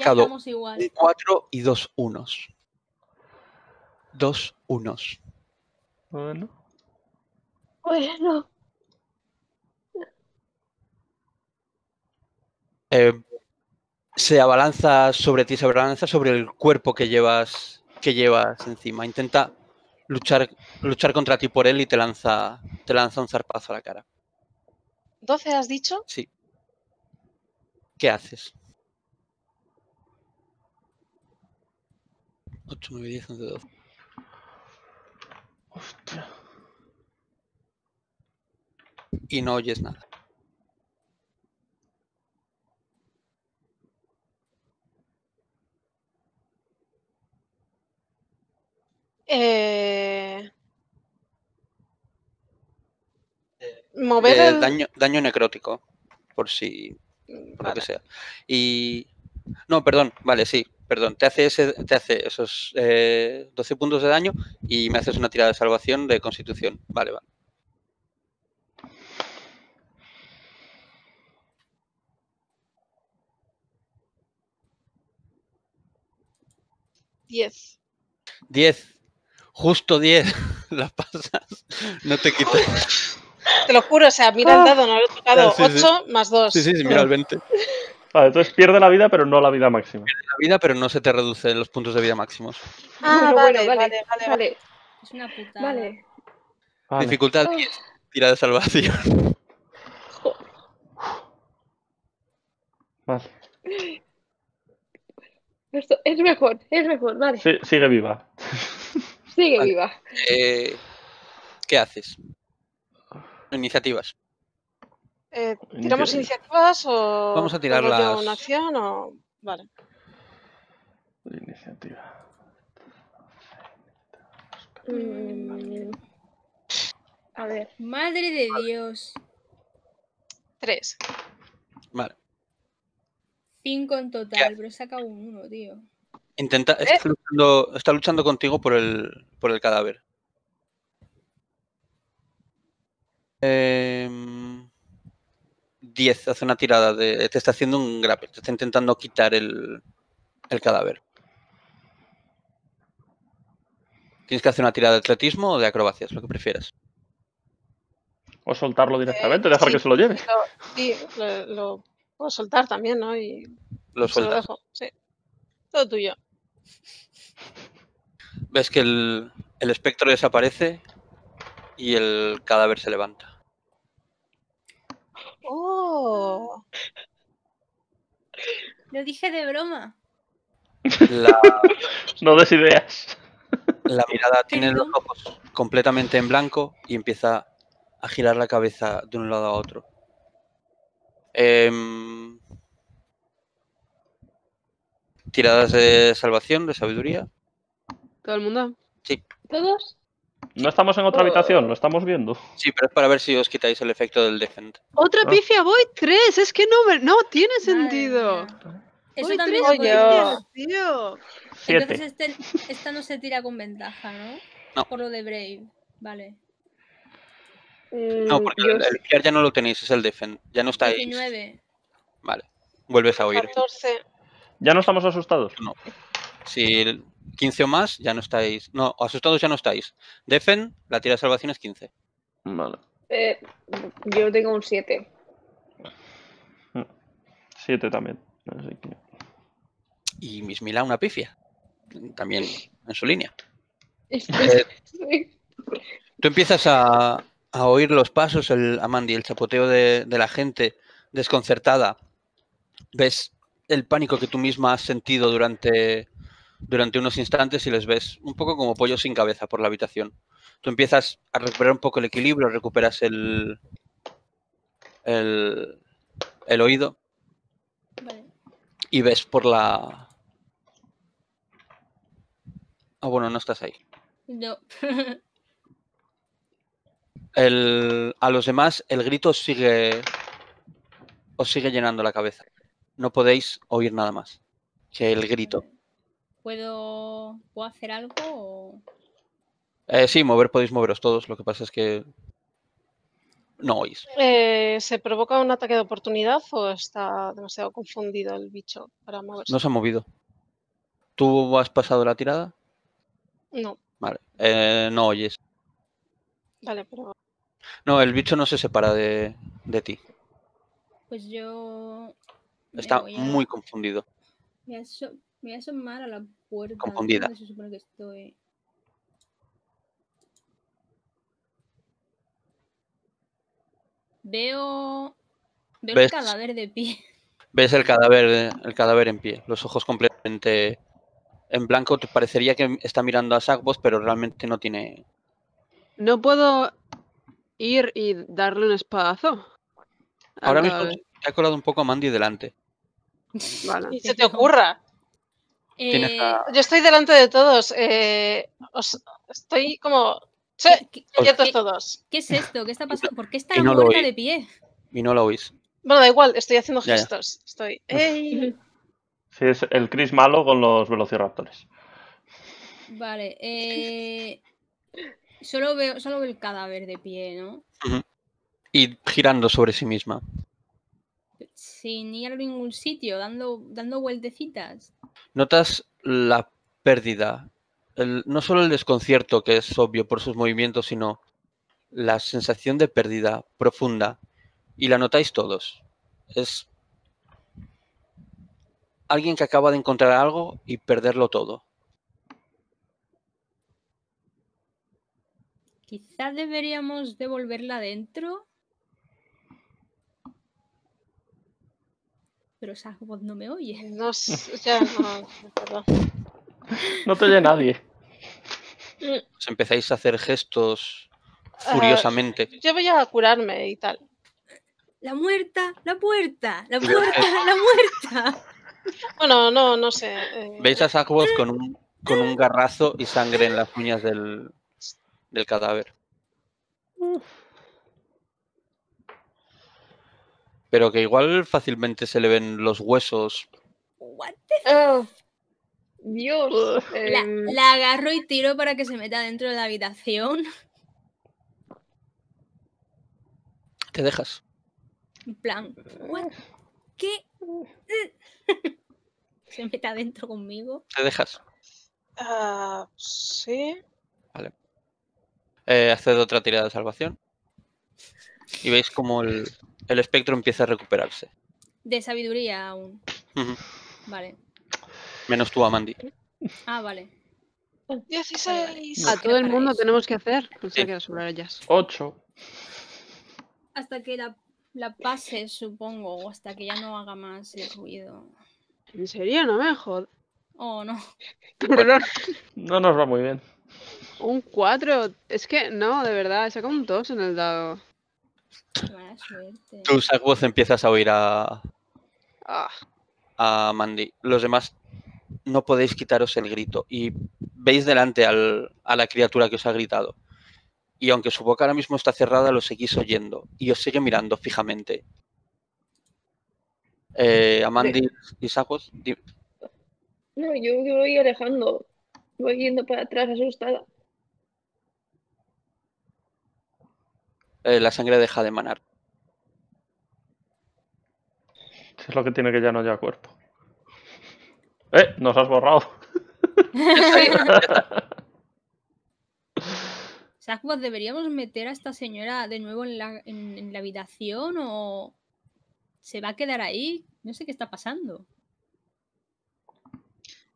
Ya estamos igual. 4 y 2 unos. 2 unos. Bueno. Bueno. Se abalanza sobre ti, se abalanza sobre el cuerpo que llevas encima. Intenta luchar contra ti por él y te lanza un zarpazo a la cara. ¿12 has dicho? Sí. ¿Qué haces? 8, 9, 10, 11, 12. Hostia. Y no oyes nada. Mover el... daño necrótico, por si... Por vale. Lo que sea. Y... No, perdón, vale, sí, perdón. Te hace esos 12 puntos de daño y me haces una tirada de salvación de constitución. Vale, vale. Diez. Justo 10, las pasas, no te quitas. Te lo juro, o sea, mira el dado, no lo he tocado. Sí, 8 sí. Más 2. Sí, sí, mira el 20. Vale, entonces pierde la vida, pero no la vida máxima. Pierde la vida, pero no se te reducen los puntos de vida máximos. Ah, bueno, vale. Es una putada. Vale. Dificultad 10, tira de salvación. Joder. Vale. Esto es mejor, vale. Sí, sigue viva. Sigue viva. ¿Qué haces? Iniciativas. ¿Tiramos iniciativas o...? Vamos a tirarlas. ¿Una acción o...? Vale. Iniciativa. A ver. Madre de Dios. 3. Vale. 5 en total, pero saca un 1, tío. Está luchando contigo por el cadáver. 10, hace una tirada de... Te está haciendo un grapple, te está intentando quitar el cadáver. Tienes que hacer una tirada de atletismo o de acrobacias, lo que prefieras. O soltarlo directamente, dejar que se lo lleve. Sí, lo puedo soltar también, ¿no? Y lo sueltas. Lo dejo, sí. Todo tuyo. Ves que el espectro desaparece y el cadáver se levanta. ¡Oh! Lo dije de broma. No des ideas. La mirada tiene los ojos completamente en blanco y empieza a girar la cabeza de un lado a otro. Tiradas de salvación, de sabiduría. ¿Todo el mundo? Sí. ¿Todos? No estamos en otra habitación, lo estamos viendo. Sí, pero es para ver si os quitáis el efecto del defend. ¡Otra pifia! ¡Voy 3! Es que no tiene sentido. Eso voy también es pifia, tío. 7. Entonces esta no se tira con ventaja, ¿no? No. Por lo de Brave. Vale. No, porque el fiar ya no lo tenéis, es el defend. Ya no estáis. 19. Vale. Vuelves a oír. 14. Ya no estamos asustados. No. Si 15 o más, ya no estáis. No, asustados ya no estáis. Defen, la tira de salvación es 15. Vale. Yo tengo un 7. 7 también. Así que... Y Mismila, una pifia. También en su línea. Tú empiezas a oír los pasos, Amandi, el chapoteo de la gente desconcertada. Ves el pánico que tú misma has sentido durante unos instantes y les ves un poco como pollo sin cabeza por la habitación. Tú empiezas a recuperar un poco el equilibrio, recuperas el oído. Vale. Y ves por la... Ah, bueno, no estás ahí. No. A los demás el grito os sigue llenando la cabeza. No podéis oír nada más que el grito. ¿Puedo hacer algo? O... sí, podéis moveros todos. Lo que pasa es que no oís. ¿Se provoca un ataque de oportunidad o está demasiado confundido el bicho para moverse? No se ha movido. ¿Tú has pasado la tirada? No. Vale. No oyes. Vale, pero... No, el bicho no se separa de ti. Pues yo... Está muy confundido. Me voy a asomar a la puerta. Confundida. Se supone que estoy. Veo el cadáver de pie. Ves el cadáver en pie. Los ojos completamente en blanco. Te parecería que está mirando a Sagvoz, pero realmente no tiene... ¿No puedo ir y darle un espadazo? Ahora mismo te ha colado un poco a Mandy delante. Vale. ¿Y se te ocurra? Yo estoy delante de todos. Estoy como... Sí, quietos todos. ¿Qué es esto? ¿Qué está pasando? ¿Por qué está la muerta de pie? Y no lo oís. Bueno, da igual. Estoy haciendo gestos. Ya. Estoy... ¡Ey! Sí, es el Chris malo con los velociraptores. Vale. Solo veo el cadáver de pie, ¿no? Uh-huh. Y girando sobre sí misma. Sin ir a ningún sitio, dando vueltecitas. Notas la pérdida, no solo el desconcierto, que es obvio por sus movimientos, sino la sensación de pérdida profunda, y la notáis todos. Es alguien que acaba de encontrar algo y perderlo todo. Quizás deberíamos devolverla adentro. Pero Sagvoz no me oye. No, ya no, perdón. No te oye nadie. Os empezáis a hacer gestos furiosamente. Yo voy a curarme y tal. La muerta, la puerta, la puerta, la muerta. Bueno, no sé. Veis a Sagvoz con un garrazo y sangre en las uñas del cadáver. Pero que igual fácilmente se le ven los huesos. What the fuck? Dios. La agarro y tiro para que se meta dentro de la habitación. Te dejas. En plan, ¿what? ¿Qué? ¿Se mete adentro conmigo? ¿Te dejas? Sí. Vale. Haced otra tirada de salvación. Y veis como el espectro empieza a recuperarse. De sabiduría aún. Uh-huh. Vale. Menos tú, Amandi. Ah, vale. 16. Vale. A todo el mundo eso tenemos que hacer. Pues sí. 8. Hasta que la pase, supongo. O hasta que ya no haga más el ruido. ¿En serio? No me jodas. Oh, no. Perdón. No nos va muy bien. Un 4. Es que no, de verdad. He sacado un 2 en el dado. Mala suerte. Tu Sagvoz empiezas a oír a Amandi. Los demás no podéis quitaros el grito. Y veis delante a la criatura que os ha gritado. Y aunque su boca ahora mismo está cerrada, lo seguís oyendo. Y os sigue mirando fijamente. Amandi y Sagvoz. No, yo voy alejando. Voy yendo para atrás asustada. La sangre deja de manar. Es lo que tiene que ya no lleva cuerpo. Nos has borrado. Sagvoz, ¿deberíamos meter a esta señora de nuevo en la habitación o se va a quedar ahí? No sé qué está pasando.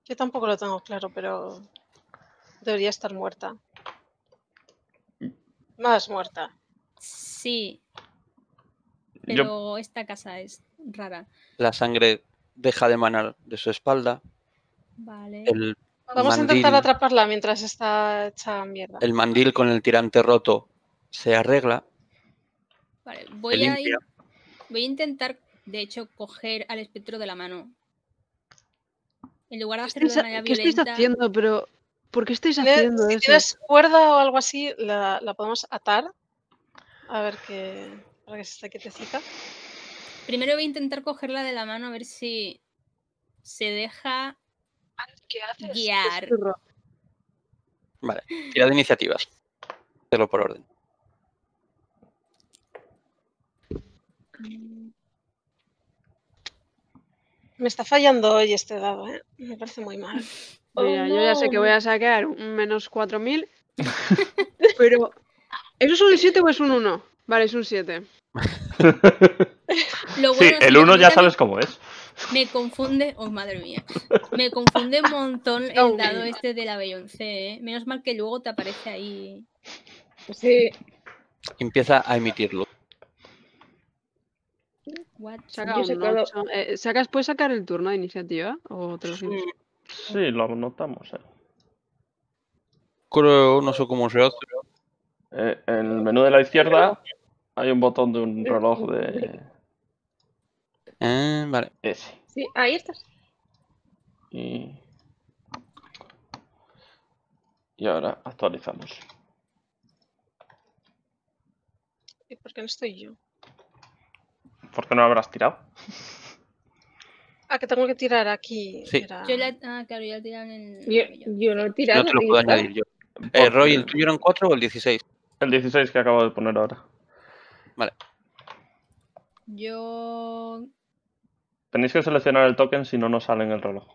Yo tampoco lo tengo claro, pero debería estar muerta. Más muerta. Sí. Pero esta casa es rara. La sangre deja de manar de su espalda. Vale. Vamos a intentar atraparla mientras está hecha mierda. El mandil con el tirante roto se arregla. Vale, voy a intentar, de hecho, coger al espectro de la mano. En lugar de hacerlo de manera violenta... ¿Qué estáis haciendo? Pero, ¿por qué estáis haciendo eso? Si tienes cuerda o algo así, la podemos atar. A ver qué... Para que se esté quietecita. Primero voy a intentar cogerla de la mano a ver si se deja guiar. Vale, tira de iniciativas. Hazlo por orden. Me está fallando hoy este dado, ¿eh? Me parece muy mal. Mira, yo ya sé que voy a sacar un menos 4000. Pero... ¿Eso es un 7 o es un 1? Vale, es un 7. Bueno, sí, el 1 ya sabes cómo es. Me confunde... Oh, madre mía. Me confunde un montón el dado este de la Beyoncé, ¿eh? Menos mal que luego te aparece ahí. Sí. Empieza a emitirlo. ¿Puedes sacar el turno de iniciativa? ¿O te lo sí. Sí, lo anotamos. Creo, no sé cómo se hace. En el menú de la izquierda hay un botón de un reloj de... vale. Ese. Sí, ahí estás. Y ahora actualizamos. ¿Y por qué no estoy yo? ¿Por qué no lo habrás tirado? Ah, que tengo que tirar aquí. Sí. Era... claro, yo tirado en... Yo no he tirado. No te lo puedo añadir yo. Roy, ¿el tuyo era un 4 o el 16? El 16 que acabo de poner ahora. Vale. Yo... Tenéis que seleccionar el token si no nos sale en el reloj.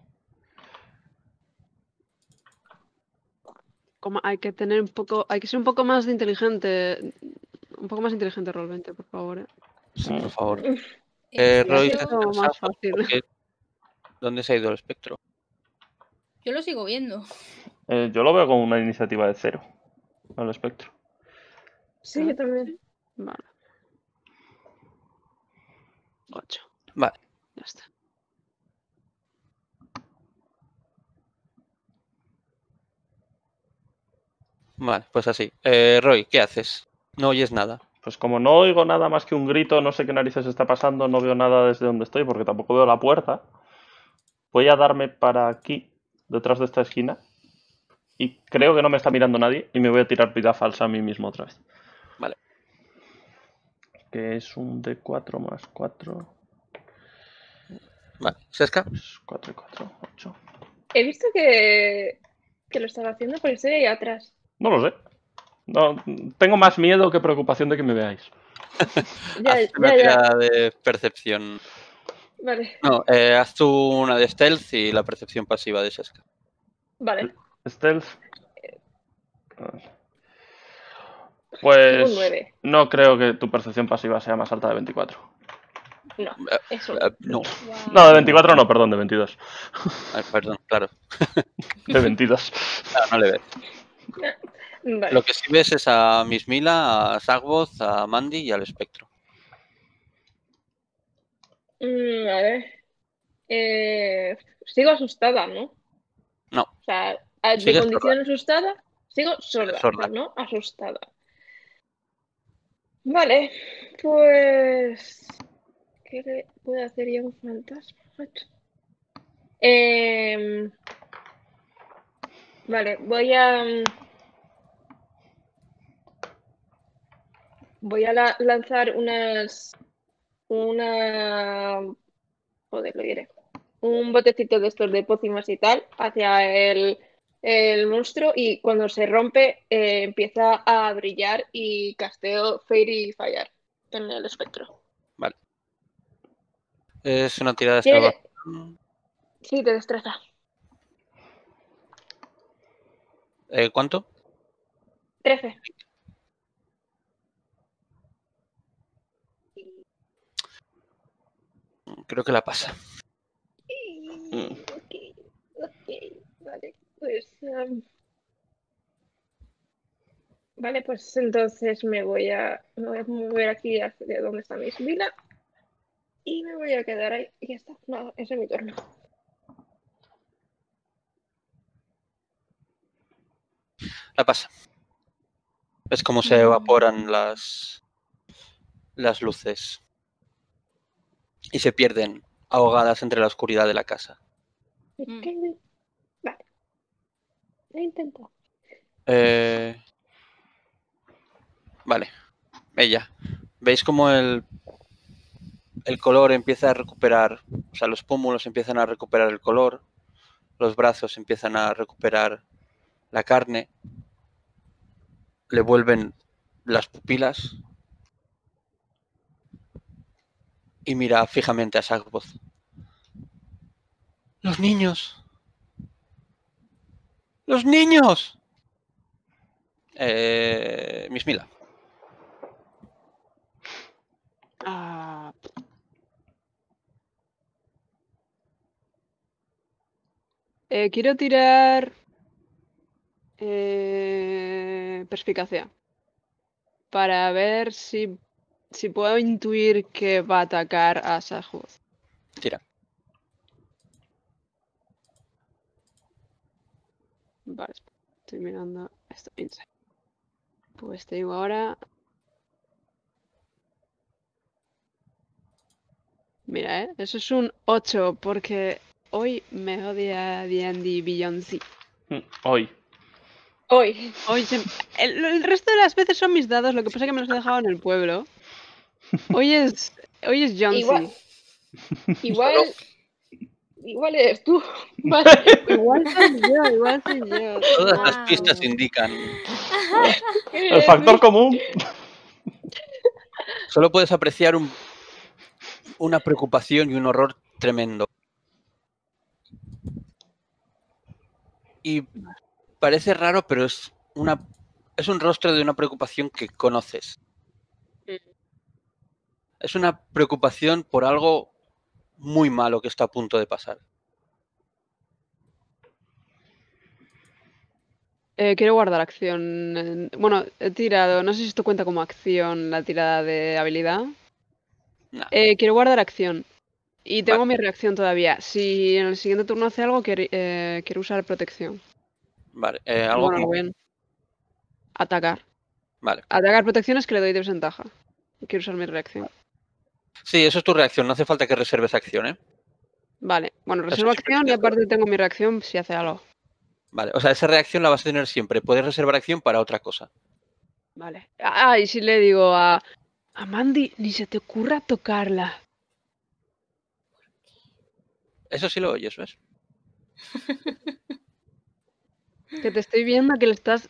Como hay que tener un poco... Hay que ser un poco más inteligente. Un poco más inteligente, Roll20, por favor, ¿eh? Sí, por favor. Roy, más fácil. Porque... ¿Dónde se ha ido el espectro? Yo lo sigo viendo. Yo lo veo como una iniciativa de 0 al espectro. Sí, yo también. Vale. 8. Vale. Ya está. Vale, pues así. Roy, ¿qué haces? No oyes nada. Pues como no oigo nada más que un grito, no sé qué narices está pasando, no veo nada desde donde estoy porque tampoco veo la puerta. Voy a darme para aquí, detrás de esta esquina. Y creo que no me está mirando nadie y me voy a tirar vida falsa a mí mismo otra vez. Vale. Que es un D4 más 4. Vale, Sheska. 4 y 4, 8. He visto que lo estaba haciendo por el serie ahí atrás. No lo sé. No, tengo más miedo que preocupación de que me veáis. Haz una tirada de percepción. Vale. No, haz tú una de stealth y la percepción pasiva de Sheska. Vale. Stealth. Pues no creo que tu percepción pasiva sea más alta de 24. No, eso. No. No, de 24 no, perdón, de 22. Ay, perdón, claro. De 22. Claro, no le ves. Vale. Lo que sí ves es a Mismila, a Sagvoz, a Amandi y al espectro. A ver. Sigo asustada, ¿no? No. O sea, mi condición asustada, sigo sorda, ¿no? Asustada. Vale, pues... ¿Qué le puede hacer ya un fantasma? Vale, voy a lanzar joder, lo diré. Un botecito de estos de pócimas y tal hacia el monstruo, y cuando se rompe empieza a brillar y casteo Fairy Fire en el espectro. Vale. Es una tirada de salvación. Sí, te destreza. ¿Cuánto? 13. Creo que la pasa. Ok, vale. Pues, vale, pues entonces me voy a mover aquí hacia donde está mi Mismila y me voy a quedar ahí. Y ya está, no, ese es mi turno. La pasa. Es como se evaporan las luces y se pierden ahogadas entre la oscuridad de la casa. Okay. Lo intento. Vale. Ella. ¿Veis cómo el color empieza a recuperar? O sea, los pómulos empiezan a recuperar el color. Los brazos empiezan a recuperar la carne. Le vuelven las pupilas. Y mira fijamente a Sagvoz. Los niños. ¡Los niños! Mismila. Quiero tirar... perspicacia. Para ver si puedo intuir que va a atacar a Sagvoz. Tira. Vale, estoy mirando esto. Pues te digo ahora... Mira, eso es un 8, porque hoy me odia D&D Beyond Z. Hoy. El resto de las veces son mis dados, lo que pasa es que me los he dejado en el pueblo. Hoy es John Z. Igual eres tú. Vale. Igual soy yo. Todas las pistas indican. El factor común. Solo puedes apreciar una preocupación y un horror tremendo. Y parece raro, pero es un rostro de una preocupación que conoces. Es una preocupación por algo muy malo que está a punto de pasar. Quiero guardar acción. Bueno, he tirado... No sé si esto cuenta como acción la tirada de habilidad. No. Quiero guardar acción. Y tengo mi reacción todavía. Si en el siguiente turno hace algo, quiero usar protección. Vale. Algo bueno, bien. Atacar. Vale. Atacar protección es que le doy desventaja. Quiero usar mi reacción. Sí, eso es tu reacción. No hace falta que reserves acción, ¿eh? Vale. Bueno, reservo acción y aparte tengo mi reacción si hace algo. Vale. O sea, esa reacción la vas a tener siempre. Puedes reservar acción para otra cosa. Vale. Ah, y si le digo a Amandi, ni se te ocurra tocarla. Eso sí lo oyes, ¿ves? Que te estoy viendo que le estás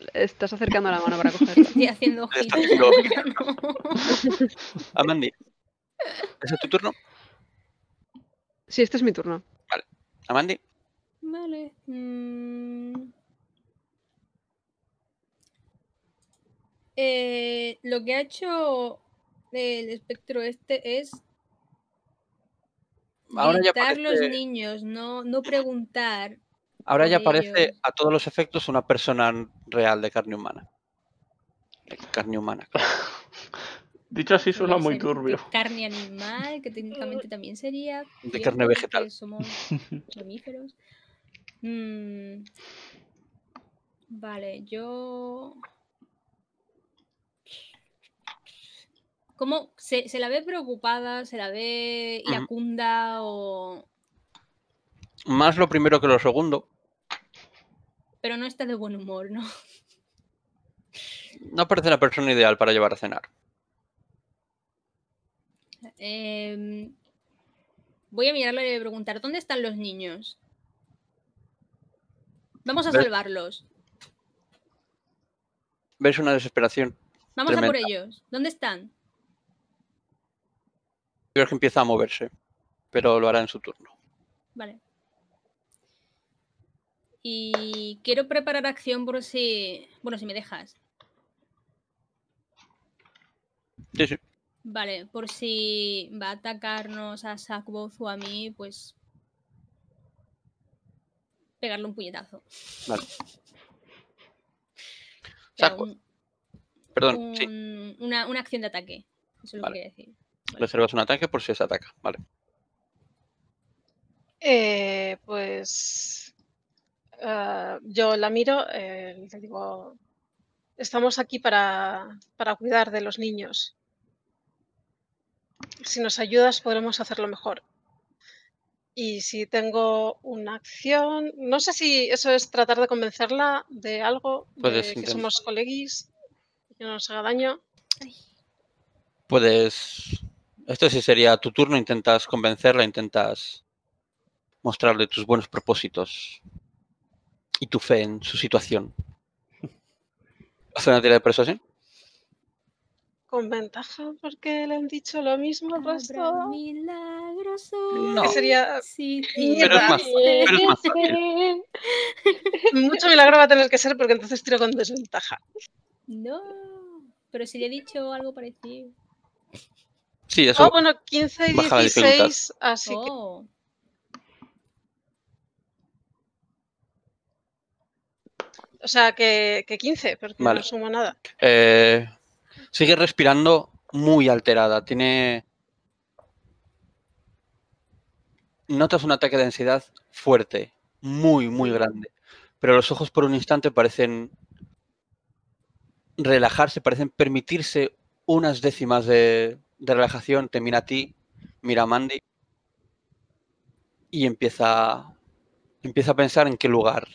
acercando la mano para cogerlo. Estoy haciendo ojitos. Amandi, ¿es tu turno? Sí, este es mi turno. Vale. Amandi. Vale. Lo que ha hecho el espectro este es gritar los niños, no preguntar. Ahora ya parece a todos los efectos una persona real de carne humana. De carne humana, claro. Dicho así suena muy turbio. Carne animal, que técnicamente también sería. De carne vegetal. Somos mamíferos. Vale, yo... ¿Cómo? ¿Se la ve preocupada? ¿Se la ve iracunda o...? Más lo primero que lo segundo. Pero no está de buen humor, ¿no? No parece la persona ideal para llevar a cenar. Voy a mirarla y preguntar, ¿dónde están los niños? Vamos a salvarlos. ¿Ves una desesperación? Vamos tremenda. A por ellos. ¿Dónde están? Creo que empieza a moverse, pero lo hará en su turno. Vale. Y quiero preparar acción por si... Bueno, si me dejas. Sí, sí. Vale, por si va a atacarnos a Sagvoz o a mí, pues... Pegarle un puñetazo. Vale. Una acción de ataque. Eso es lo que quería decir. Vale. Reservas un ataque por si se ataca. Vale. Pues... yo la miro, le digo, estamos aquí para cuidar de los niños. Si nos ayudas podremos hacerlo mejor. Y si tengo una acción, no sé si eso es tratar de convencerla de algo, de que somos coleguis, que no nos haga daño. Ay. Puedes, esto sí sería tu turno, intentas convencerla, intentas mostrarle tus buenos propósitos. Y tu fe en su situación. ¿Hace una tira de persuasión? Con ventaja, porque le han dicho lo mismo al resto. No. ¿Qué sería? Sí, sí. Pero es más fácil. Mucho milagro va a tener que ser, porque entonces tiro con desventaja. No, pero si le he dicho algo parecido. Sí, eso. Oh, bueno, 15 y 16, así que... O sea, que 15, porque no sumo nada. Sigue respirando muy alterada. Tiene... Notas un ataque de ansiedad fuerte, muy, muy grande. Pero los ojos por un instante parecen relajarse, parecen permitirse unas décimas de relajación. Te mira a ti, mira a Amandi y empieza a pensar en qué lugar,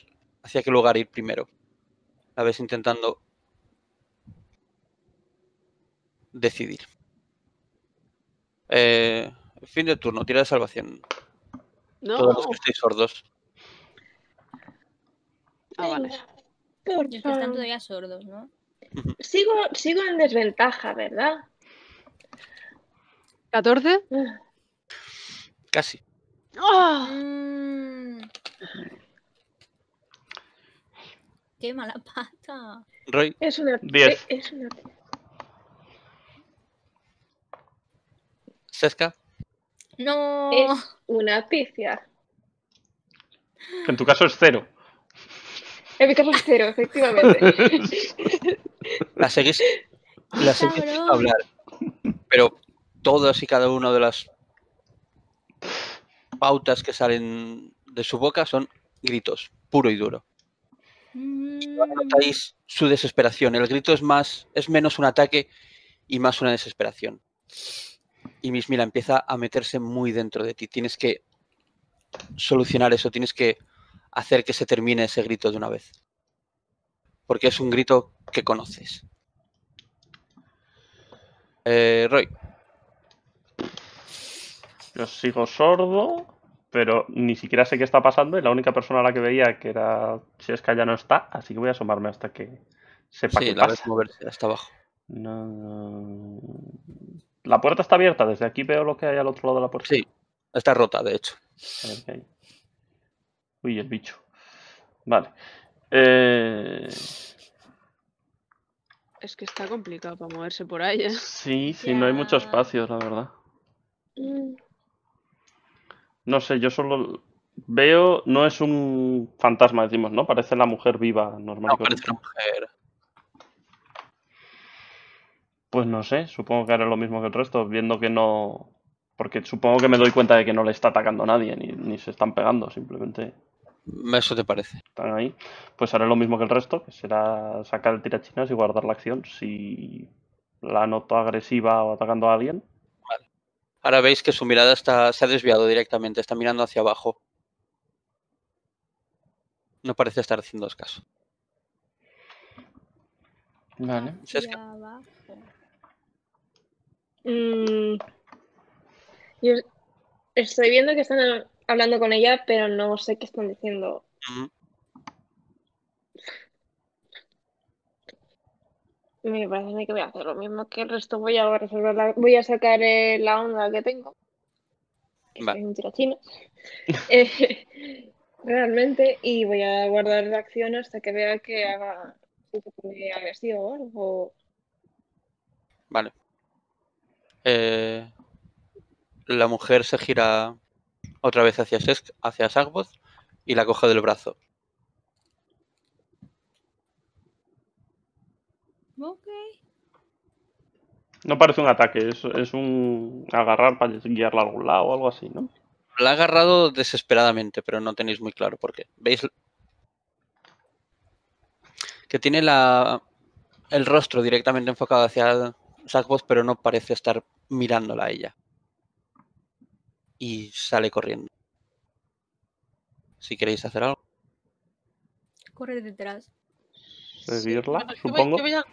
hacia qué lugar ir primero. La ves intentando decidir. Fin de turno, tira de salvación. No. Todos los que estéis sordos. Vale. Porque están todavía sordos, ¿no? Sigo en desventaja, ¿verdad? ¿14? Casi. ¡Oh! ¡Qué mala pata! Roy. Es una... 10. Es una... Sheska. No. Es una pifia. En tu caso es 0. En mi caso es 0, efectivamente. La seguís a hablar. Pero todas y cada una de las pautas que salen de su boca son gritos, puro y duro. Notáis su desesperación. El grito es menos un ataque y más una desesperación. Y Mismila empieza a meterse muy dentro de ti. Tienes que solucionar eso. Tienes que hacer que se termine ese grito de una vez. Porque es un grito que conoces. Roy. Yo sigo sordo. pero ni siquiera sé qué está pasando y la única persona a la que veía que era Sheska ya no está, así que voy a asomarme hasta que sepa qué pasa. Sí, la ves moverse hasta abajo. No... La puerta está abierta, desde aquí veo lo que hay al otro lado de la puerta. Sí, está rota, de hecho. A ver qué hay. Uy, el bicho. Vale. Es que está complicado para moverse por ahí, ¿eh? Sí, sí, yeah. No hay mucho espacio, la verdad. No sé, yo solo veo... No es un fantasma, decimos, ¿no? Parece la mujer viva, normal. No, parece la mujer. Pues no sé, supongo que haré lo mismo que el resto, viendo que no... Porque supongo que me doy cuenta de que no le está atacando a nadie, ni se están pegando, simplemente... Eso te parece. Están ahí. Pues haré lo mismo que el resto, que será sacar el tirachinas y guardar la acción si la noto agresiva o atacando a alguien. Vale. Ahora veis que su mirada se ha desviado directamente, está mirando hacia abajo. No parece estar haciendo caso. Vale. Sheska. Yo estoy viendo que están hablando con ella, pero no sé qué están diciendo. Me parece que voy a hacer lo mismo que el resto. Voy a resolver voy a sacar la onda que tengo. Vale. Es un tirachino. Realmente. Y voy a guardar la acción hasta que vea que haga un poco de agresivo o algo. Vale. La mujer se gira... Otra vez hacia Sagvoz y la coge del brazo. Okay. No parece un ataque, es un agarrar para guiarla a algún lado o algo así, ¿no? La ha agarrado desesperadamente, pero no tenéis muy claro por qué. ¿Veis? Que tiene el rostro directamente enfocado hacia Sagvoz, pero no parece estar mirándola a ella. Y sale corriendo. Si queréis hacer algo. Correr detrás. Seguirla, sí, supongo. Yo voy a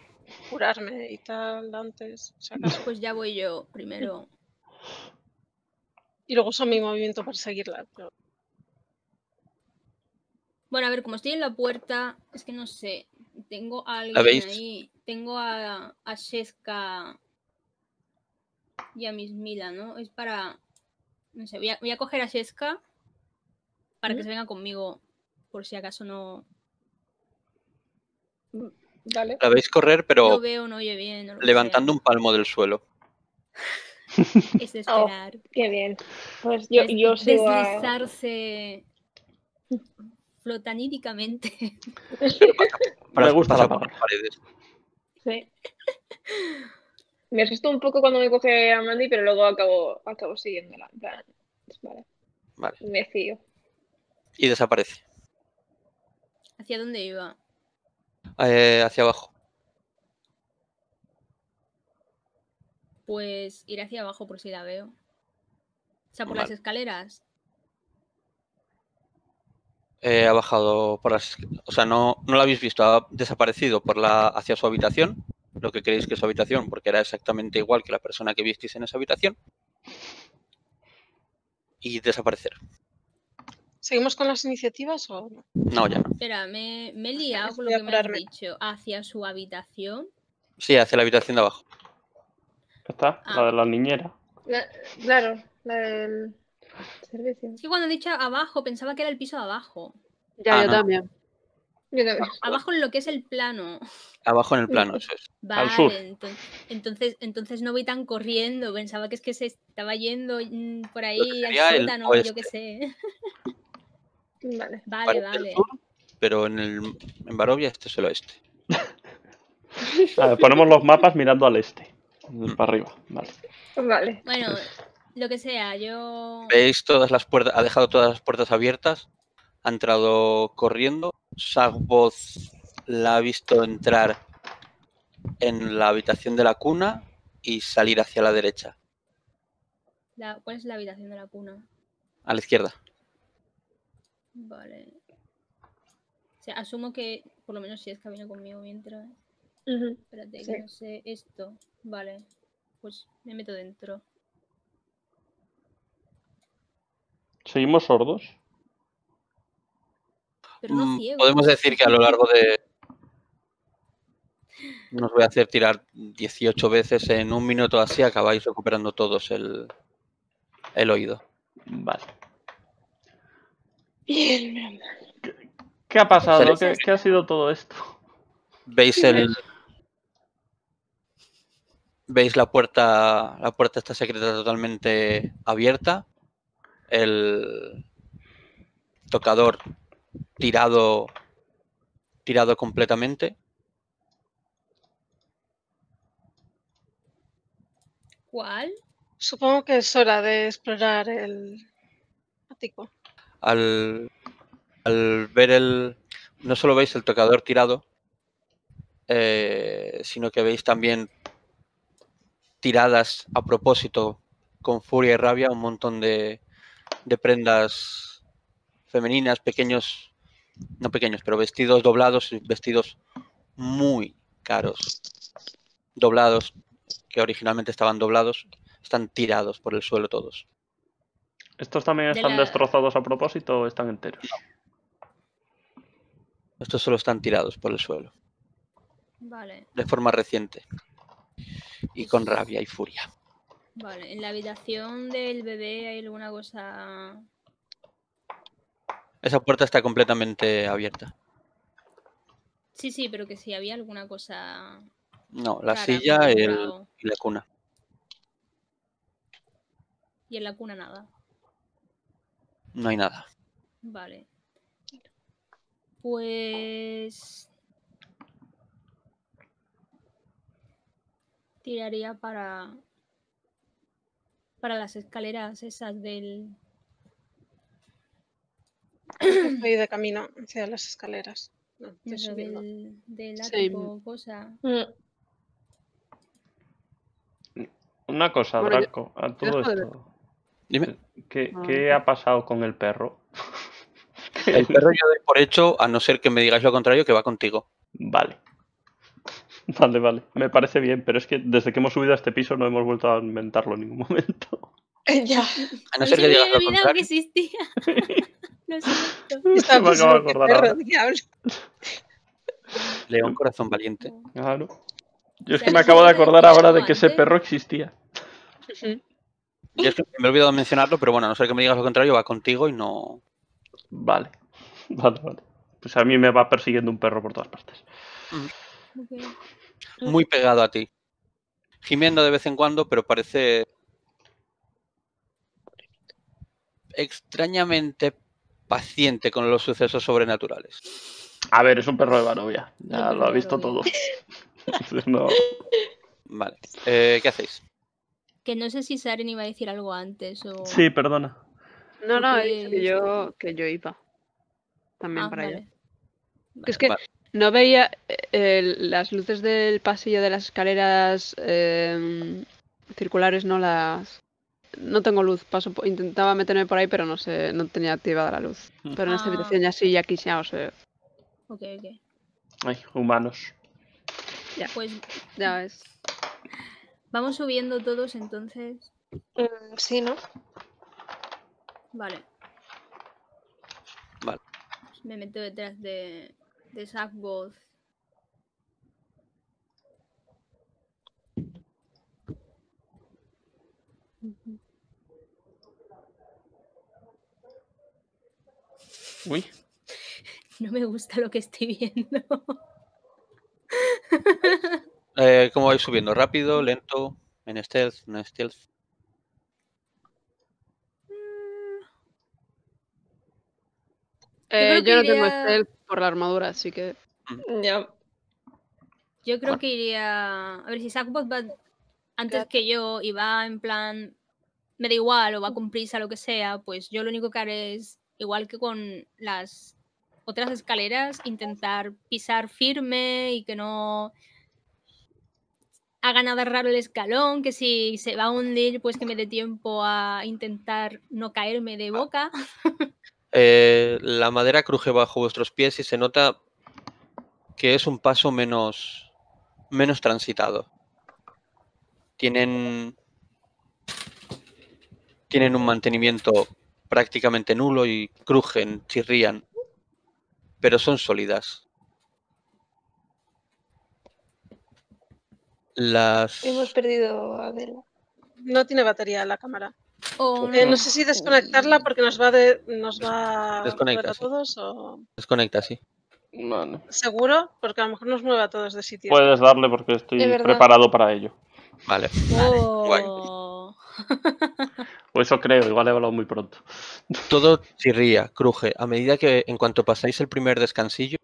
curarme y tal antes. ¿Sacas? Pues ya voy yo primero. Y luego uso mi movimiento para seguirla. Pero... Bueno, a ver, como estoy en la puerta, es que no sé. Tengo a alguien ahí. Tengo a Sheska y a Mismila, ¿no? Es para... No sé, voy a coger a Sheska para que se venga conmigo, por si acaso no... Dale. La veis correr, pero no veo, no oye bien, no levantando un palmo del suelo. Es esperar. Oh, qué bien. Pues yo sigo deslizarse flotanídicamente. Me gusta la palabra. Sí. Me asustó un poco cuando me coge a Amandi, pero luego acabo siguiéndola. Vale. Me fío. Y desaparece. ¿Hacia dónde iba? Hacia abajo. Pues ir hacia abajo por si la veo. O sea, por las escaleras. Ha bajado por las... O sea, no la habéis visto. Ha desaparecido hacia su habitación. Lo que creéis que es su habitación, porque era exactamente igual que la persona que visteis en esa habitación. Y desaparecer. ¿Seguimos con las iniciativas o...? No, ya no. Espera, me he liado con lo que me has dicho. ¿Hacia su habitación? Sí, hacia la habitación de abajo. ¿Está? La de la niñera. Claro, la del servicio. Es que cuando he dicho abajo, pensaba que era el piso de abajo. Ya, yo también. Abajo en lo que es el plano. Abajo en el plano, eso es. Vale, al sur. Entonces no voy tan corriendo. Pensaba que es que se estaba yendo por ahí al sótano, yo qué sé. Vale. Sur, pero en Barovia este es el oeste. A ver, ponemos los mapas mirando al este. Para arriba, vale. Bueno, lo que sea, yo... ¿Veis todas las puertas? Ha dejado todas las puertas abiertas. Ha entrado corriendo. Sagvoz la ha visto entrar en la habitación de la cuna y salir hacia la derecha. ¿Cuál es la habitación de la cuna? A la izquierda. Vale. O sea, asumo que, por lo menos si es que vino conmigo mientras... Espérate, sí. Que no sé esto. Vale, pues me meto dentro. ¿Seguimos sordos? Pero no ciegos. Podemos decir que a lo largo de... Nos voy a hacer tirar 18 veces en un minuto, así acabáis recuperando todos el oído. Vale. Bien, mi amor. ¿Qué ha pasado? ¿Qué ha sido todo esto? ¿Veis el... Veis la puerta está secreta totalmente abierta, el tocador tirado completamente. ¿Cuál? Supongo que es hora de explorar el ático. Al ver no solo veis el tocador tirado, sino que veis también tiradas a propósito, con furia y rabia, un montón de prendas femeninas, pero vestidos doblados, vestidos muy caros. Doblados, que originalmente estaban doblados, están tirados por el suelo todos. ¿Estos también están destrozados a propósito o están enteros? No. Estos solo están tirados por el suelo. Vale. De forma reciente. Y con rabia y furia. Vale, ¿en la habitación del bebé hay alguna cosa...? Esa puerta está completamente abierta. Sí, sí, pero que si había alguna cosa... No, la silla y la cuna. ¿Y en la cuna nada? No hay nada. Vale. Pues... tiraría para las escaleras esas del... Estoy de camino hacia las escaleras. No, estoy subiendo. Del ático, sí. Cosa. Una cosa, bueno, Draco, a todo esto. Dime. ¿Qué ha pasado con el perro? El perro yo doy por hecho, a no ser que me digáis lo contrario, que va contigo. Vale. Vale, me parece bien, pero es que desde que hemos subido a este piso no hemos vuelto a inventarlo en ningún momento. Ya. A no ser que digas lo contrario. Que existía. No sé. Está me acabo de acordar ahora. León corazón valiente. Claro. Yo es que me acabo de acordar ahora de que ese perro existía. Yo es que me he olvidado mencionarlo, pero bueno, a no ser que me digas lo contrario, va contigo y no... Vale. Pues a mí me va persiguiendo un perro por todas partes. Okay. Muy pegado a ti. Gimiendo de vez en cuando, pero parece extrañamente paciente con los sucesos sobrenaturales. A ver, es un perro de Barovia. Ya lo ha visto todo. No. Vale. ¿Qué hacéis? Que no sé si Saren iba a decir algo antes o... Sí, perdona. No, es que yo iba. También para allá. Vale. Es que... Vale. No veía las luces del pasillo de las escaleras circulares, no las... No tengo luz, intentaba meterme por ahí, pero no tenía activada la luz. Pero en esta habitación ya sí, ya aquí ya os veo. Ok. Ay, humanos. Ya, pues ya ves. ¿Vamos subiendo todos entonces? Sí, ¿no? Vale. Me meto detrás de Sagvoz. Uy. No me gusta lo que estoy viendo. ¿Cómo vais subiendo? ¿Rápido? ¿Lento? ¿En stealth? ¿No stealth? Yo no tengo stealth por la armadura, así que... Yeah. Yo creo que iría... A ver, si Sagvoz va antes que yo y va en plan... Me da igual, o va con prisa, lo que sea, pues yo lo único que haré es, igual que con las otras escaleras, intentar pisar firme y que no haga nada raro el escalón, que si se va a hundir, pues que me dé tiempo a intentar no caerme de boca. La madera cruje bajo vuestros pies y se nota que es un paso menos transitado. Tienen un mantenimiento prácticamente nulo y crujen, chirrían, pero son sólidas. Las... Hemos perdido a Adela. No tiene batería la cámara. Oh. No sé si desconectarla porque nos va a desconectar a todos. Sí. O... Desconecta, sí. Bueno. ¿Seguro? Porque a lo mejor nos mueve a todos de sitio. Puedes darle porque estoy preparado para ello. Vale. Oh. Guay. O eso creo, igual he hablado muy pronto. Todo chirría, cruje. A medida que en cuanto pasáis el primer descansillo,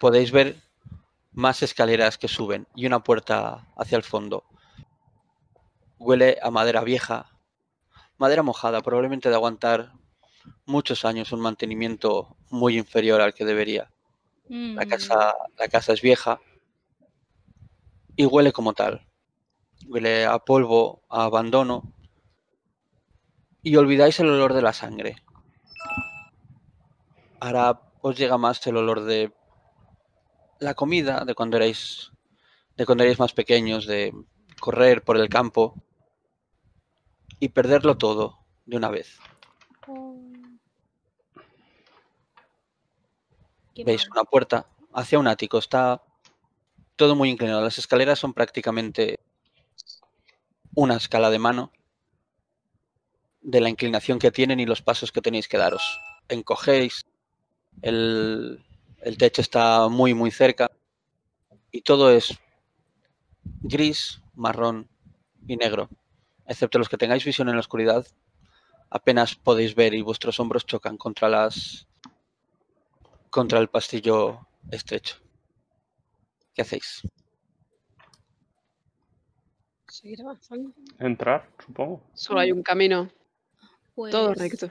podéis ver más escaleras que suben y una puerta hacia el fondo. Huele a madera vieja, madera mojada, probablemente de aguantar muchos años, un mantenimiento muy inferior al que debería. La casa es vieja y huele como tal. Huele a polvo, a abandono y olvidáis el olor de la sangre. Ahora os llega más el olor de la comida, de cuando erais más pequeños, de correr por el campo y perderlo todo de una vez. Veis una puerta hacia un ático, está todo muy inclinado. Las escaleras son prácticamente una escala de mano de la inclinación que tienen y los pasos que tenéis que daros. Encogéis, el techo está muy, muy cerca y todo es gris, marrón y negro. Excepto los que tengáis visión en la oscuridad, apenas podéis ver y vuestros hombros chocan contra las... contra el pasillo estrecho. ¿Qué hacéis? Seguir avanzando. Entrar, supongo. Solo hay un camino. Pues... todo recto.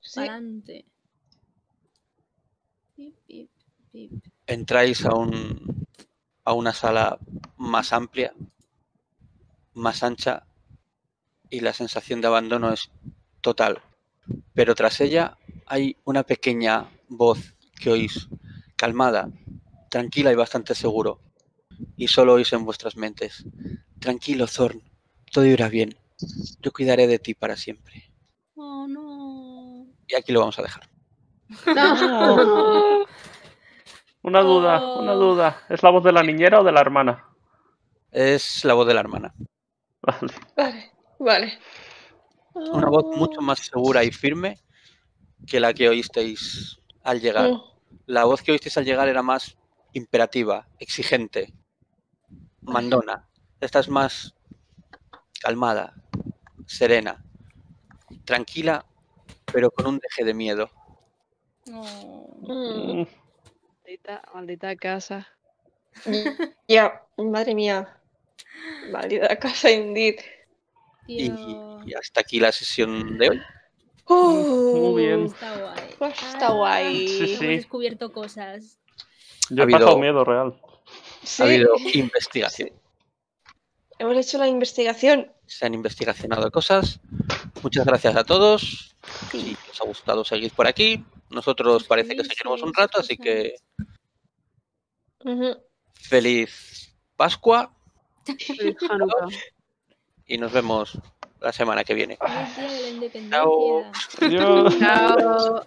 Sí. Adelante. Entráis a una sala más amplia, más ancha, y la sensación de abandono es total. Pero tras ella hay una pequeña voz que oís, calmada, tranquila y bastante seguro. Y solo oís en vuestras mentes: tranquilo, Zorn, todo irá bien. Yo cuidaré de ti para siempre. Oh, no. Y aquí lo vamos a dejar. No. Una duda. ¿Es la voz de la niñera o de la hermana? Es la voz de la hermana. Vale. Una voz mucho más segura y firme que la que oísteis al llegar. La voz que oísteis al llegar era más imperativa, exigente, mandona. Esta es más calmada, serena, tranquila, pero con un deje de miedo. Maldita casa. Ya, madre mía. Maldita casa, indeed. Y hasta aquí la sesión de hoy. Muy bien. Está guay. Sí. Hemos descubierto cosas. Yo he pasado miedo real. Sí. Ha habido investigación. Sí. Hemos hecho la investigación. Se han investigado cosas. Muchas gracias a todos. Sí. Si os ha gustado, seguís por aquí. Nosotros parece que seguiremos un rato, así que... Feliz Pascua. Feliz Hanukkah. Y nos vemos la semana que viene. Chao. Adiós. Chao.